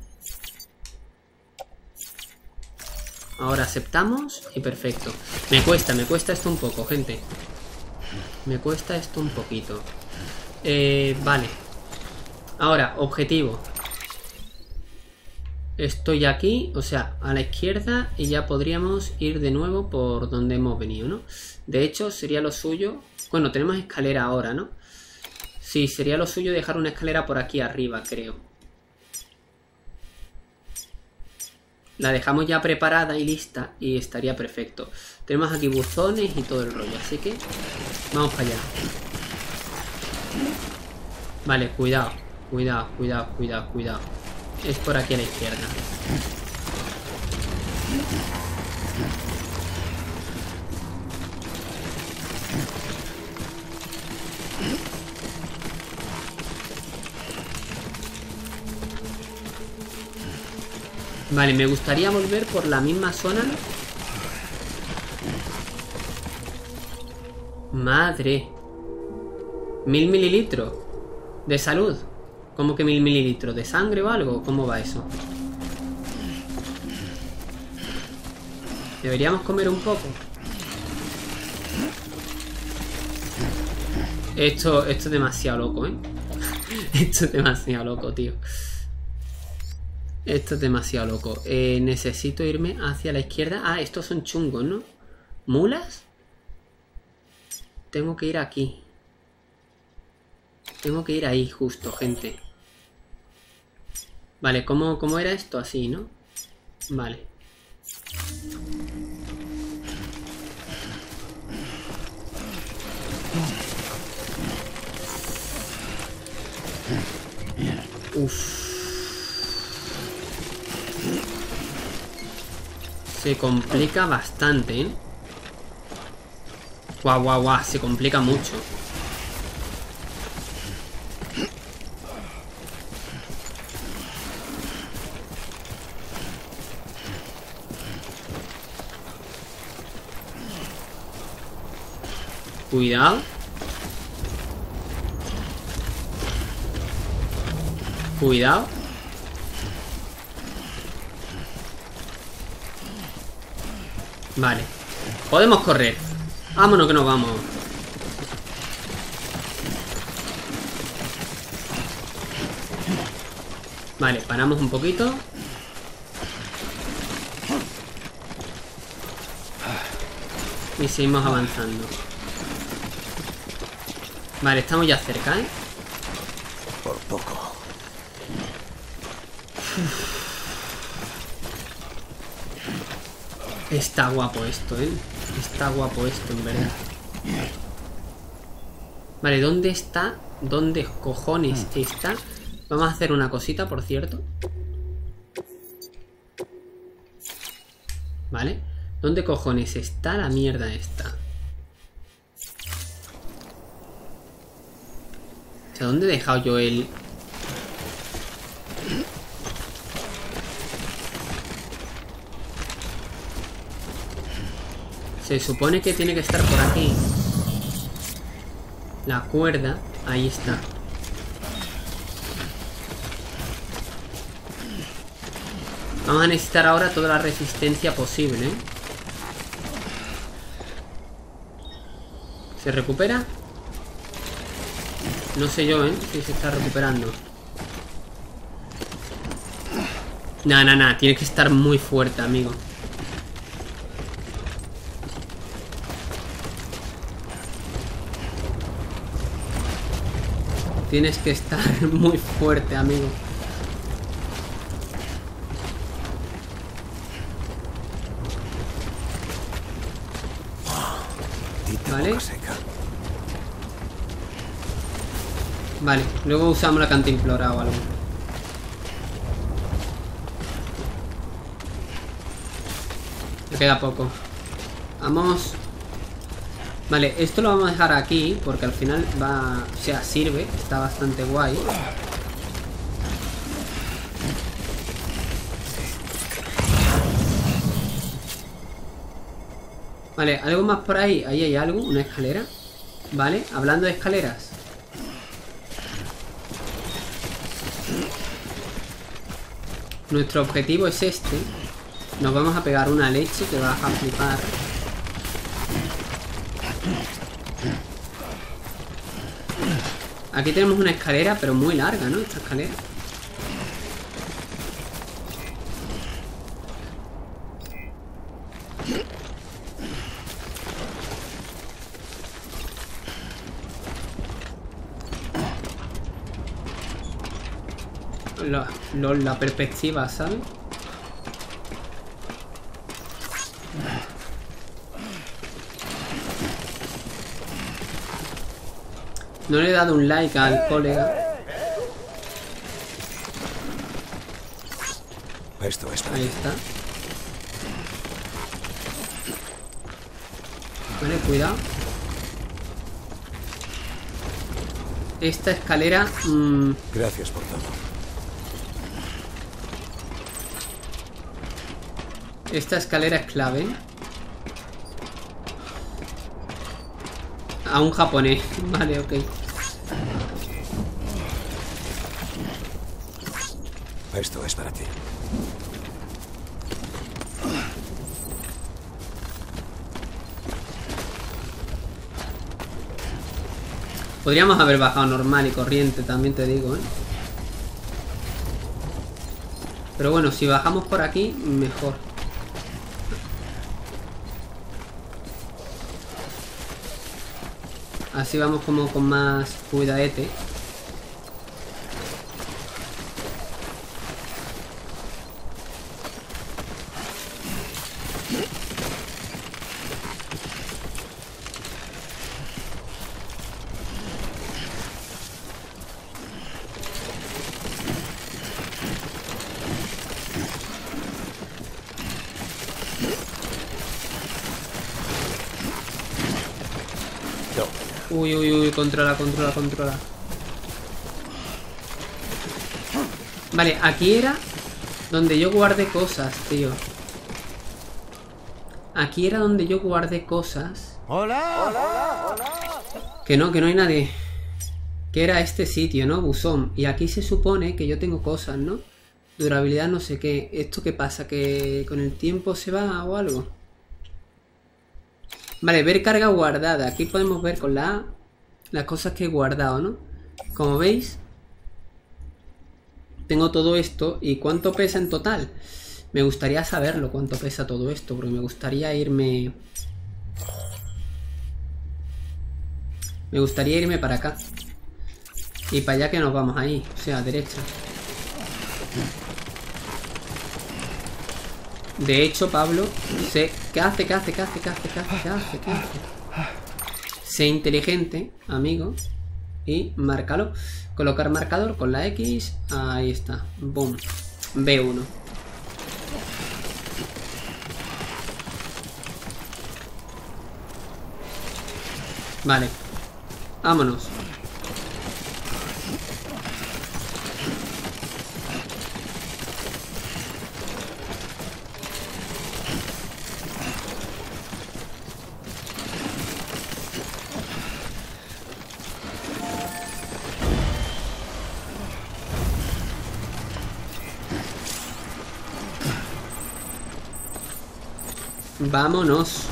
Ahora aceptamos y perfecto. Me cuesta esto un poco, gente. Me cuesta esto un poquito. Vale. Ahora, objetivo. Estoy aquí, o sea, a la izquierda, y ya podríamos ir de nuevo por donde hemos venido, ¿no? De hecho, sería lo suyo... bueno, tenemos escalera ahora, ¿no? Sí, sería lo suyo dejar una escalera por aquí arriba, creo. La dejamos ya preparada y lista y estaría perfecto. Tenemos aquí buzones y todo el rollo, así que vamos para allá. Vale, cuidado. Es por aquí a la izquierda. Vale, me gustaría volver por la misma zona. Madre. 1000 mililitros de salud. ¿Cómo que 1000 mililitros? ¿De sangre o algo? ¿Cómo va eso? Deberíamos comer un poco. Esto es demasiado loco, ¿eh? Esto es demasiado loco, tío. Esto es demasiado loco. Necesito irme hacia la izquierda. Ah, estos son chungos, ¿no? ¿Mulas? Tengo que ir aquí. Tengo que ir ahí justo, gente. Vale, ¿cómo era esto? Así, ¿no? Vale. Uff. Se complica bastante, ¿eh? Guau, se complica mucho. Cuidado. Cuidado. Vale. Podemos correr. Vámonos que nos vamos. Vale, paramos un poquito. Y seguimos avanzando. Vale, estamos ya cerca, ¿eh? Por poco. Uf. Está guapo esto, ¿eh? Está guapo esto, en verdad. Vale, ¿dónde está? ¿Dónde cojones está? Vamos a hacer una cosita, por cierto. Vale. ¿Dónde cojones está la mierda esta? O sea, ¿dónde he dejado yo el...? Se supone que tiene que estar por aquí. La cuerda. Ahí está. Vamos a necesitar ahora toda la resistencia posible, ¿eh? ¿Se recupera? No sé yo, ¿eh? Si se está recuperando. Nah. Tiene que estar muy fuerte, amigo. Tienes que estar muy fuerte, amigo. Vale. Vale, luego usamos la cantimplora o algo. Me queda poco. Vamos. Vale, esto lo vamos a dejar aquí porque al final va... O sea, sirve. Está bastante guay. Vale, algo más por ahí. Ahí hay algo, una escalera. Vale, hablando de escaleras. Nuestro objetivo es este. Nos vamos a pegar una leche que vas a flipar. Aquí tenemos una escalera, pero muy larga, ¿no? Esta escalera. La perspectiva, ¿sabes? No le he dado un like al colega. Esto está. Ahí está. Vale, cuidado. Esta escalera. Gracias por todo. Esta escalera es clave. A un japonés. Vale, ok. Esto es para ti. Podríamos haber bajado normal y corriente, también te digo, ¿eh? Pero bueno, si bajamos por aquí, mejor. Así vamos como con más cuidadete. Uy, uy, uy, controla, controla, controla. Vale, aquí era donde yo guardé cosas, tío. Aquí era donde yo guardé cosas. Hola, hola, hola. Que no hay nadie. Que era este sitio, ¿no? Buzón. Y aquí se supone que yo tengo cosas, ¿no? Durabilidad, no sé qué. ¿Esto qué pasa? ¿Que con el tiempo se va o algo? Vale, ver carga guardada. Aquí podemos ver con la A las cosas que he guardado, ¿no? Como veis, tengo todo esto. ¿Y cuánto pesa en total? Me gustaría saberlo, cuánto pesa todo esto, porque me gustaría irme... Me gustaría irme para acá. Y para allá que nos vamos ahí, o sea, derecha. De hecho, Pablo, sé... ¿Qué hace? Sé inteligente, amigo. Y márcalo. Colocar marcador con la X. Ahí está. Boom. B1. Vale. Vámonos. Vámonos.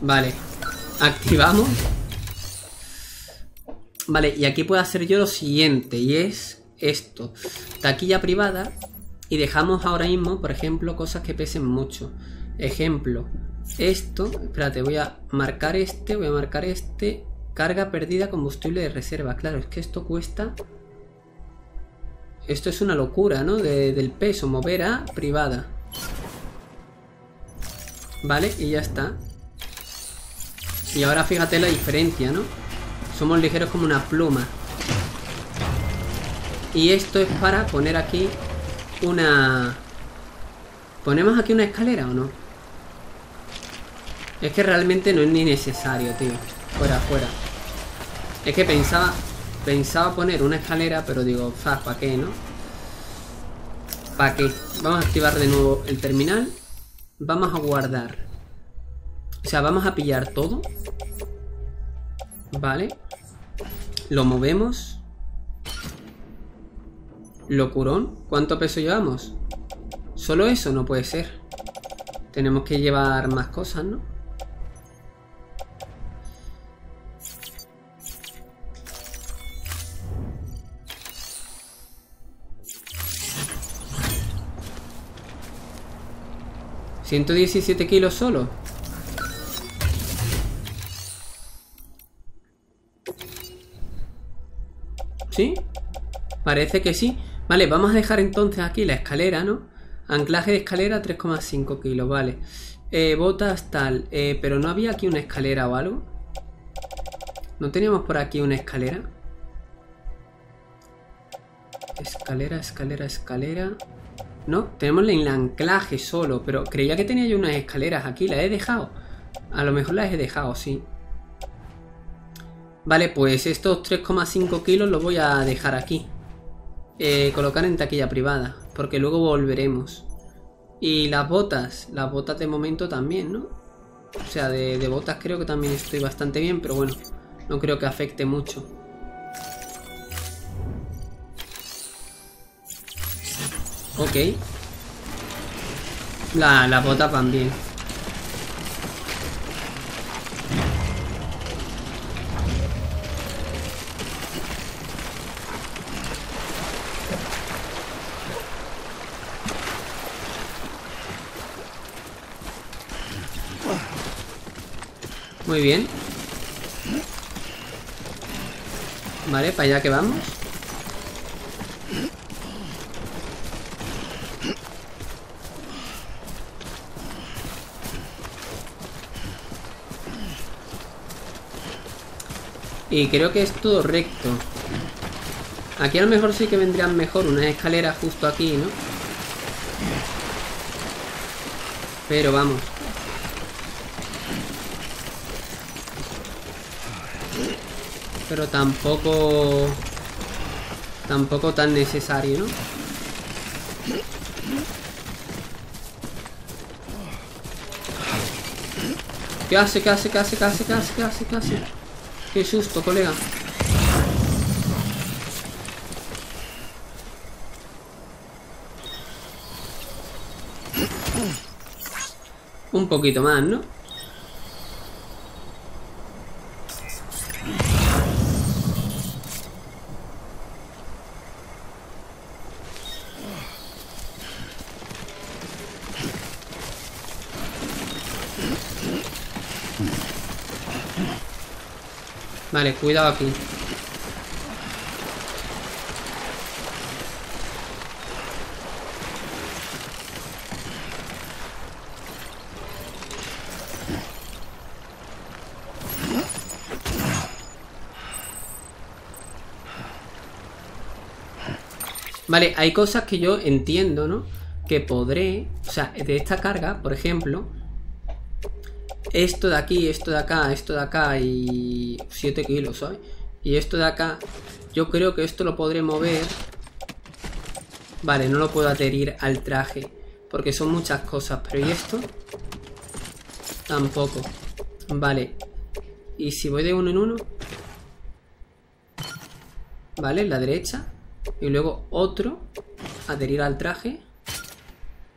Vale. Activamos. Vale, y aquí puedo hacer yo lo siguiente. Y es esto. Taquilla privada. Y dejamos ahora mismo, por ejemplo, cosas que pesen mucho. Ejemplo. Esto. Espérate, voy a marcar este. Voy a marcar este. Carga perdida, combustible de reserva. Claro, es que esto cuesta... Esto es una locura, ¿no? Del peso. Mover a privada. Vale, y ya está. Y ahora fíjate la diferencia, ¿no? Somos ligeros como una pluma. Y esto es para poner aquí una... ¿Ponemos aquí una escalera o no? Es que realmente no es ni necesario, tío. Fuera, fuera. Es que pensaba poner una escalera, pero digo, ¿para qué, no? ¿Para qué? Vamos a activar de nuevo el terminal. Vamos a guardar. O sea, vamos a pillar todo. Vale. Lo movemos. Locurón. ¿Cuánto peso llevamos? Solo eso no puede ser. Tenemos que llevar más cosas, ¿no? ¿117 kilos solo? ¿Sí? Parece que sí. Vale, vamos a dejar entonces aquí la escalera, ¿no? Anclaje de escalera 3,5 kilos, vale. Botas tal. Pero no había aquí una escalera o algo. ¿No teníamos por aquí una escalera? Escalera, escalera, escalera. No, tenemos el anclaje solo. Pero creía que tenía yo unas escaleras aquí. ¿Las he dejado? A lo mejor las he dejado, sí. Vale, pues estos 3,5 kilos los voy a dejar aquí. Colocar en taquilla privada, porque luego volveremos. Y las botas de momento también, ¿no? O sea, de botas creo que también estoy bastante bien, pero bueno, no creo que afecte mucho. Ok. Las botas van bien. Muy bien. Vale, para allá que vamos. Y creo que es todo recto. Aquí a lo mejor sí que vendrían mejor unas escaleras justo aquí, ¿no? Pero vamos. Pero tampoco tan necesario, ¿no? ¿Qué hace? ¿Qué hace? ¿Qué hace? ¿Qué hace? ¿Qué hace? ¿Qué hace? ¿Qué hace? Qué susto, colega. Un poquito más, ¿no? Vale, cuidado aquí. Vale, hay cosas que yo entiendo, ¿no? Que podré, o sea, de esta carga, por ejemplo... Esto de aquí, esto de acá y 7 kilos, ¿sabes? Y esto de acá, yo creo que esto lo podré mover. Vale, no lo puedo adherir al traje, porque son muchas cosas, pero ¿y esto? Tampoco. Vale. ¿Y si voy de uno en uno? Vale, la derecha. Y luego otro, adherir al traje.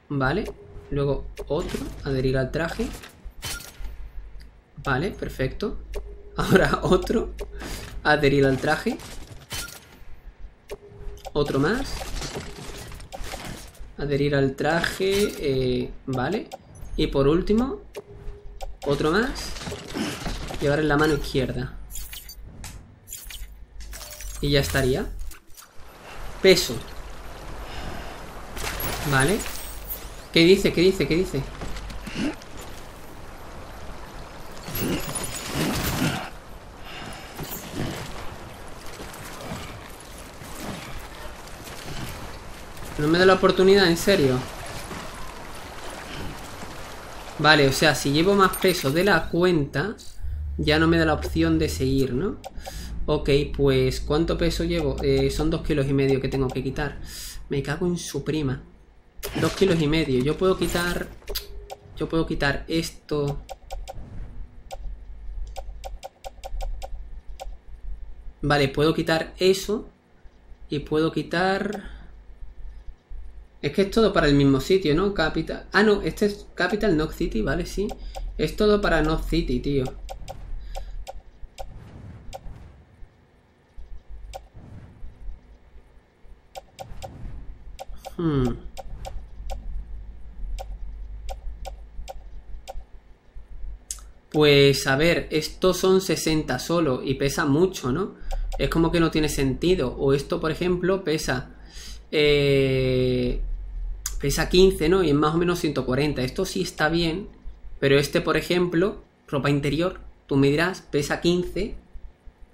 Vale, luego otro, adherir al traje. Vale, perfecto. Ahora otro. Adherir al traje. Otro más. Adherir al traje. Vale. Y por último, otro más. Llevar en la mano izquierda. Y ya estaría. Peso. Vale. ¿Qué dice? ¿Qué dice? ¿Qué dice? No me da la oportunidad, en serio. Vale, o sea, si llevo más pesos de la cuenta, ya no me da la opción de seguir, ¿no? Ok, pues ¿cuánto peso llevo? Son 2,5 kilos que tengo que quitar. Me cago en su prima. 2,5 kilos. Yo puedo quitar... yo puedo quitar esto. Vale, puedo quitar eso. Y puedo quitar... es que es todo para el mismo sitio, ¿no? Capital... ah, no, este es Capital Knot City, vale, sí. Es todo para Knot City, tío. Pues, a ver, estos son 60 solo y pesa mucho, ¿no? Es como que no tiene sentido. O esto, por ejemplo, pesa... pesa 15, ¿no? Y es más o menos 140. Esto sí está bien. Pero este, por ejemplo, ropa interior, tú me dirás, pesa 15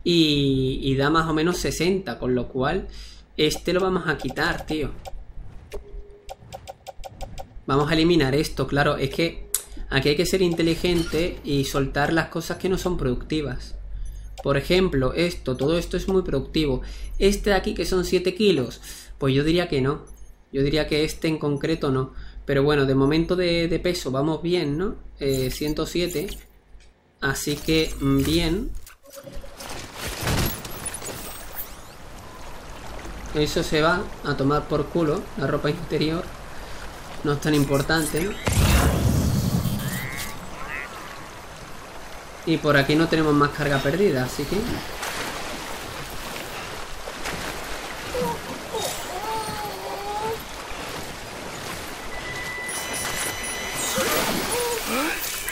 y da más o menos 60. Con lo cual, este lo vamos a quitar, tío. Vamos a eliminar esto, claro. Es que aquí hay que ser inteligente y soltar las cosas que no son productivas. Por ejemplo, esto, todo esto es muy productivo. Este de aquí, que son 7 kilos... pues yo diría que no. Yo diría que este en concreto no. Pero bueno, de momento de peso vamos bien, ¿no? 107. Así que bien. Eso se va a tomar por culo. La ropa interior no es tan importante, ¿no? Y por aquí no tenemos más carga perdida, así que...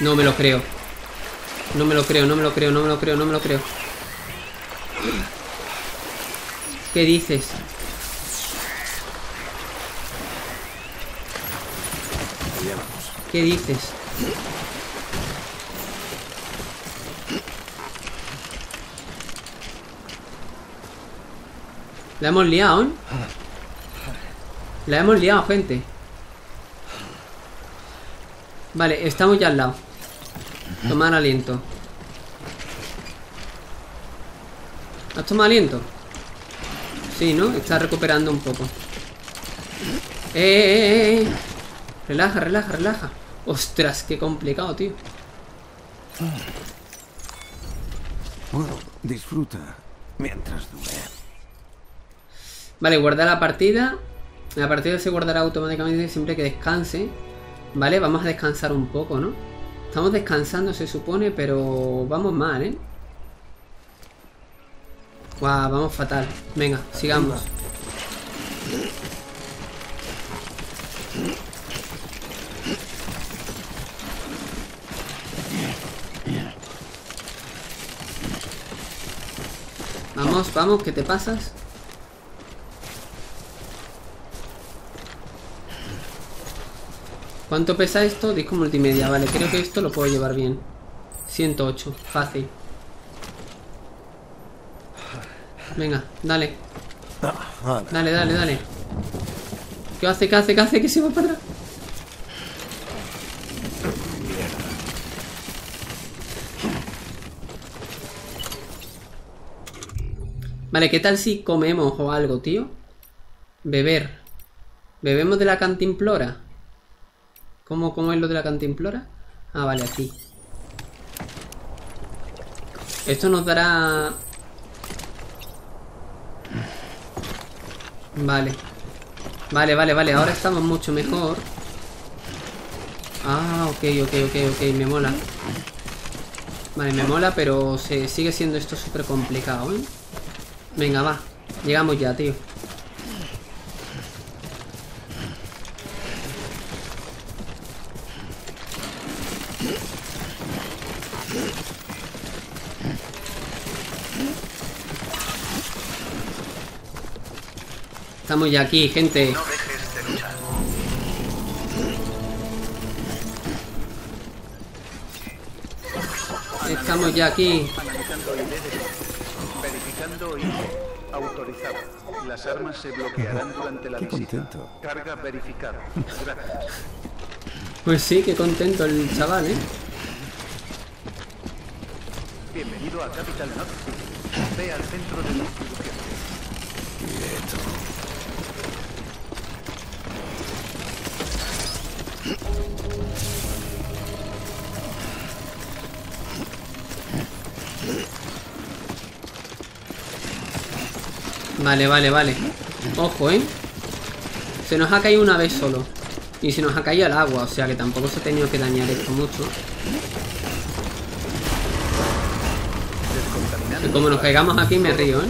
no me lo creo. No me lo creo, no me lo creo, no me lo creo, no me lo creo. ¿Qué dices? ¿Qué dices? La hemos liado, ¿eh? La hemos liado, gente. Vale, estamos ya al lado. Tomar aliento. ¿Has tomado aliento? Sí, ¿no? Está recuperando un poco. Relaja, relaja, relaja. Ostras, qué complicado, tío. Bueno, disfruta mientras dure. Vale, guardar la partida. La partida se guardará automáticamente siempre que descanse. Vale, vamos a descansar un poco, ¿no? Estamos descansando, se supone, pero vamos mal, ¿eh? Guau, vamos fatal. Venga, sigamos. Vamos, vamos, ¿qué te pasas? ¿Cuánto pesa esto? Disco multimedia, vale, creo que esto lo puedo llevar bien. 108, fácil. Venga, dale. Dale, dale, dale. ¿Qué hace? ¿Qué hace? ¿Qué hace? ¿Qué se va para atrás? Vale, ¿qué tal si comemos o algo, tío? Beber. ¿Bebemos de la cantimplora? ¿Cómo es lo de la cantimplora? Ah, vale, aquí. Esto nos dará... vale. Vale, vale, vale. Ahora estamos mucho mejor. Ah, ok. Me mola. Vale, me mola, pero se sigue siendo esto súper complicado, ¿eh? Venga, va. Llegamos ya, tío. Estamos ya aquí, gente. No dejes de luchar. Estamos ya aquí. Verificando ID. Autorizado. Las armas se bloquearán durante la visita. Carga verificada. Gracias. Pues sí, qué contento el chaval, ¿eh? Bienvenido a Capital Knot City. Ve al centro de la distribución. Vale, vale, vale. Ojo, ¿eh? Se nos ha caído una vez solo. Y se nos ha caído el agua, o sea que tampoco se ha tenido que dañar esto mucho. Y como nos caigamos aquí me río, ¿eh?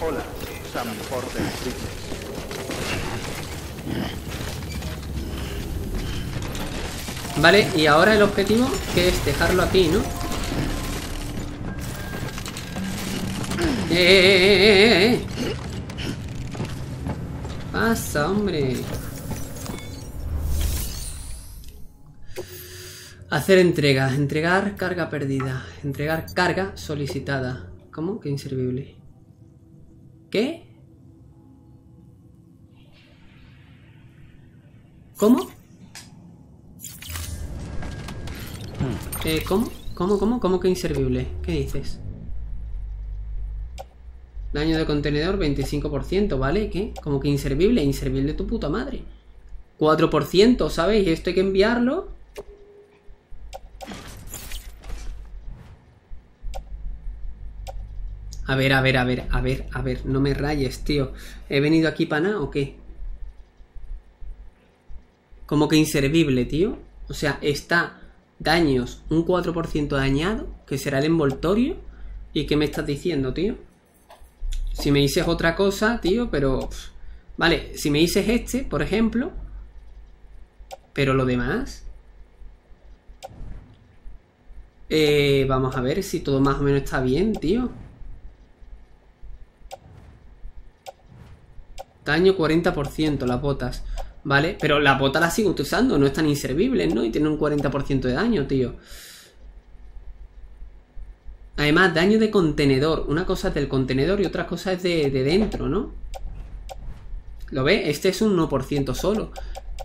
Hola, Sam Porter Bridges. Vale, y ahora el objetivo que es dejarlo aquí, ¿no? Pasa, hombre. Hacer entrega. Entregar carga perdida. Entregar carga solicitada. ¿Cómo? Que inservible. ¿Qué? ¿Cómo? ¿Cómo? ¿Cómo que inservible? ¿Qué dices? Daño de contenedor 25%, ¿vale? ¿Qué? Como que inservible, inservible tu puta madre. 4%, ¿sabéis? Esto hay que enviarlo. A ver, no me rayes, tío. ¿He venido aquí para nada o qué? Como que inservible, tío. O sea, está daños, un 4% dañado, que será el envoltorio. ¿Y qué me estás diciendo, tío? Si me dices otra cosa, tío, pero... Vale, si me dices este, por ejemplo. Pero lo demás... vamos a ver si todo más o menos está bien, tío. Daño 40%, las botas. Vale, pero las botas las sigo utilizando, no están inservibles, ¿no? Y tienen un 40% de daño, tío. Además, daño de contenedor. Una cosa es del contenedor y otra cosa es de dentro, ¿no? ¿Lo ves? Este es un 1% solo.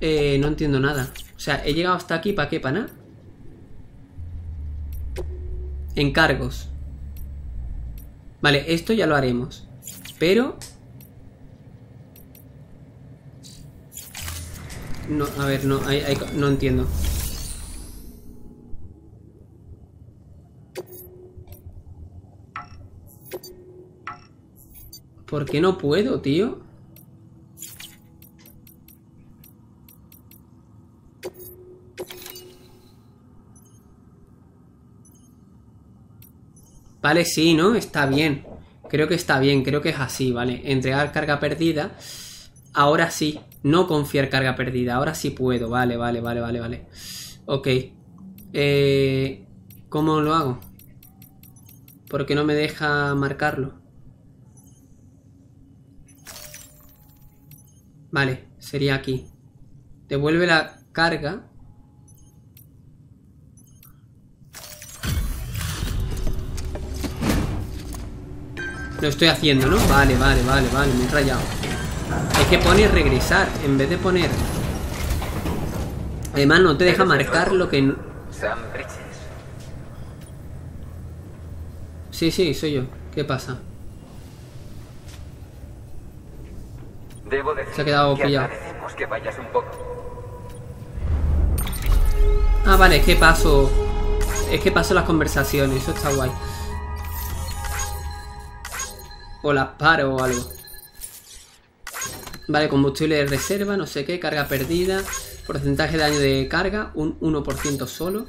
No entiendo nada. O sea, he llegado hasta aquí, ¿para qué? ¿Para nada? Encargos. Vale, esto ya lo haremos. Pero... No, a ver, no, no entiendo. ¿Por qué no puedo, tío? Vale, sí, ¿no? Está bien. Creo que está bien, creo que es así, ¿vale? Entregar carga perdida. Ahora sí, no confiar carga perdida. Ahora sí puedo, vale. Ok. ¿Cómo lo hago? ¿Por qué no me deja marcarlo? Vale, sería aquí. Devuelve la carga. Lo estoy haciendo, ¿no? Vale, me he rayado. Es que pone regresar en vez de poner... Además no te deja marcar lo que... Sí, soy yo. ¿Qué pasa? Debo decir, se ha quedado pillado. Que vayas un poco. Ah, vale, es que paso las conversaciones, eso está guay. O las paro o algo. Vale, combustible de reserva, no sé qué, carga perdida, porcentaje de daño de carga, un 1% solo.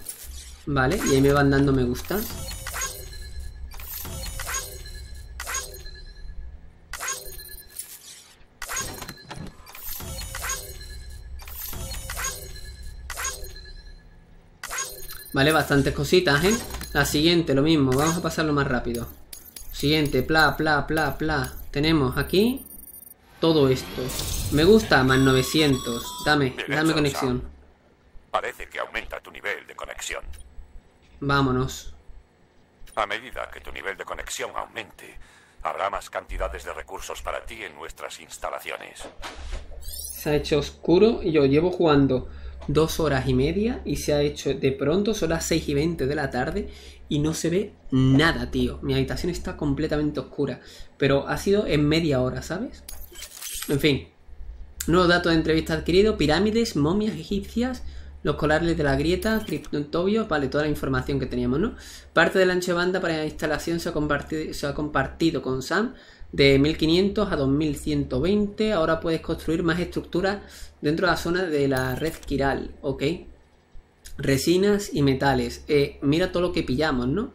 Vale, y ahí me van dando me gusta. Vale, bastantes cositas, ¿eh? La siguiente, lo mismo. Vamos a pasarlo más rápido. Siguiente, pla. Tenemos aquí todo esto. Me gusta, más 900. Dame conexión. Parece que aumenta tu nivel de conexión. Vámonos. A medida que tu nivel de conexión aumente, habrá más cantidades de recursos para ti en nuestras instalaciones. Se ha hecho oscuro y yo llevo jugando 2 horas y media y se ha hecho de pronto, son las 6:20 de la tarde y no se ve nada, tío. Mi habitación está completamente oscura, pero ha sido en media hora, ¿sabes? En fin, nuevos datos de entrevista adquirido, pirámides, momias egipcias, los colares de la grieta, criptotobios, vale, toda la información que teníamos, ¿no? Parte del ancho de banda para la instalación se ha compartido con Sam de 1500 a 2120. Ahora puedes construir más estructuras dentro de la zona de la red Quiral, ¿ok? Resinas y metales. Mira todo lo que pillamos, ¿no? O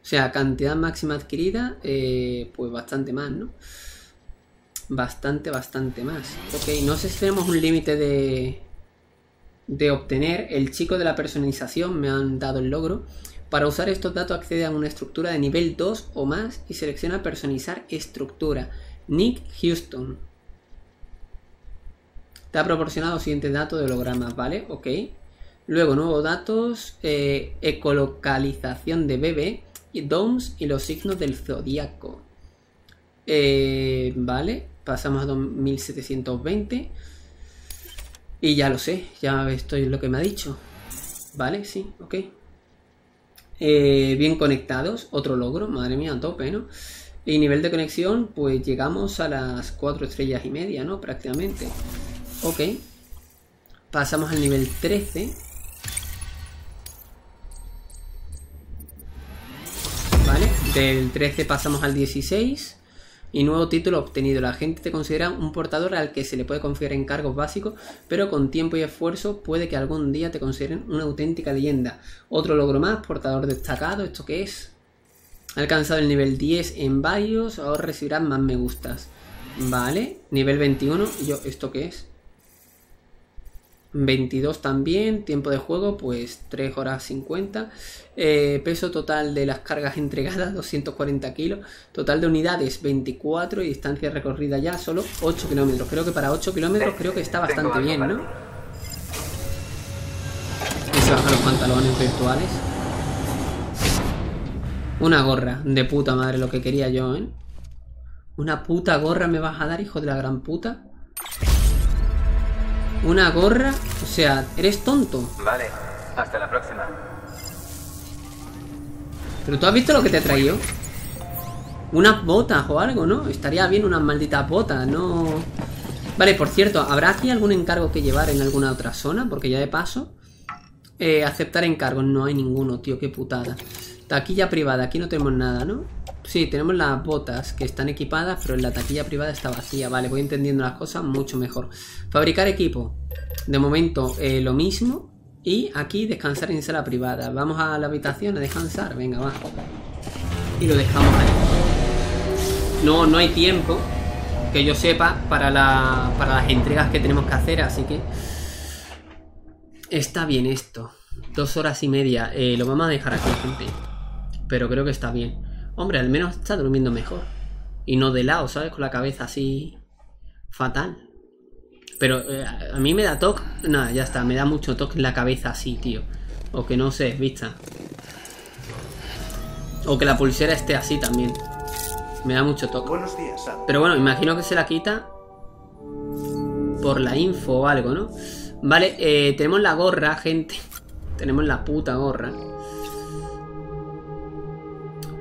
sea, cantidad máxima adquirida, pues bastante más, ¿no? Bastante más. Ok, no sé si tenemos un límite de obtener. El chico de la personalización me han dado el logro. Para usar estos datos accede a una estructura de nivel 2 o más y selecciona personalizar estructura. Nick Houston te ha proporcionado los siguientes datos de hologramas, ¿vale? Ok. Luego nuevos datos, ecolocalización de BB y Dooms y los signos del zodíaco. Vale, pasamos a 2720. Y ya lo sé, ya estoy lo que me ha dicho. Vale, sí, ok. Bien conectados, otro logro, madre mía, a tope, ¿no? Y nivel de conexión, pues llegamos a las 4 estrellas y media, ¿no? Prácticamente. Ok. Pasamos al nivel 13. Vale, del 13 pasamos al 16. Y nuevo título obtenido. La gente te considera un portador al que se le puede confiar encargos básicos, pero con tiempo y esfuerzo puede que algún día te consideren una auténtica leyenda. Otro logro más, portador destacado. ¿Esto qué es? Alcanzado el nivel 10 en varios, ahora recibirás más me gustas. Vale, nivel 21. Yo, ¿esto qué es? 22 también, tiempo de juego, pues 3 horas 50. Peso total de las cargas entregadas, 240 kilos. Total de unidades, 24. Y distancia recorrida ya, solo 8 kilómetros. Creo que para 8 kilómetros creo que está bastante bien, ¿no? Y se bajan los pantalones virtuales. Una gorra, de puta madre, lo que quería yo, ¿eh? Una puta gorra me vas a dar, hijo de la gran puta. Una gorra, o sea, eres tonto. Vale, hasta la próxima. Pero tú has visto lo que te he traído. Unas botas o algo, ¿no? Estaría bien unas malditas botas, ¿no? Vale, por cierto, ¿habrá aquí algún encargo que llevar en alguna otra zona? Porque ya de paso, aceptar encargos, no hay ninguno, tío, qué putada. Taquilla privada, aquí no tenemos nada, ¿no? Sí, tenemos las botas que están equipadas, pero en la taquilla privada está vacía. Vale, voy entendiendo las cosas mucho mejor. Fabricar equipo. De momento, lo mismo. Y aquí descansar en sala privada. Vamos a la habitación a descansar. Venga, va. Y lo dejamos ahí. No, no hay tiempo, que yo sepa, para las entregas que tenemos que hacer. Así que está bien esto. 2 horas y media. Lo vamos a dejar aquí, gente. Pero creo que está bien. Hombre, al menos está durmiendo mejor. Y no de lado, ¿sabes? Con la cabeza así... fatal. Pero a mí me da toque... Nada, ya está. Me da mucho toque en la cabeza así, tío. O que no se desvista. O que la pulsera esté así también. Me da mucho toque. Buenos días, Sam. Pero bueno, imagino que se la quita... por la info o algo, ¿no? Vale, tenemos la gorra, gente. Tenemos la puta gorra.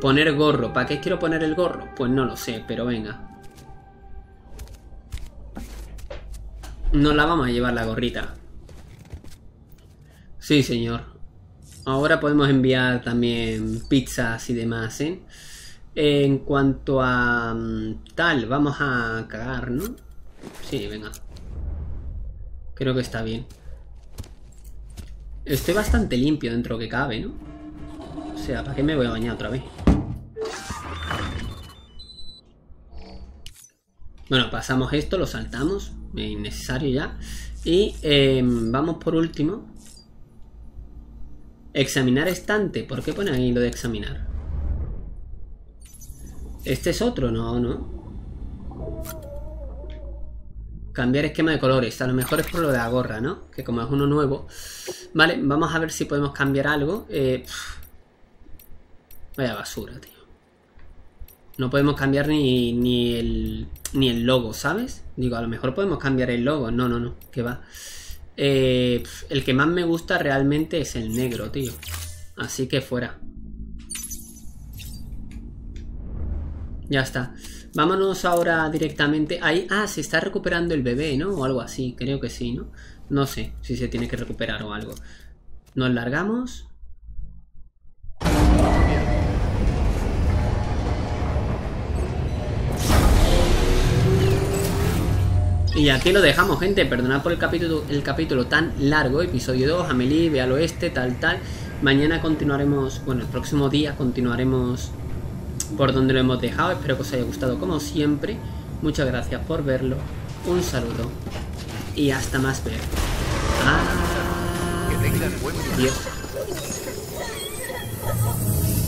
Poner gorro. ¿Para qué quiero poner el gorro? Pues no lo sé, pero venga. Nos la vamos a llevar la gorrita. Sí, señor. Ahora podemos enviar también pizzas y demás, ¿eh? En cuanto a tal, vamos a cagar, ¿no? Sí, venga. Creo que está bien. Estoy bastante limpio dentro que cabe, ¿no? O sea, ¿para qué me voy a bañar otra vez? Bueno, pasamos esto, lo saltamos, innecesario ya. Y vamos por último. Examinar estante. ¿Por qué pone ahí lo de examinar? Este es otro, no, no. Cambiar esquema de colores. A lo mejor es por lo de la gorra, ¿no? Que como es uno nuevo. Vale, vamos a ver si podemos cambiar algo. Vaya basura, tío. No podemos cambiar ni el logo, ¿sabes? Digo, a lo mejor podemos cambiar el logo. No, no, no, que va. El que más me gusta realmente es el negro, tío. Así que fuera. Ya está. Vámonos ahora directamente. Ahí, ah, se está recuperando el bebé, ¿no? O algo así, creo que sí, ¿no? No sé si se tiene que recuperar o algo. Nos largamos. Y aquí lo dejamos, gente. Perdonad por el capítulo tan largo. Episodio 2, Amelie, ve al oeste, tal. Mañana continuaremos, bueno, el próximo día continuaremos por donde lo hemos dejado. Espero que os haya gustado como siempre. Muchas gracias por verlo. Un saludo. Y hasta más ver. Adiós.